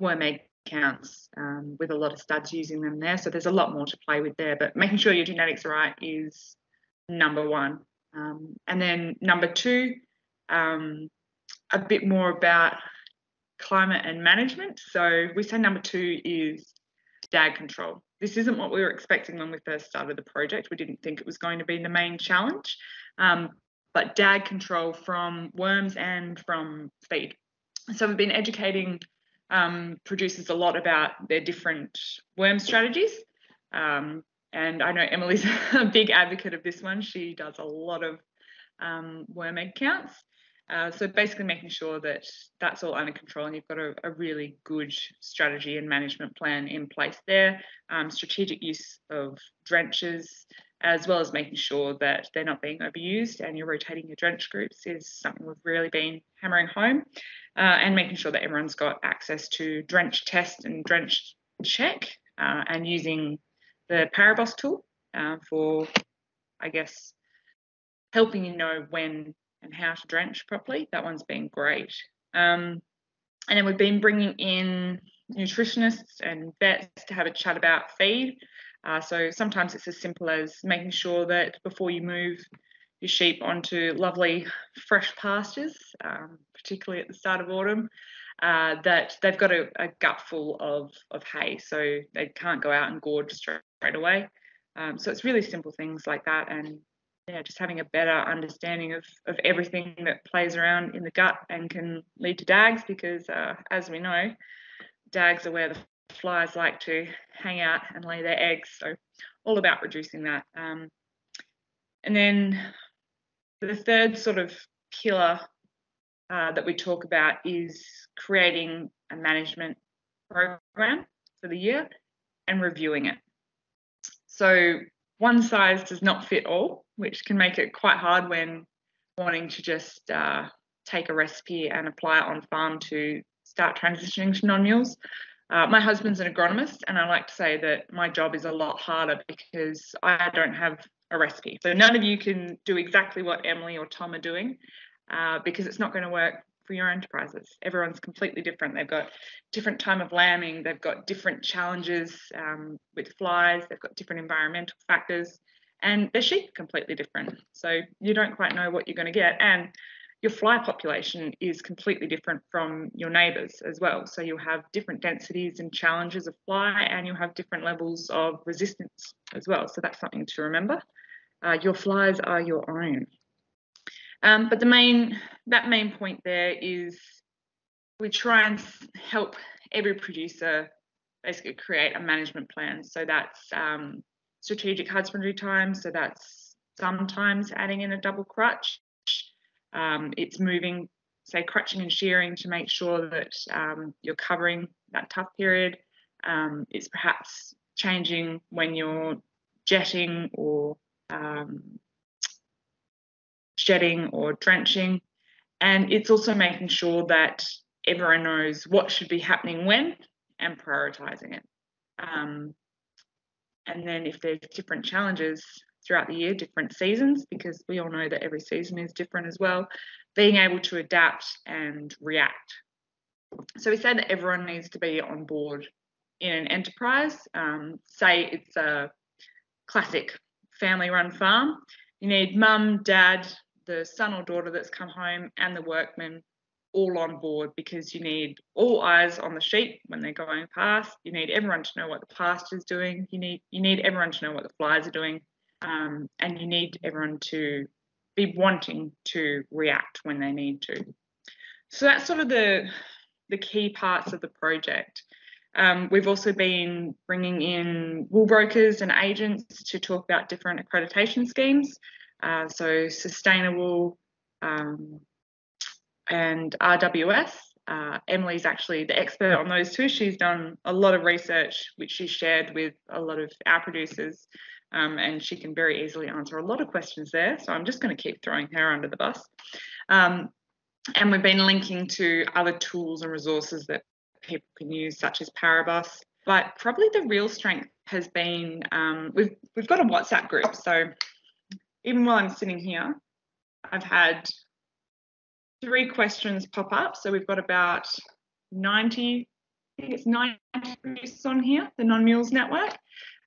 worm egg counts um, with a lot of studs using them there. So there's a lot more to play with there. But making sure your genetics are right is number one. Um, and then number two, um, a bit more about climate and management. So we say number two is D A G control. This isn't what we were expecting when we first started the project. We didn't think it was going to be the main challenge, um, but D A G control from worms and from feed. So we've been educating um, producers a lot about their different worm strategies. Um, And I know Emily's a big advocate of this one. She does a lot of um, worm egg counts. Uh, so basically making sure that that's all under control and you've got a, a really good strategy and management plan in place there. Um, strategic use of drenches, as well as making sure that they're not being overused and you're rotating your drench groups, is something we've really been hammering home. Uh, and making sure that everyone's got access to drench test and drench check uh, and using the ParaBoss tool uh, for, I guess, helping you know when and how to drench properly. That one's been great. Um, and then we've been bringing in nutritionists and vets to have a chat about feed. Uh, so sometimes it's as simple as making sure that before you move your sheep onto lovely fresh pastures, um, particularly at the start of autumn, Uh, that they've got a, a gut full of, of hay, so they can't go out and gorge straight away. Um, so it's really simple things like that, and yeah, just having a better understanding of, of everything that plays around in the gut and can lead to D A Gs, because uh, as we know, D A Gs are where the flies like to hang out and lay their eggs, so all about reducing that. Um, and then the third sort of killer Uh, that we talk about is creating a management program for the year and reviewing it. So one size does not fit all, which can make it quite hard when wanting to just uh, take a recipe and apply it on farm to start transitioning to non-mules. Uh, my husband's an agronomist, and I like to say that my job is a lot harder because I don't have a recipe. So none of you can do exactly what Emily or Tom are doing, Uh, because it's not going to work for your enterprises. Everyone's completely different. They've got different time of lambing. They've got different challenges um, with flies. They've got different environmental factors, and their sheep are completely different. So you don't quite know what you're going to get, and your fly population is completely different from your neighbours as well. So you'll have different densities and challenges of fly, and you'll have different levels of resistance as well. So that's something to remember. Uh, your flies are your own. Um, but the main, that main point there is we try and help every producer basically create a management plan. So that's um, strategic husbandry time. So that's sometimes adding in a double crutch. Um, it's moving, say, crutching and shearing to make sure that um, you're covering that tough period. Um, it's perhaps changing when you're jetting or um, shedding or drenching, And it's also making sure that everyone knows what should be happening when and prioritising it. Um, and then if there's different challenges throughout the year, different seasons, because we all know that every season is different as well, being able to adapt and react. So we said that everyone needs to be on board in an enterprise. Um, say it's a classic family-run farm. You need mum, dad, the son or daughter that's come home, and the workman all on board, because you need all eyes on the sheep when they're going past. You need everyone to know what the pasture's doing. You need, you need everyone to know what the flies are doing. Um, and you need everyone to be wanting to react when they need to. So that's sort of the, the key parts of the project. Um, we've also been bringing in wool brokers and agents to talk about different accreditation schemes. Uh, so Sustainable um, and R W S. Uh, Emily's actually the expert on those two. She's done a lot of research, which she shared with a lot of our producers, um, and she can very easily answer a lot of questions there. So I'm just going to keep throwing her under the bus. Um, and we've been linking to other tools and resources that people can use, such as ParaBoss. But probably the real strength has been um, we've we've got a WhatsApp group. So even while I'm sitting here, I've had three questions pop up. So we've got about ninety, I think it's ninety producers on here, the Non-Mules Network,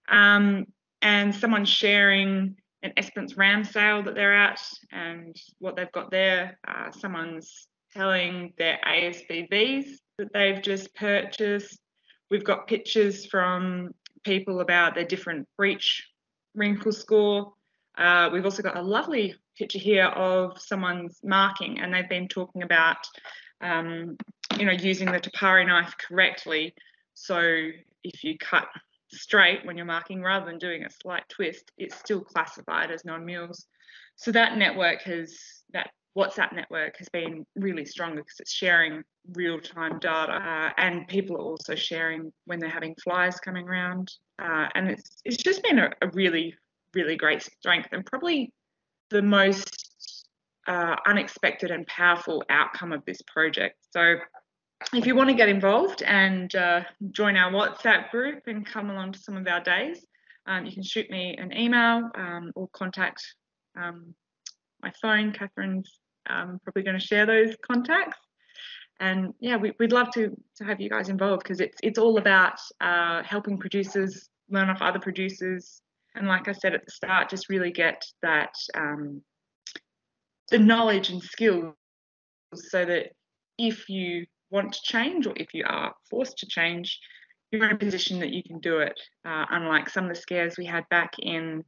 um, and someone sharing an Esperance ram sale that they're at and what they've got there. Uh, someone's telling their A S B Vs that they've just purchased. We've got pictures from people about their different breech wrinkle score. Uh, we've also got a lovely picture here of someone's marking, and they've been talking about, um, you know, using the tapari knife correctly. So if you cut straight when you're marking rather than doing a slight twist, it's still classified as non-mules. So that network has, that WhatsApp network has been really strong because it's sharing real-time data, uh, and people are also sharing when they're having flies coming around. Uh, and it's, it's just been a, a really... really great strength, and probably the most uh, unexpected and powerful outcome of this project. So if you want to get involved and uh, join our WhatsApp group and come along to some of our days, um, you can shoot me an email um, or contact um, my phone. Katherine's um, probably going to share those contacts. And yeah, we, we'd love to, to have you guys involved, because it's, it's all about uh, helping producers learn off other producers. And like I said at the start, just really get that um, the knowledge and skills, so that if you want to change or if you are forced to change, you're in a position that you can do it. Uh, unlike some of the scares we had back in,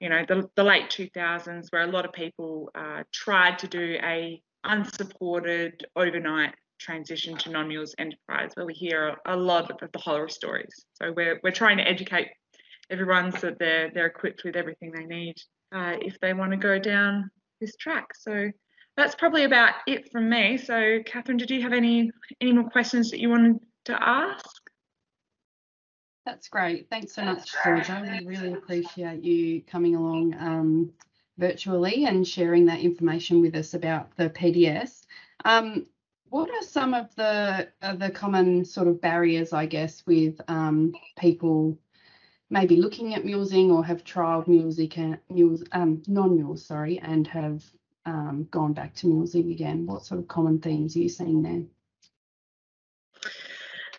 you know, the, the late two thousands, where a lot of people uh, tried to do a unsupported overnight transition to non-mules enterprise, where we hear a lot of the horror stories. So we're we're trying to educate everyone so that they're, they're equipped with everything they need uh, if they want to go down this track. So that's probably about it from me. So Katherine, did you have any, any more questions that you wanted to ask? That's great. Thanks so much, Georgia. We really appreciate you coming along um, virtually and sharing that information with us about the P D S. Um, what are some of the, uh, the common sort of barriers, I guess, with um, people maybe looking at mulesing, or have trialled mulesing, mules, um, non-mules, sorry, and have um, gone back to mulesing again? What sort of common themes are you seeing there?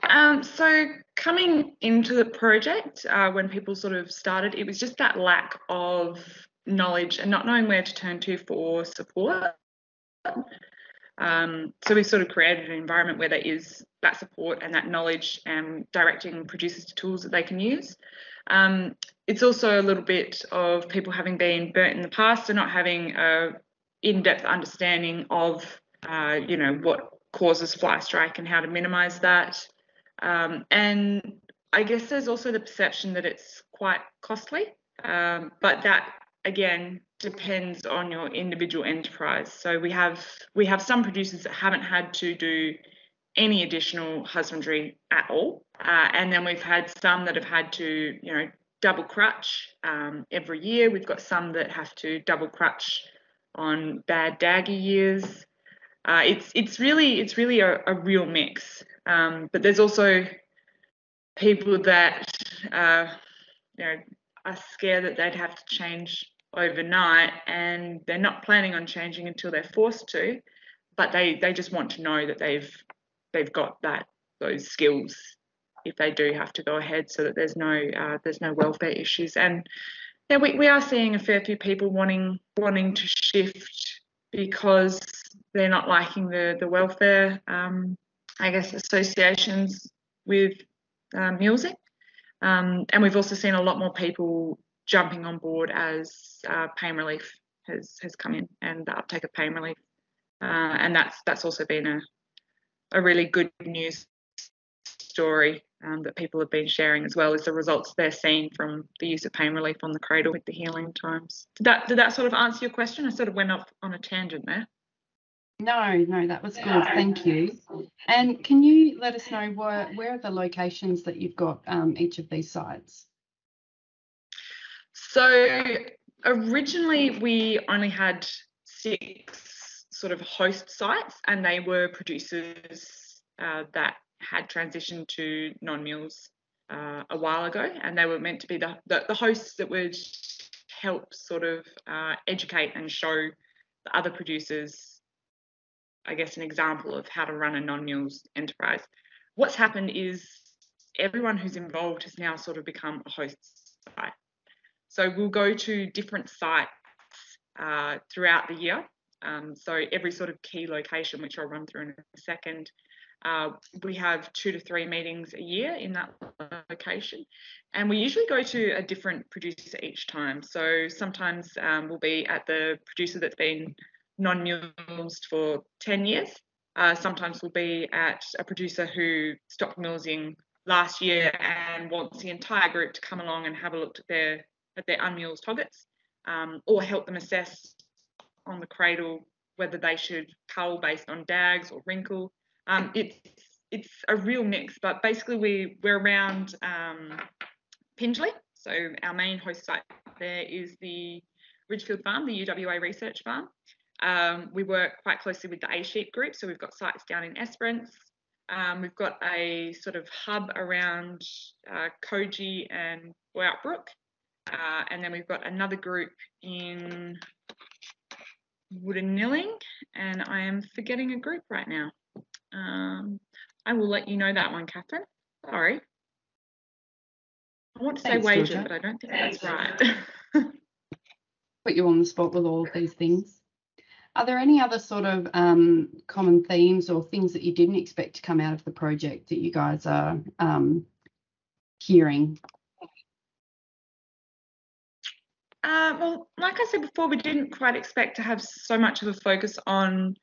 Um, so coming into the project, uh, when people sort of started, it was just that lack of knowledge and not knowing where to turn to for support. Um, so we've sort of created an environment where there is that support and that knowledge, and directing producers to tools that they can use. Um, it's also a little bit of people having been burnt in the past and not having a in-depth understanding of, uh, you know, what causes fly strike and how to minimise that. Um, and I guess there's also the perception that it's quite costly, um, but that, again, depends on your individual enterprise. So we have we have some producers that haven't had to do any additional husbandry at all, uh, and then we've had some that have had to, you know, double crutch um, every year. We've got some that have to double crutch on bad daggy years, uh, it's it's really it's really a, a real mix. Um, but there's also people that uh, you know are scared that they'd have to change overnight, and they're not planning on changing until they're forced to, but they they just want to know that they've they've got that those skills if they do have to go ahead, so that there's no uh, there's no welfare issues. And yeah, we, we are seeing a fair few people wanting wanting to shift because they're not liking the the welfare um, I guess associations with uh, music, um, and we've also seen a lot more people jumping on board as uh, pain relief has has come in, and the uptake of pain relief, uh, and that's that's also been a a really good news story um, that people have been sharing as well, is the results they're seeing from the use of pain relief on the cradle with the healing times. Did that did that sort of answer your question? I sort of went off on a tangent there. No, no, that was good. No. Thank you. And can you let us know where where are the locations that you've got um, each of these sites? So originally we only had six sort of host sites, and they were producers uh, that had transitioned to non-mules uh, a while ago, and they were meant to be the, the, the hosts that would help sort of uh, educate and show the other producers, I guess, an example of how to run a non-mules enterprise. What's happened is everyone who's involved has now sort of become a host site. So we'll go to different sites uh, throughout the year. Um, so every sort of key location, which I'll run through in a second, Uh, we have two to three meetings a year in that location, and we usually go to a different producer each time. So sometimes um, we'll be at the producer that's been non-mules for ten years. Uh, sometimes we'll be at a producer who stopped mulesing last year and wants the entire group to come along and have a look at their at their unmules targets, um, or help them assess on the cradle whether they should cull based on D A Gs or wrinkle. Um, it's it's a real mix, but basically we we're around um, Pengilly. So our main host site there is the Ridgefield Farm, the U W A Research Farm. Um, we work quite closely with the A Sheep Group, so we've got sites down in Esperance. Um, we've got a sort of hub around uh, Coogee and Boyout Brook, uh, and then we've got another group in Woodenilling, and I am forgetting a group right now. Um, I will let you know that one, Katherine. Sorry. I want to Thanks, say wages, Georgia. But I don't think that's right. Put you on the spot with all of these things. Are there any other sort of um, common themes or things that you didn't expect to come out of the project that you guys are um, hearing? Uh, well, like I said before, we didn't quite expect to have so much of a focus on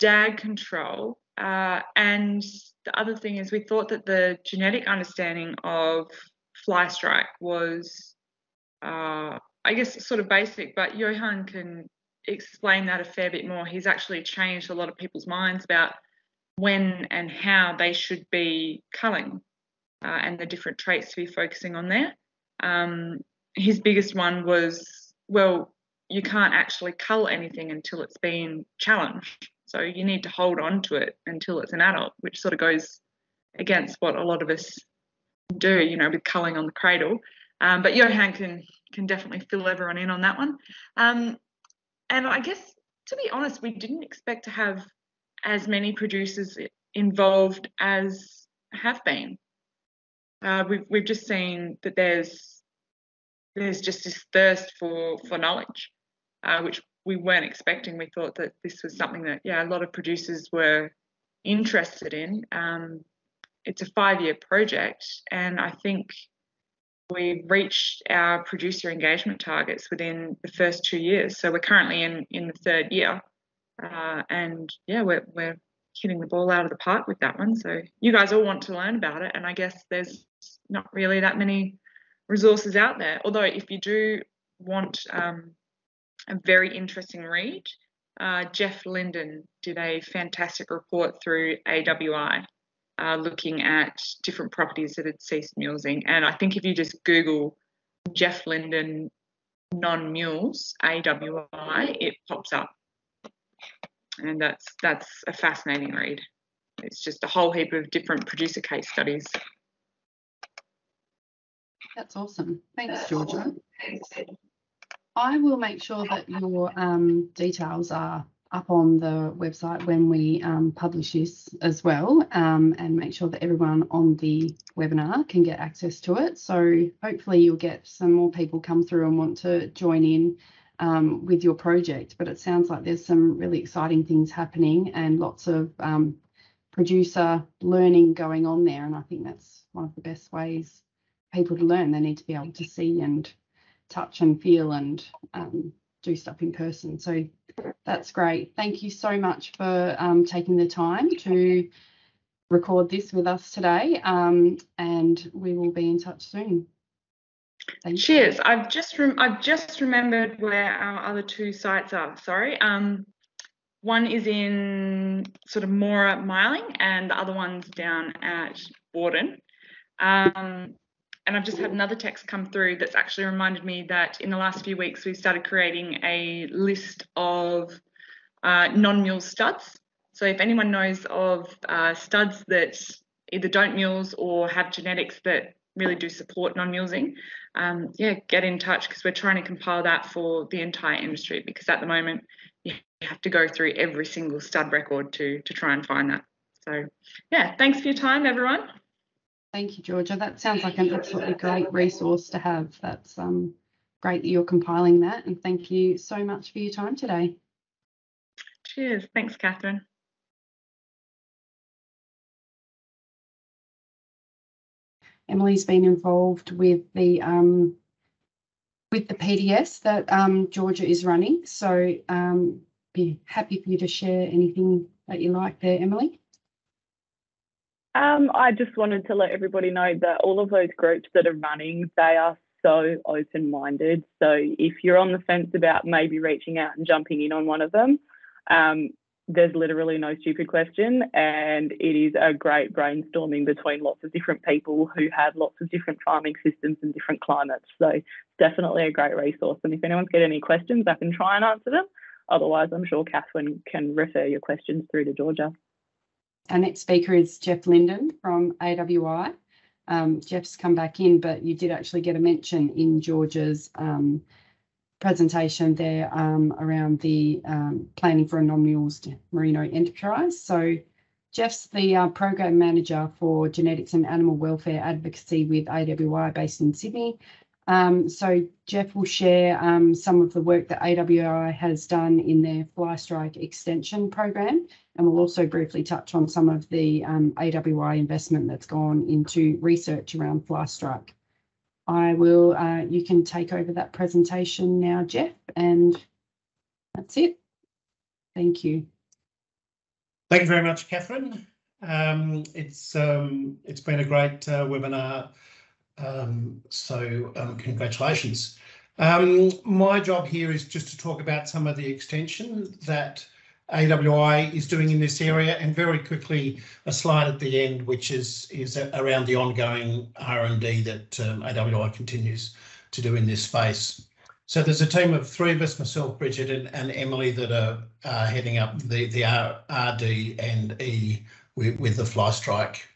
D A G control. Uh, and the other thing is we thought that the genetic understanding of fly strike was, uh, I guess, sort of basic, but Johan can explain that a fair bit more. He's actually changed a lot of people's minds about when and how they should be culling uh, and the different traits to be focusing on there. Um, his biggest one was, well, you can't actually cull anything until it's been challenged. So you need to hold on to it until it's an adult, which sort of goes against what a lot of us do, you know, with culling on the cradle. Um, but Johan can can definitely fill everyone in on that one. Um, and I guess, to be honest, we didn't expect to have as many producers involved as have been. Uh, we've we've just seen that there's there's just this thirst for for knowledge, uh, which we weren't expecting. We thought that this was something that, yeah, a lot of producers were interested in. Um, it's a five-year project, and I think we've reached our producer engagement targets within the first two years. So we're currently in, in the third year, uh, and, yeah, we're, we're hitting the ball out of the park with that one. So you guys all want to learn about it, and I guess there's not really that many resources out there, although if you do want um, a very interesting read, Uh, Jeff Lindon did a fantastic report through A W I uh, looking at different properties that had ceased mulesing. And I think if you just Google Jeff Lindon non-mules, A W I, it pops up. and that's that's a fascinating read. It's just a whole heap of different producer case studies. That's awesome. Thanks, Georgia. I will make sure that your um, details are up on the website when we um, publish this as well, um, and make sure that everyone on the webinar can get access to it. So hopefully you'll get some more people come through and want to join in um, with your project. But it sounds like there's some really exciting things happening and lots of um, producer learning going on there. And I think that's one of the best ways people to learn. They need to be able to see and touch and feel and um, do stuff in person. So that's great. Thank you so much for um, taking the time to record this with us today, um, and we will be in touch soon. Thank Cheers. You. I've just rem I've just remembered where our other two sites are. Sorry. Um, one is in sort of Moora Myling, and the other one's down at Borden. Um, And I've just had another text come through that's actually reminded me that in the last few weeks we started creating a list of uh, non-mule studs. So if anyone knows of uh, studs that either don't mules or have genetics that really do support non-mulesing, um, yeah, get in touch, because we're trying to compile that for the entire industry, because at the moment you have to go through every single stud record to, to try and find that. So yeah, thanks for your time, everyone. Thank you, Georgia. That sounds like an absolutely great resource to have. That's um, great that you're compiling that, and thank you so much for your time today. Cheers. Thanks, Katherine. Emily's been involved with the um, with the P D S that um, Georgia is running, so um, be happy for you to share anything that you like there, Emily. Um, I just wanted to let everybody know that all of those groups that are running, they are so open-minded. So if you're on the fence about maybe reaching out and jumping in on one of them, um, there's literally no stupid question, and it is a great brainstorming between lots of different people who have lots of different farming systems and different climates. So definitely a great resource. And if anyone's got any questions, I can try and answer them. Otherwise, I'm sure Katherine can refer your questions through to Georgia. Our next speaker is Jeff Lindon from A W I. Um, Jeff's come back in, but you did actually get a mention in Georgia's um, presentation there um, around the um, planning for a non-mules merino enterprise. So Jeff's the uh, program manager for genetics and animal welfare advocacy with A W I, based in Sydney. Um, so Jeff will share um, some of the work that A W I has done in their fly strike extension program, and we'll also briefly touch on some of the um, A W I investment that's gone into research around fly strike. I will, uh, you can take over that presentation now, Jeff, and that's it. Thank you. Thank you very much, Katherine. Um, it's, um, it's been a great uh, webinar. Um, so um, congratulations. Um, my job here is just to talk about some of the extension that A W I is doing in this area, and very quickly a slide at the end which is, is around the ongoing R and D that um, A W I continues to do in this space. So there's a team of three of us, myself, Bridget and, and Emily, that are uh, heading up the, the R, RD and E with, with the fly strike.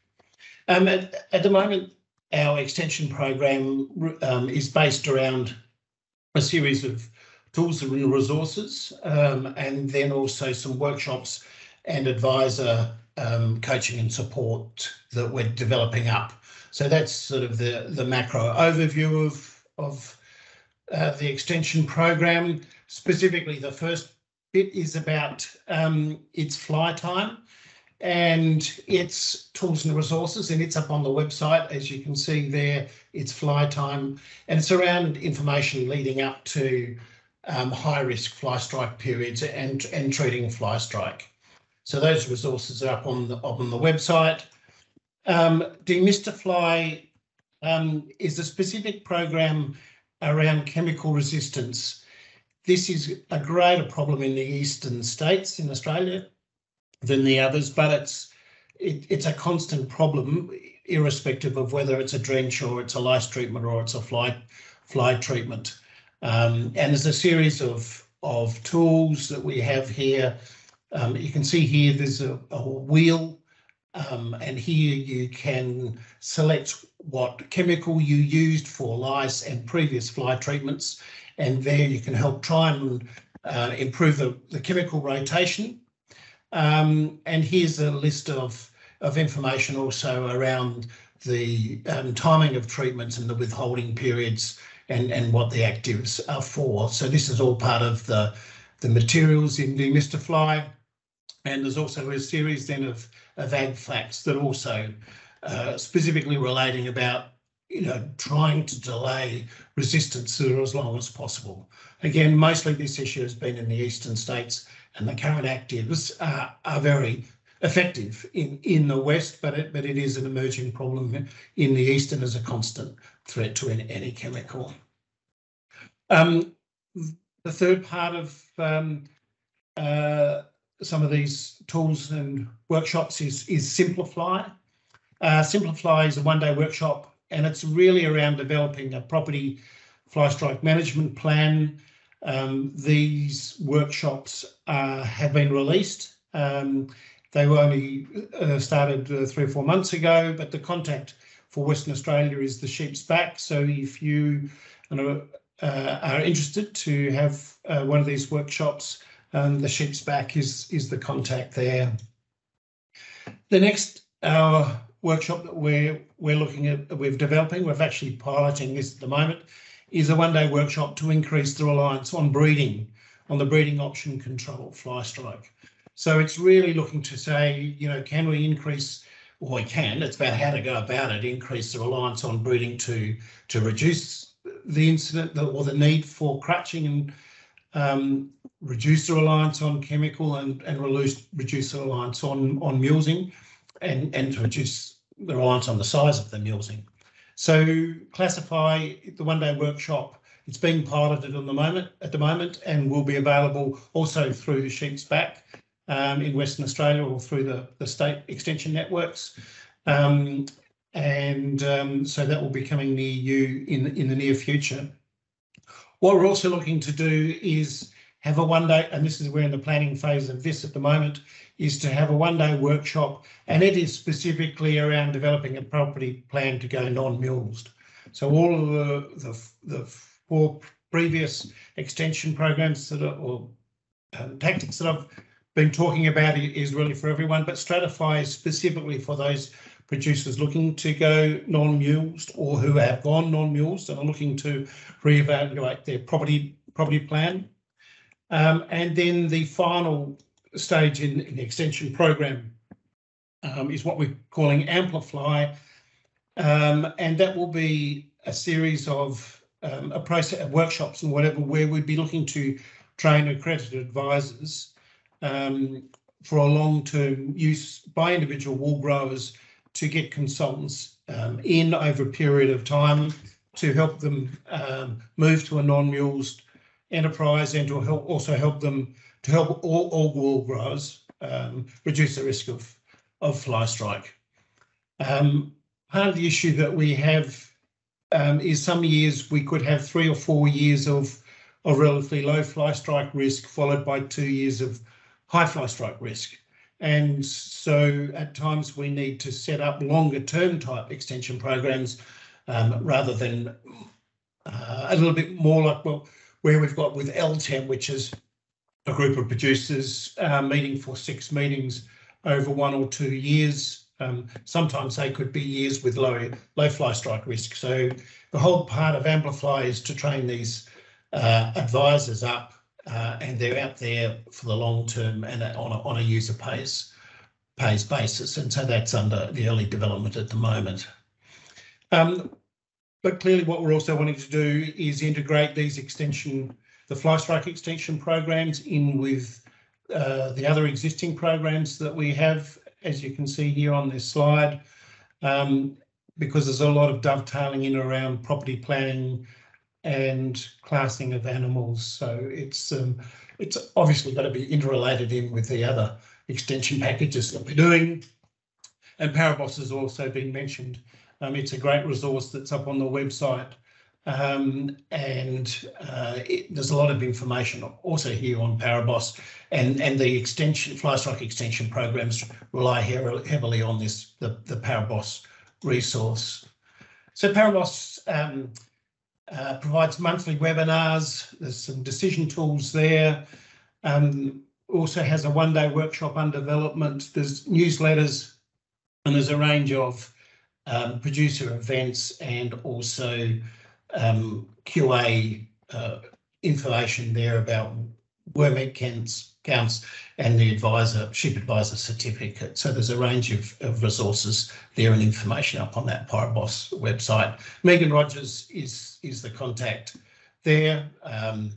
Um, at, at the moment, our extension program um, is based around a series of tools and resources, um, and then also some workshops and advisor um, coaching and support that we're developing up. So that's sort of the, the macro overview of, of uh, the extension program. Specifically, the first bit is about um, its fly time and its tools and resources, and it's up on the website, as you can see there. It's fly time, and it's around information leading up to um, high risk fly strike periods and and treating fly strike. So those resources are up on the up on the website. Um, DemystifY um, is a specific program around chemical resistance. This is a greater problem in the eastern states in Australia than the others, but it's it, it's a constant problem, irrespective of whether it's a drench or it's a lice treatment or it's a fly fly treatment. Um, and there's a series of of tools that we have here Um, you can see here there's a, a wheel, um, and here you can select what chemical you used for lice and previous fly treatments, and there you can help try and uh, improve the, the chemical rotation. Um, and here's a list of, of information also around the um, timing of treatments and the withholding periods, and, and what the actives are for. So this is all part of the, the materials in the SimpliFly. And there's also a series then of, of ag facts that also uh, specifically relating about, you know, trying to delay resistance for as long as possible. Again, mostly this issue has been in the eastern states, and the current actives are, are very effective in, in the west, but it, but it is an emerging problem in the east and is a constant threat to any, any chemical. Um, the third part of um, uh, some of these tools and workshops is, is SimpliFly. Uh, SimpliFly is a one-day workshop, and it's really around developing a property fly strike management plan. Um, these workshops uh, have been released. Um, They were only uh, started uh, three or four months ago, but the contact for Western Australia is the sheep's back. So if you, you know, uh, are interested to have uh, one of these workshops, um, the sheep's back is, is the contact there. The next uh, workshop that we're, we're looking at, that we're developing, we're actually piloting this at the moment, is a one-day workshop to increase the reliance on breeding, on the breeding option control fly strike. So it's really looking to say, you know, can we increase, or we can, it's about how to go about it, increase the reliance on breeding to, to reduce the incident or the need for crutching, and um, reduce the reliance on chemical, and, and reduce, reduce the reliance on, on mulesing, and, and to reduce the reliance on the size of the mulesing. So classify, the one-day workshop, it's being piloted on the moment, at the moment, and will be available also through Sheep's Back. Um, in Western Australia, or through the, the state extension networks. Um, and um, so that will be coming near you in, in the near future. What we're also looking to do is have a one-day, and this is we're in the planning phase of this at the moment, is to have a one-day workshop, and it is specifically around developing a property plan to go non-mulesed. So all of the, the, the four previous extension programs that are, or uh, tactics that I've been talking about is really for everyone, but stratify specifically for those producers looking to go non-mulesed or who have gone non-mulesed and are looking to reevaluate their property property plan. Um, and then the final stage in, in the extension program um, is what we're calling AmpliFly, um, and that will be a series of um, a process of workshops and whatever, where we'd be looking to train accredited advisors Um, for a long-term use by individual wool growers to get consultants um, in over a period of time to help them um, move to a non-mulesed enterprise, and to help also help them to help all, all wool growers um, reduce the risk of, of fly strike. Um, part of the issue that we have um, is some years we could have three or four years of, of relatively low fly strike risk followed by two years of high fly strike risk. And so at times we need to set up longer term type extension programs um, rather than uh, a little bit more like well, where we've got with L T E M, which is a group of producers uh, meeting for six meetings over one or two years. Um, sometimes they could be years with low, low fly strike risk. So the whole part of AmpliFly is to train these uh, advisors up Uh, and they're out there for the long term and on a, on a user pays, pays basis. And so that's under the early development at the moment. Um, but clearly what we're also wanting to do is integrate these extension, the fly strike extension programs in with uh, the other existing programs that we have, as you can see here on this slide, um, because there's a lot of dovetailing in around property planning and classing of animals. So it's um, it's obviously got to be interrelated in with the other extension packages that we're doing. And ParaBoss has also been mentioned. Um, it's a great resource that's up on the website Um, and uh, it, there's a lot of information also here on ParaBoss, and and the extension livestock extension programs rely heavily on this the the ParaBoss resource. So ParaBoss um, uh, provides monthly webinars. There's some decision tools there. Um, also has a one-day workshop under development. There's newsletters, and there's a range of um, producer events and also Um, Q A uh, information there about worm egg counts, counts and the advisor, sheep advisor certificate. So there's a range of, of resources there and information up on that ParaBoss website. Megan Rogers is, is the contact there, um,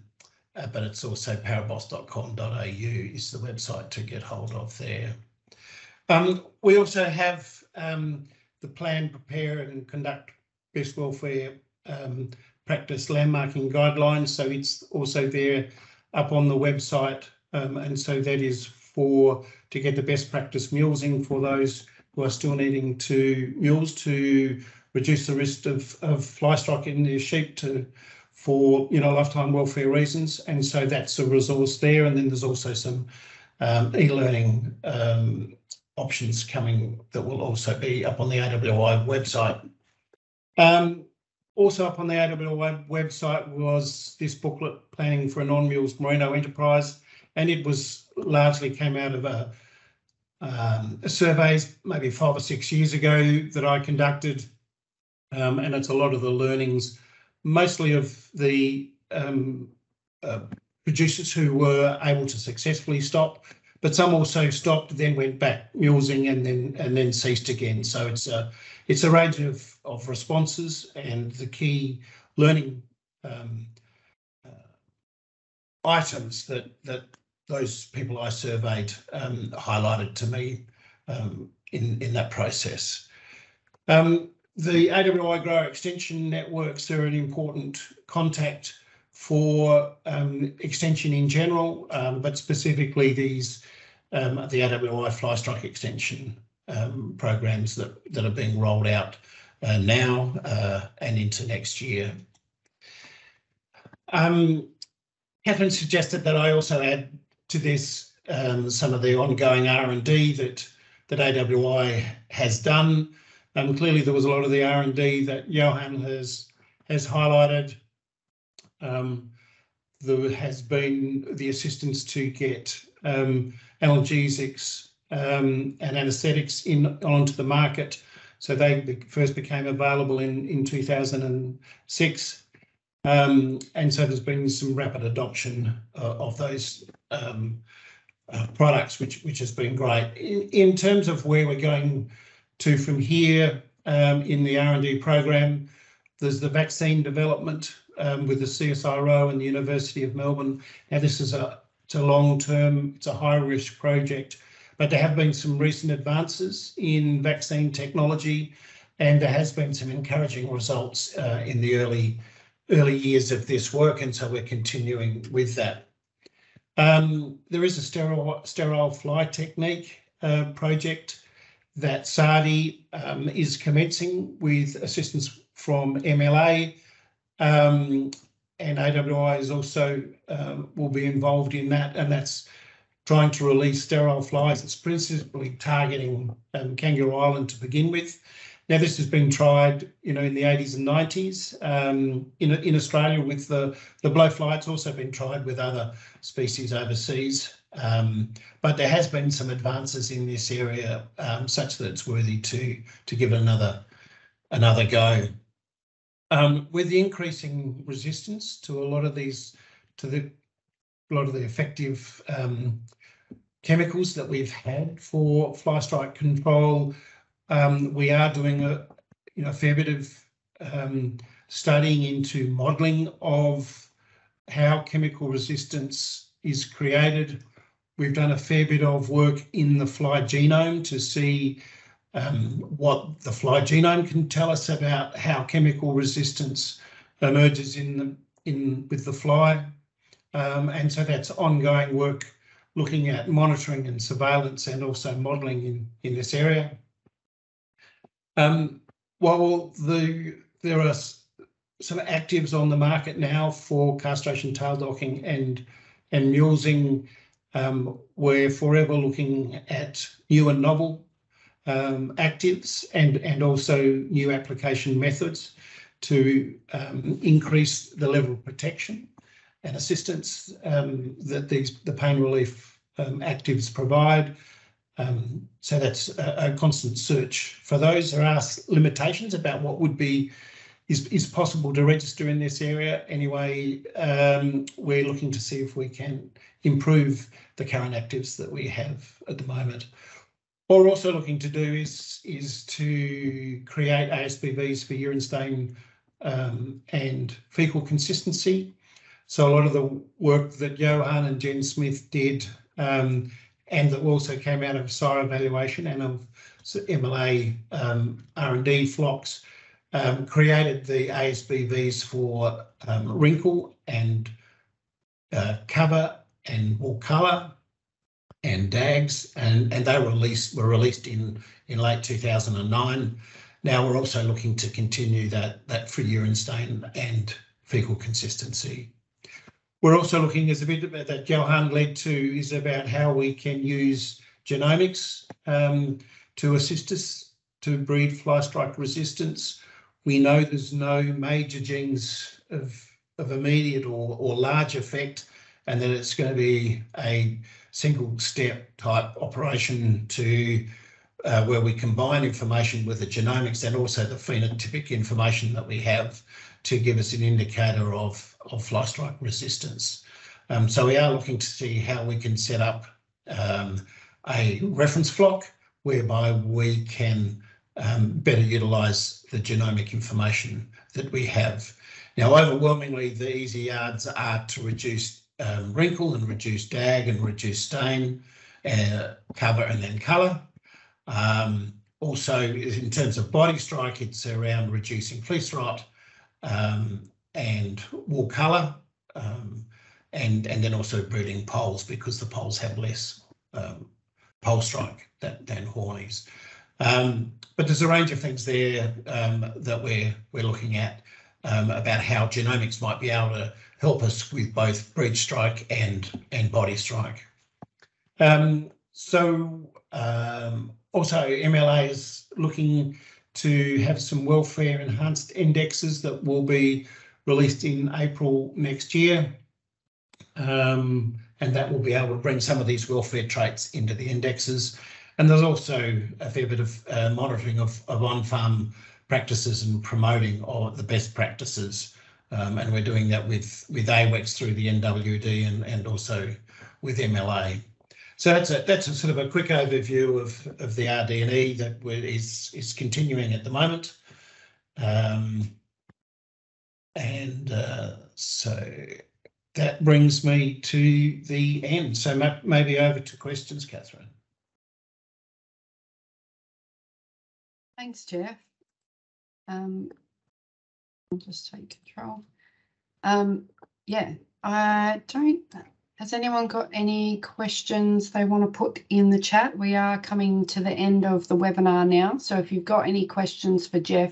uh, but it's also paraboss dot com dot A U is the website to get hold of there. Um, we also have um, the plan, prepare and conduct best welfare Um, practice landmarking guidelines, so it's also there up on the website, um, and so that is for to get the best practice mulesing for those who are still needing to mules to reduce the risk of, of fly strike in their sheep to for you know lifetime welfare reasons, and so that's a resource there. And then there's also some um, e-learning um, options coming that will also be up on the A W I website. Um, Also up on the A W I website was this booklet, Planning for a Non-Mules Merino Enterprise, and it was largely came out of a, um, a surveys maybe five or six years ago that I conducted, um, and it's a lot of the learnings, mostly of the um, uh, producers who were able to successfully stop, but some also stopped, then went back mulesing and then and then ceased again. So it's a It's a range of, of responses, and the key learning um, uh, items that, that those people I surveyed um, highlighted to me um, in, in that process. Um, the A W I Grower Extension Networks are an important contact for um, extension in general, um, but specifically these um, the A W I Fly Strike Extension Um, programs that, that are being rolled out uh, now uh, and into next year. Um, Katherine suggested that I also add to this um, some of the ongoing R and D that, that A W I has done. Um, clearly there was a lot of the R and D that Johan has, has highlighted. Um, there has been the assistance to get um, analgesics Um, and anaesthetics in onto the market, so they be, first became available in in two thousand six, um, and so there's been some rapid adoption uh, of those um, uh, products, which which has been great. In, in terms of where we're going to from here um, in the R and D program, there's the vaccine development um, with the C S I R O and the University of Melbourne. Now this is a it's a long term, it's a high risk project. But there have been some recent advances in vaccine technology, and there has been some encouraging results uh, in the early early years of this work, and so we're continuing with that. Um, there is a sterile, sterile fly technique uh, project that S A R D I um, is commencing with assistance from M L A, um, and A W I is also um, will be involved in that, and that's trying to release sterile flies. It's principally targeting um, Kangaroo Island to begin with. Now this has been tried, you know, in the eighties and nineties um, in, in Australia with the, the blowfly. It's also been tried with other species overseas, um, but there has been some advances in this area um, such that it's worthy to, to give it another, another go. Um, with the increasing resistance to a lot of these, to the a lot of the effective um, chemicals that we've had for fly strike control, um, we are doing a you know a fair bit of um, studying into modelling of how chemical resistance is created. We've done a fair bit of work in the fly genome to see um, what the fly genome can tell us about how chemical resistance emerges in the in with the fly. Um, and so that's ongoing work looking at monitoring and surveillance and also modelling in, in this area. Um, while the, there are sort of actives on the market now for castration, tail docking and and mulesing. Um, we're forever looking at new and novel um, actives and, and also new application methods to um, increase the level of protection and assistance um, that these the pain relief um, actives provide. Um, so that's a, a constant search for those. There are limitations about what would be is, is possible to register in this area. Anyway, um, we're looking to see if we can improve the current actives that we have at the moment. What we're also looking to do is, is to create A S B Vs for urine stain um, and fecal consistency. So a lot of the work that Johan and Jen Smith did um, and that also came out of CSIRO evaluation and of M L A um, R and D flocks um, created the A S B Vs for um, wrinkle and uh, cover and wool colour and D A Gs, and, and they were released, were released in, in late two thousand nine. Now we're also looking to continue that, that for urine stain and fecal consistency. We're also looking, there's a bit about that Johan led to, is about how we can use genomics um, to assist us to breed fly strike resistance. We know there's no major genes of, of immediate or, or large effect, and that it's going to be a single step type operation to uh, where we combine information with the genomics and also the phenotypic information that we have to give us an indicator of, of fly strike resistance. Um, so we are looking to see how we can set up um, a reference flock whereby we can um, better utilise the genomic information that we have. Now, overwhelmingly, the easy yards are to reduce um, wrinkle and reduce D A G and reduce stain, uh, cover and then colour. Um, also, in terms of body strike, it's around reducing fleece rot, Um, and wool colour, um, and and then also breeding poles, because the poles have less um, pole strike than, than hornies. Um, but there's a range of things there um, that we're we're looking at um, about how genomics might be able to help us with both breed strike and and body strike. Um, so um, also M L A is looking to have some welfare enhanced indexes that will be released in April next year. Um, and that will be able to bring some of these welfare traits into the indexes. And there's also a fair bit of uh, monitoring of, of on-farm practices and promoting of the best practices. Um, and we're doing that with, with AWEX through the N W D and, and also with M L A. So that's a, that's a sort of a quick overview of, of the R D and E that is, is continuing at the moment. Um, and uh, so that brings me to the end. So maybe over to questions, Katherine. Thanks, Jeff. Um, I'll just take control. Um, yeah, I don't... Has anyone got any questions they want to put in the chat? We are coming to the end of the webinar now, so if you've got any questions for Jeff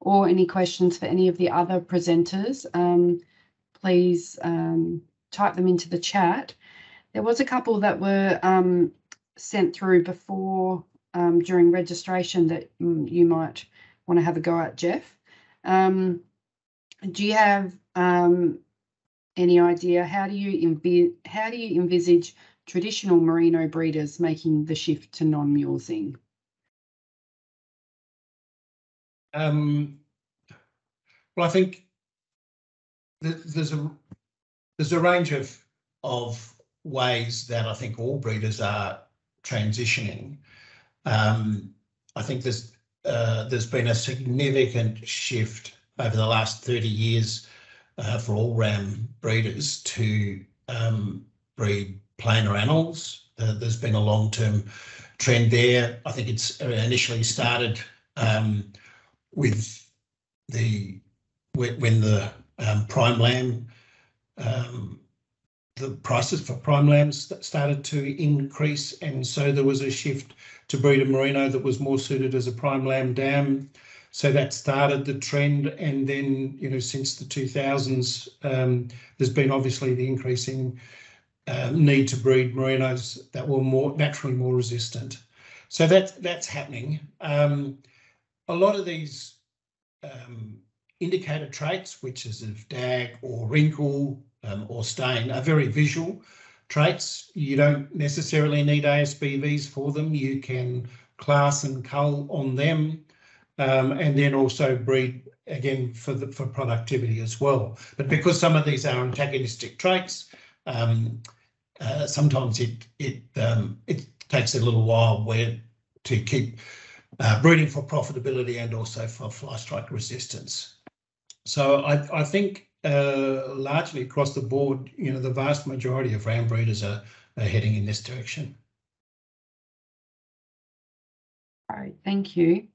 or any questions for any of the other presenters, um, please um, type them into the chat. There was a couple that were um, sent through before um, during registration that you might want to have a go at, Jeff. Um, do you have... Um, Any idea, how do you envi how do you envisage traditional merino breeders making the shift to non-mulesing? Um, well, I think th there's a there's a range of of ways that I think all breeders are transitioning. Um, I think there's uh, there's been a significant shift over the last thirty years. Uh, for all ram breeders to um, breed planer animals. Uh, there's been a long-term trend there. I think it's initially started um, with the when the um, prime lamb, um, the prices for prime lambs started to increase, and so there was a shift to breed a merino that was more suited as a prime lamb dam. So that started the trend, and then, you know, since the two thousands, um, there's been obviously the increasing uh, need to breed merinos that were more naturally more resistant. So that's that's happening. Um, a lot of these um, indicator traits, which is of dag or wrinkle um, or stain, are very visual traits. You don't necessarily need A S B Vs for them. You can class and cull on them. Um, and then also breed again for the, for productivity as well. But because some of these are antagonistic traits, um, uh, sometimes it it um, it takes a little while where to keep uh, breeding for profitability and also for fly strike resistance. So I I think uh, largely across the board, you know, the vast majority of ram breeders are, are heading in this direction. All right, thank you.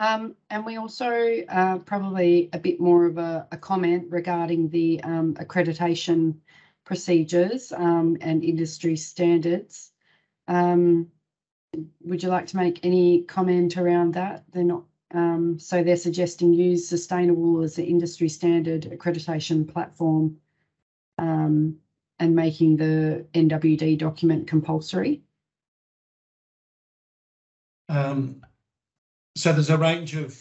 Um, and we also uh, probably a bit more of a, a comment regarding the um, accreditation procedures um, and industry standards. Um, would you like to make any comment around that? They're not, um, so they're suggesting use Sustainable as the industry standard accreditation platform um, and making the N W D document compulsory. Um. So there's a range of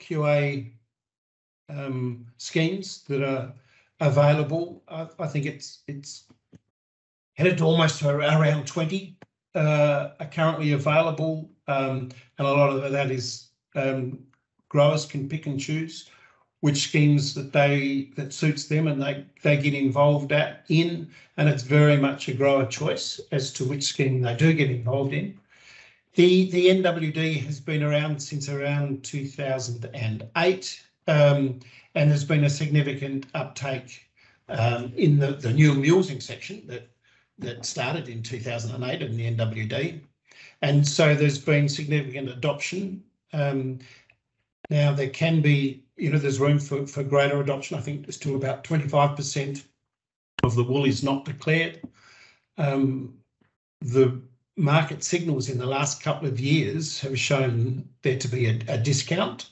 Q A um, schemes that are available. I, I think it's it's headed to almost around twenty uh, are currently available, um, and a lot of that is um, growers can pick and choose which schemes that they that suits them and they they get involved at in, and it's very much a grower choice as to which scheme they do get involved in. The, the N W D has been around since around two thousand eight, um, and there's been a significant uptake um, in the, the new mulesing section that, that started in two thousand eight in the N W D. And so there's been significant adoption. Um, now there can be, you know, there's room for, for greater adoption. I think there's still about twenty-five percent of the wool is not declared. Um, the market signals in the last couple of years have shown there to be a, a discount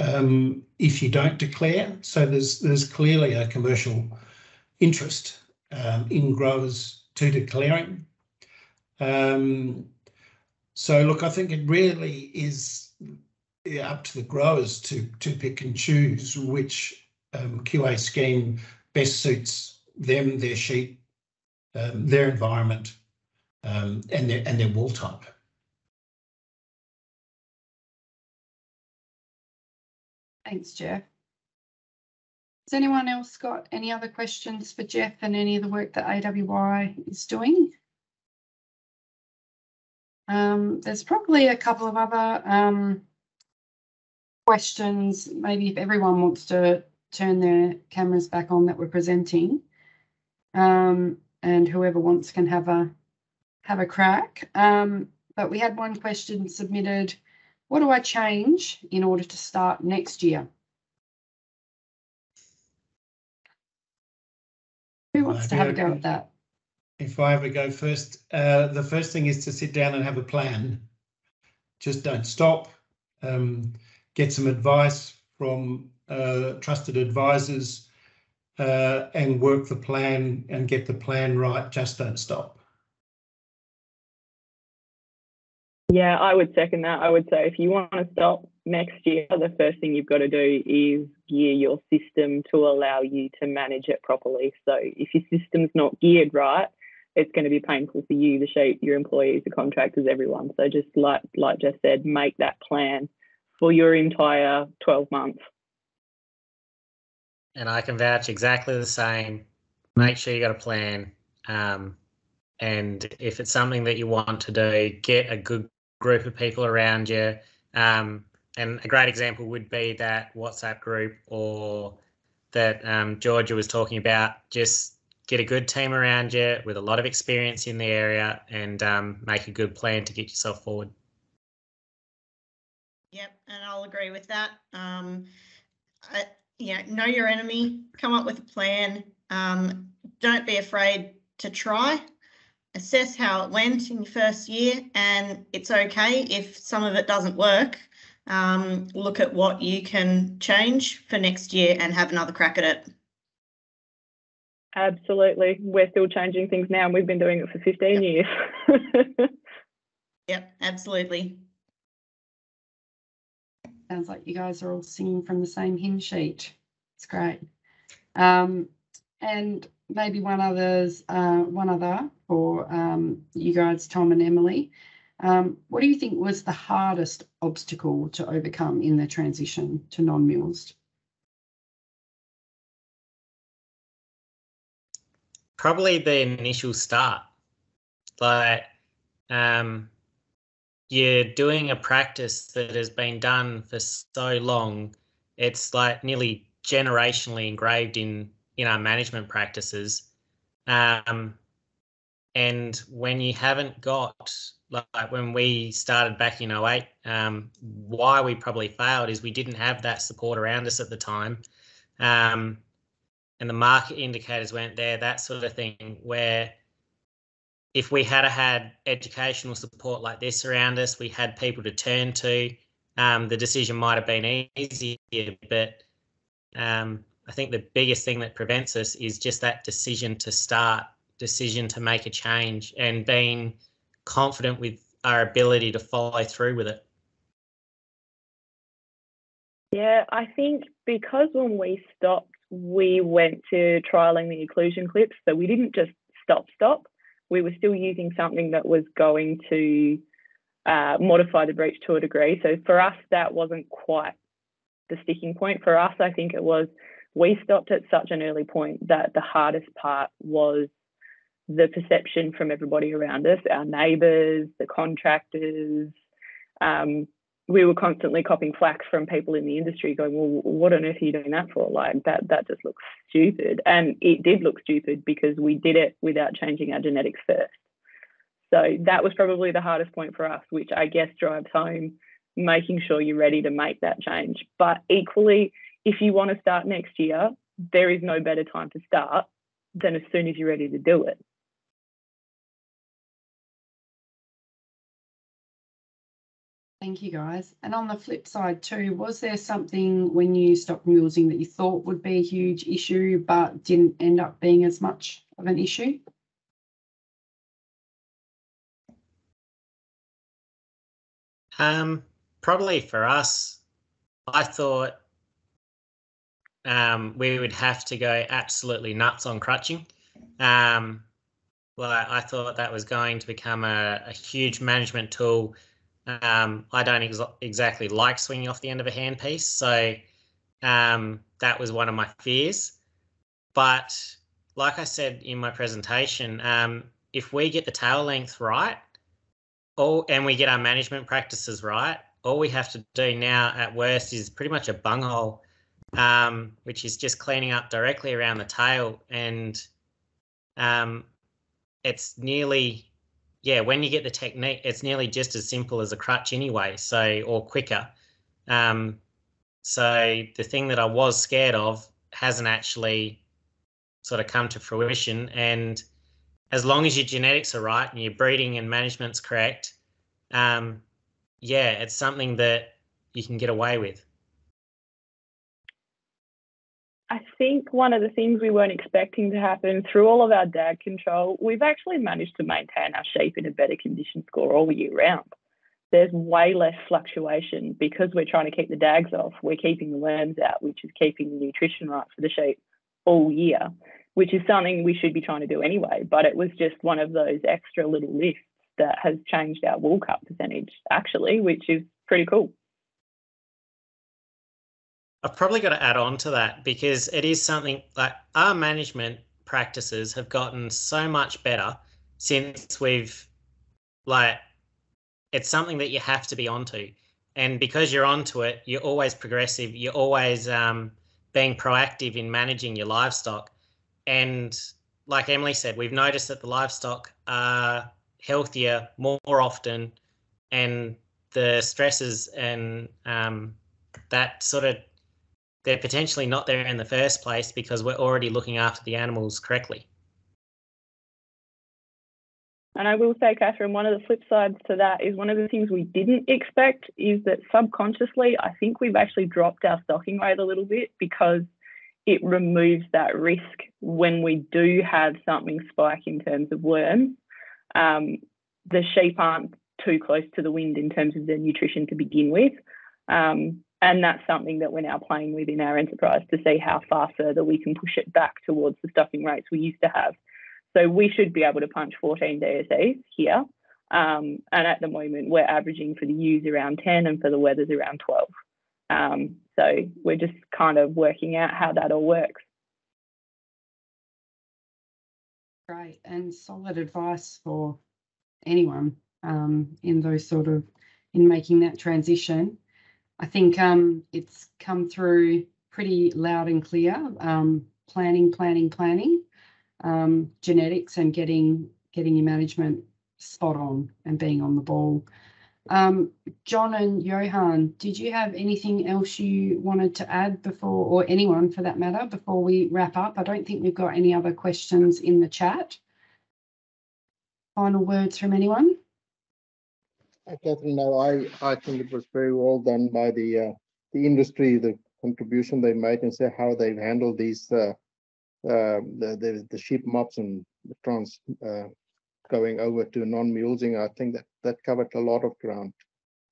um, if you don't declare. So there's there's clearly a commercial interest um, in growers to declaring. Um, so look, I think it really is up to the growers to to pick and choose which um, Q A scheme best suits them, their sheep, um, their environment. Um, and their and their wool type. Thanks, Jeff. Has anyone else got any other questions for Jeff and any of the work that A W I is doing? Um, there's probably a couple of other um, questions. Maybe if everyone wants to turn their cameras back on that we're presenting, um, and whoever wants can have a. have a crack, um, but we had one question submitted. What do I change in order to start next year? Who wants I to have a go at that? If I ever go first, uh, the first thing is to sit down and have a plan. Just don't stop. Um, get some advice from uh, trusted advisors uh, and work the plan and get the plan right. Just don't stop. Yeah, I would second that. I would say if you want to stop next year, the first thing you've got to do is gear your system to allow you to manage it properly. So if your system's not geared right, it's going to be painful for you, the sheep, your employees, the contractors, everyone. So just like like Jeff said, make that plan for your entire twelve months. And I can vouch exactly the same. Make sure you got a plan. Um, and if it's something that you want to do, get a good group of people around you, um, and a great example would be that WhatsApp group or that um, Georgia was talking about. Just get a good team around you with a lot of experience in the area and um, make a good plan to get yourself forward. Yep, and I'll agree with that. Um, I, yeah, know your enemy, come up with a plan, um, don't be afraid to try. Assess how it went in your first year, and it's okay if some of it doesn't work. um, look at what you can change for next year and have another crack at it. Absolutely. We're still changing things now and we've been doing it for fifteen yep. years. Yep, absolutely. Sounds like you guys are all singing from the same hymn sheet. It's great. Um, and maybe one others, uh, one other for um, you guys, Tom and Emily. Um, what do you think was the hardest obstacle to overcome in the transition to non-mulesed? Probably the initial start. Like, um, you're doing a practice that has been done for so long, it's like nearly generationally engraved in, in our management practices. Um, and when you haven't got, like when we started back in oh eight, um, why we probably failed is we didn't have that support around us at the time. Um, and the market indicators weren't there, that sort of thing, where if we had had educational support like this around us, we had people to turn to, um, the decision might have been easier. But um, I think the biggest thing that prevents us is just that decision to start, decision to make a change, and being confident with our ability to follow through with it. Yeah, I think because when we stopped, we went to trialling the occlusion clips, so we didn't just stop, stop. We were still using something that was going to uh, modify the breach to a degree. So for us, that wasn't quite the sticking point. For us, I think it was we stopped at such an early point that the hardest part was the perception from everybody around us, our neighbours, the contractors. Um, we were constantly copying flack from people in the industry going, well, what on earth are you doing that for? Like, that that just looks stupid. And it did look stupid because we did it without changing our genetics first. So that was probably the hardest point for us, which I guess drives home making sure you're ready to make that change. But equally, if you want to start next year, there is no better time to start than as soon as you're ready to do it. Thank you, guys. And on the flip side too, was there something when you stopped mulesing that you thought would be a huge issue but didn't end up being as much of an issue? Um, probably for us, I thought um, we would have to go absolutely nuts on crutching. Um, well, I, I thought that was going to become a, a huge management tool. Um, I don't ex exactly like swinging off the end of a handpiece, so um, that was one of my fears. But like I said in my presentation, um, if we get the tail length right, all, and we get our management practices right, all we have to do now at worst is pretty much a bunghole, um, which is just cleaning up directly around the tail. And um, it's nearly... yeah, when you get the technique, it's nearly just as simple as a crutch anyway, so, or quicker. Um, so the thing that I was scared of hasn't actually sort of come to fruition. And as long as your genetics are right and your breeding and management's correct, um, yeah, it's something that you can get away with. I think one of the things we weren't expecting to happen through all of our D A G control, we've actually managed to maintain our sheep in a better condition score all year round. There's way less fluctuation because we're trying to keep the D A Gs off. We're keeping the worms out, which is keeping the nutrition right for the sheep all year, which is something we should be trying to do anyway. But it was just one of those extra little lifts that has changed our wool cut percentage, actually, which is pretty cool. I've probably got to add on to that because it is something like our management practices have gotten so much better since we've, like, it's something that you have to be onto. And because you're onto it, you're always progressive. You're always um, being proactive in managing your livestock. And like Emily said, we've noticed that the livestock are healthier more often, and the stresses and um, that sort of, they're potentially not there in the first place because we're already looking after the animals correctly. And I will say, Katherine, one of the flip sides to that is one of the things we didn't expect is that subconsciously, I think we've actually dropped our stocking rate a little bit because it removes that risk when we do have something spike in terms of worms. Um, the sheep aren't too close to the wind in terms of their nutrition to begin with. Um, and that's something that we're now playing with in our enterprise to see how far further we can push it back towards the stocking rates we used to have. So we should be able to punch fourteen D S Es here. Um, and at the moment, we're averaging for the ewes around ten and for the wethers around twelve. Um, so we're just kind of working out how that all works. Great and solid advice for anyone um, in those sort of, in making that transition. I think um, it's come through pretty loud and clear, um, planning, planning, planning. Um, genetics and getting getting your management spot on and being on the ball. Um, John and Johan, did you have anything else you wanted to add before, or anyone for that matter, before we wrap up? I don't think we've got any other questions in the chat. Final words from anyone? Hi, Katherine, no, I, I think it was very well done by the uh, the industry, the contribution they made and say how they've handled these uh, Uh, the, the the sheep mops and the trans uh, going over to non-mulesing. I think that that covered a lot of ground.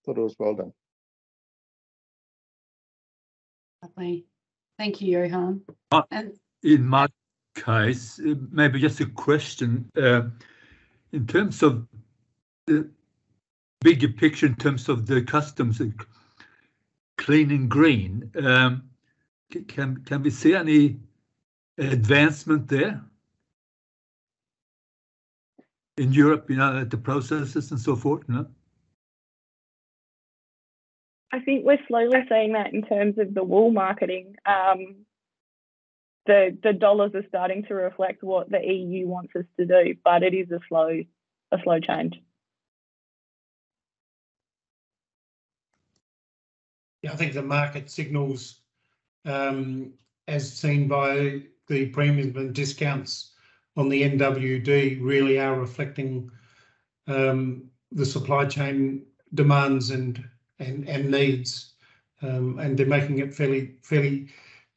Thought it was well done. Lovely, thank you, Johan. Uh, and in my case, maybe just a question uh, in terms of the bigger picture, in terms of the customs and clean and green. Um, can can we see any advancement there in Europe, you know, at the processes and so forth? No? I think we're slowly seeing that in terms of the wool marketing. Um, the the dollars are starting to reflect what the E U wants us to do, but it is a slow a slow change. Yeah, I think the market signals, um, as seen by the premiums and discounts on the N W D, really are reflecting um, the supply chain demands and and, and needs, um, and they're making it fairly fairly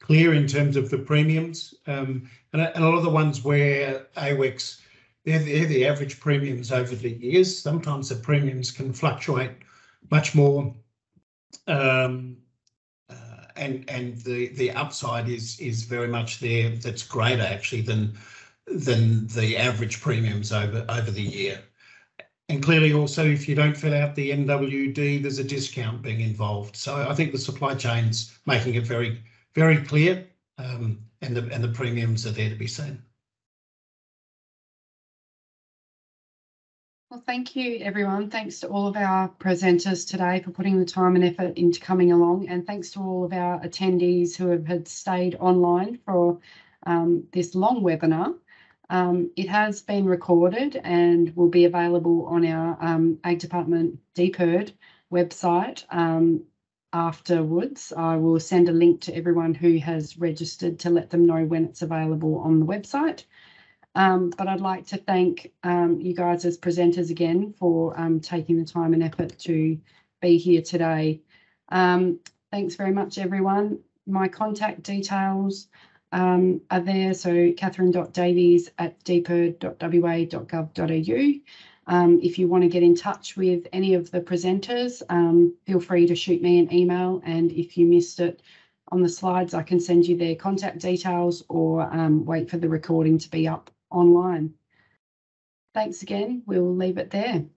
clear in terms of the premiums, um, and, and a lot of the ones where AWEX, they're, they're the average premiums over the years. Sometimes the premiums can fluctuate much more, um, and and the the upside is is very much there. That's greater actually than than the average premiums over over the year. And clearly also, if you don't fill out the N W D, there's a discount being involved. So I think the supply chain's making it very very clear, um, and the and the premiums are there to be seen. Well, thank you, everyone. Thanks to all of our presenters today for putting the time and effort into coming along. And thanks to all of our attendees who have had stayed online for um, this long webinar. Um, it has been recorded and will be available on our um, Ag Department D P I R D website um, afterwards. I will send a link to everyone who has registered to let them know when it's available on the website. Um, but I'd like to thank um, you guys as presenters again for um, taking the time and effort to be here today. Um, thanks very much, everyone. My contact details um, are there, so katherine dot davies at d p i r d dot w a dot gov dot a u. Um, if you want to get in touch with any of the presenters, um, feel free to shoot me an email, and if you missed it on the slides, I can send you their contact details, or um, wait for the recording to be up online. Thanks again. We'll leave it there.